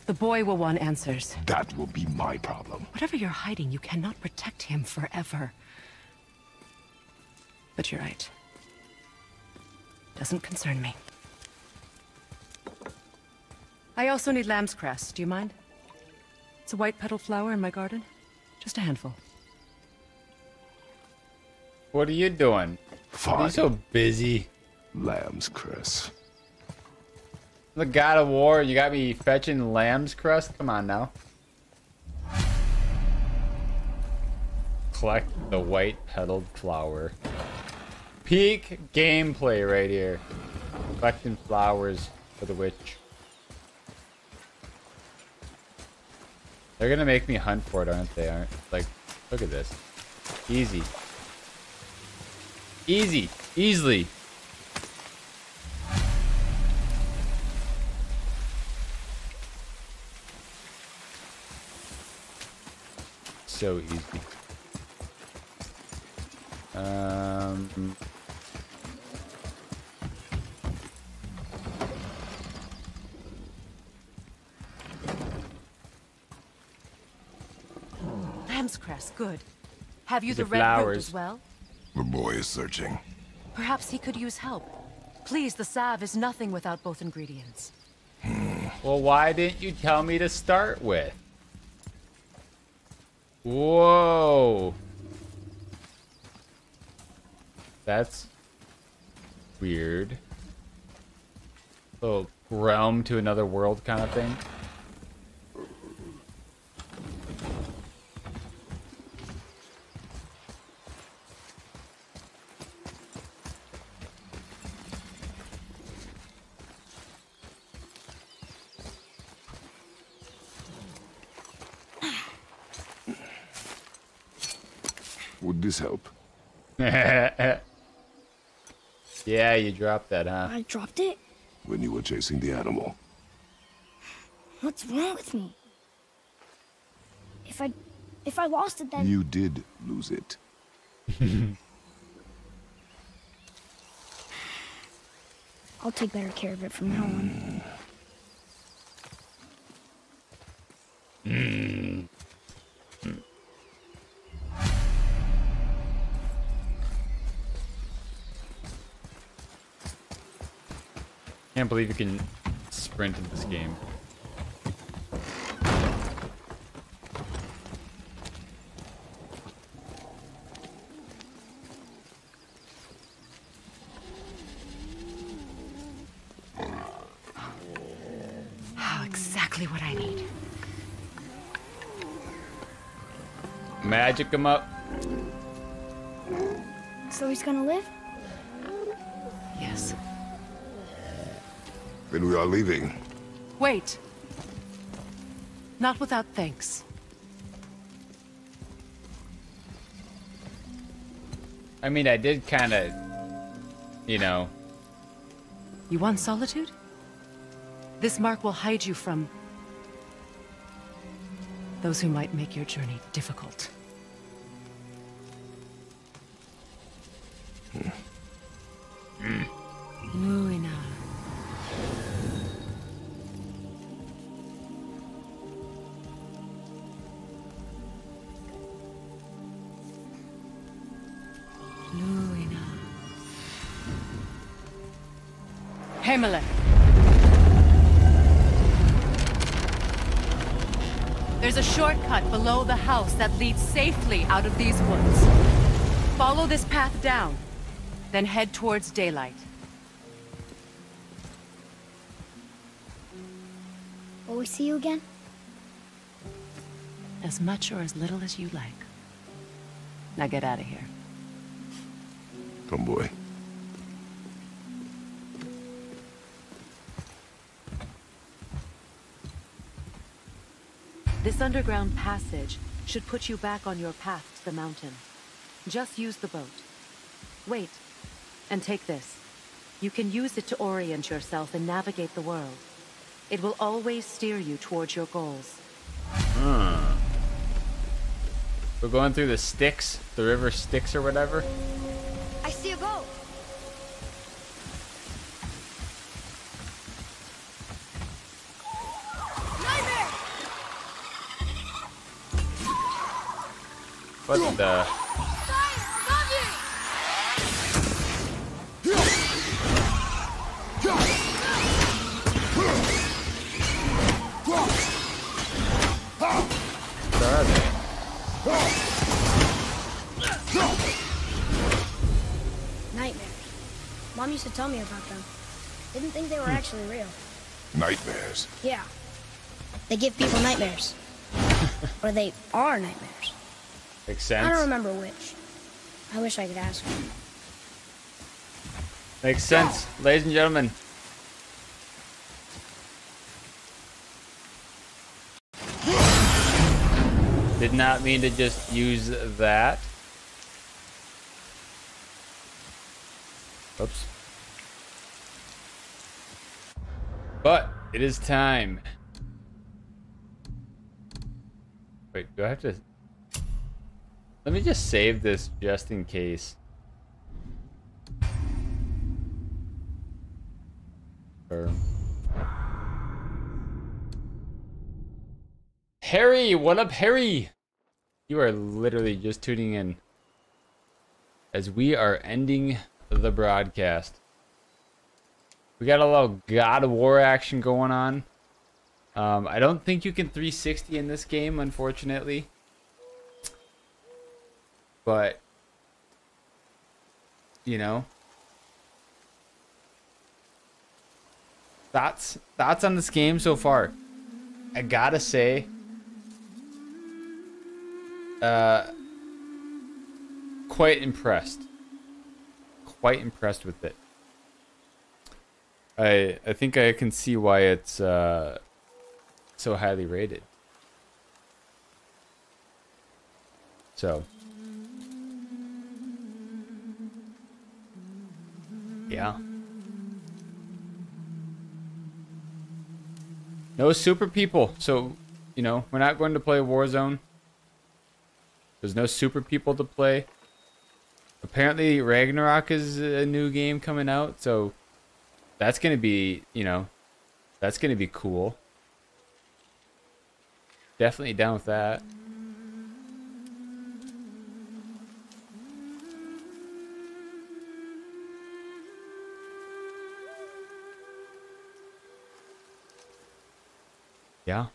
The boy will want answers. That will be my problem. Whatever you're hiding, you cannot protect him forever. But you're right. Doesn't concern me. I also need lamb's cress. Do you mind? It's a white petal flower in my garden. Just a handful. What are you doing? Fine. Are you so busy? Lamb's cress. The God of War, you got me fetching lamb's crest? Come on now. Collect the white petaled flower. Peak gameplay right here. Collecting flowers for the witch. They're gonna make me hunt for it, aren't they? Aren't like, look at this. Easy. Easy. Easily. So easy. Lamb's cress, good. Have you the red root as well? The boy is searching. Perhaps he could use help. Please, the salve is nothing without both ingredients. Well, why didn't you tell me to start with? Whoa. That's weird. A little realm to another world kind of thing. Would this help? Yeah, you dropped that, huh? I dropped it? When you were chasing the animal. What's wrong with me? If I lost it, then... You did lose it. I'll take better care of it from now on. I can't believe you can sprint in this game. Oh, exactly what I need. Magic him up. So he's gonna live? Yes. Then we are leaving. Wait. Not without thanks. I mean, I did kind of, you know. You want solitude? This mark will hide you from those who might make your journey difficult. There's a shortcut below the house that leads safely out of these woods. Follow this path down, then head towards daylight. Will we see you again? As much or as little as you like. Now get out of here. Come, boy. This underground passage should put you back on your path to the mountain. Just use the boat. Wait, and take this. You can use it to orient yourself and navigate the world. It will always steer you towards your goals. We're going through the Styx, the river Styx or whatever. I see a boat. What the? Mom used to tell me about them. Didn't think they were actually real. Nightmares. Yeah. They give people nightmares. Or they are nightmares. Makes sense. I don't remember which. I wish I could ask him. Makes sense, oh. Ladies and gentlemen. Did not mean to just use that. Oops. But it is time. Wait, do I have to... Let me just save this just in case. Harry, what up, Harry? You are literally just tuning in as we are ending the broadcast. We got a little God of War action going on. I don't think you can 360 in this game, unfortunately. But, you know, thoughts on this game so far. I gotta say, quite impressed with it. I think I can see why it's so highly rated. So. Yeah. No super people. So, you know, we're not going to play Warzone. There's no super people to play. Apparently, Ragnarok is a new game coming out. So, that's going to be, you know, that's going to be cool. Definitely down with that. Yeah.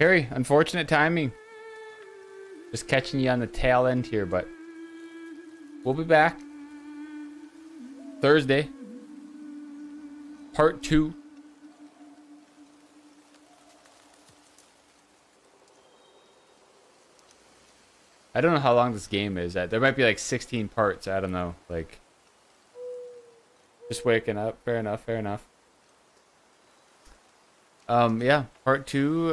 Harry, unfortunate timing. Just catching you on the tail end here, but we'll be back Thursday. Part 2. I don't know how long this game is. There might be like 16 parts. I don't know. Like, just waking up. Fair enough. Fair enough. Yeah, part 2.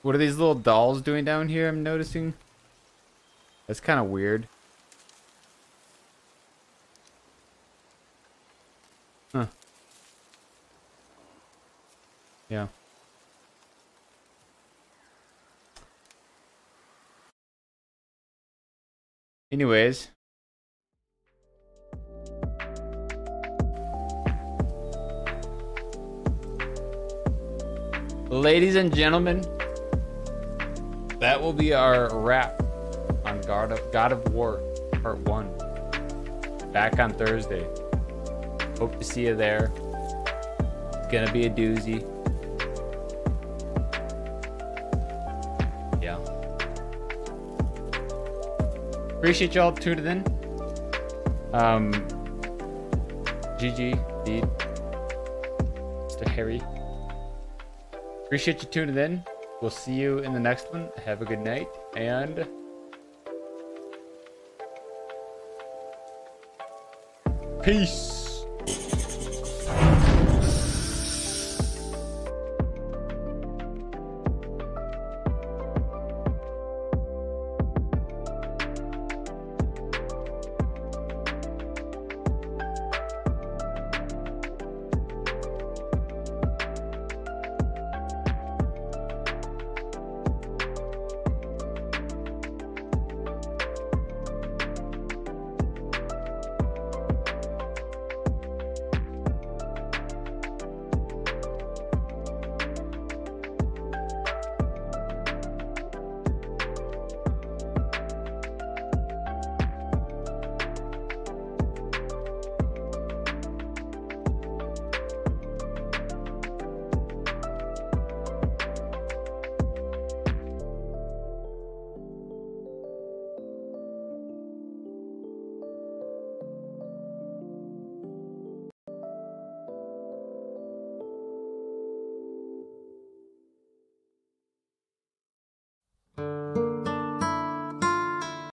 What are these little dolls doing down here? I'm noticing. That's kind of weird. Huh. Yeah. Anyways. Ladies and gentlemen, that will be our wrap on God of War Part 1. Back on Thursday. Hope to see you there. It's gonna be a doozy. Yeah. Appreciate y'all tuning in. GG, Deed, Mr. Harry. Appreciate you tuning in. We'll see you in the next one. Have a good night and peace.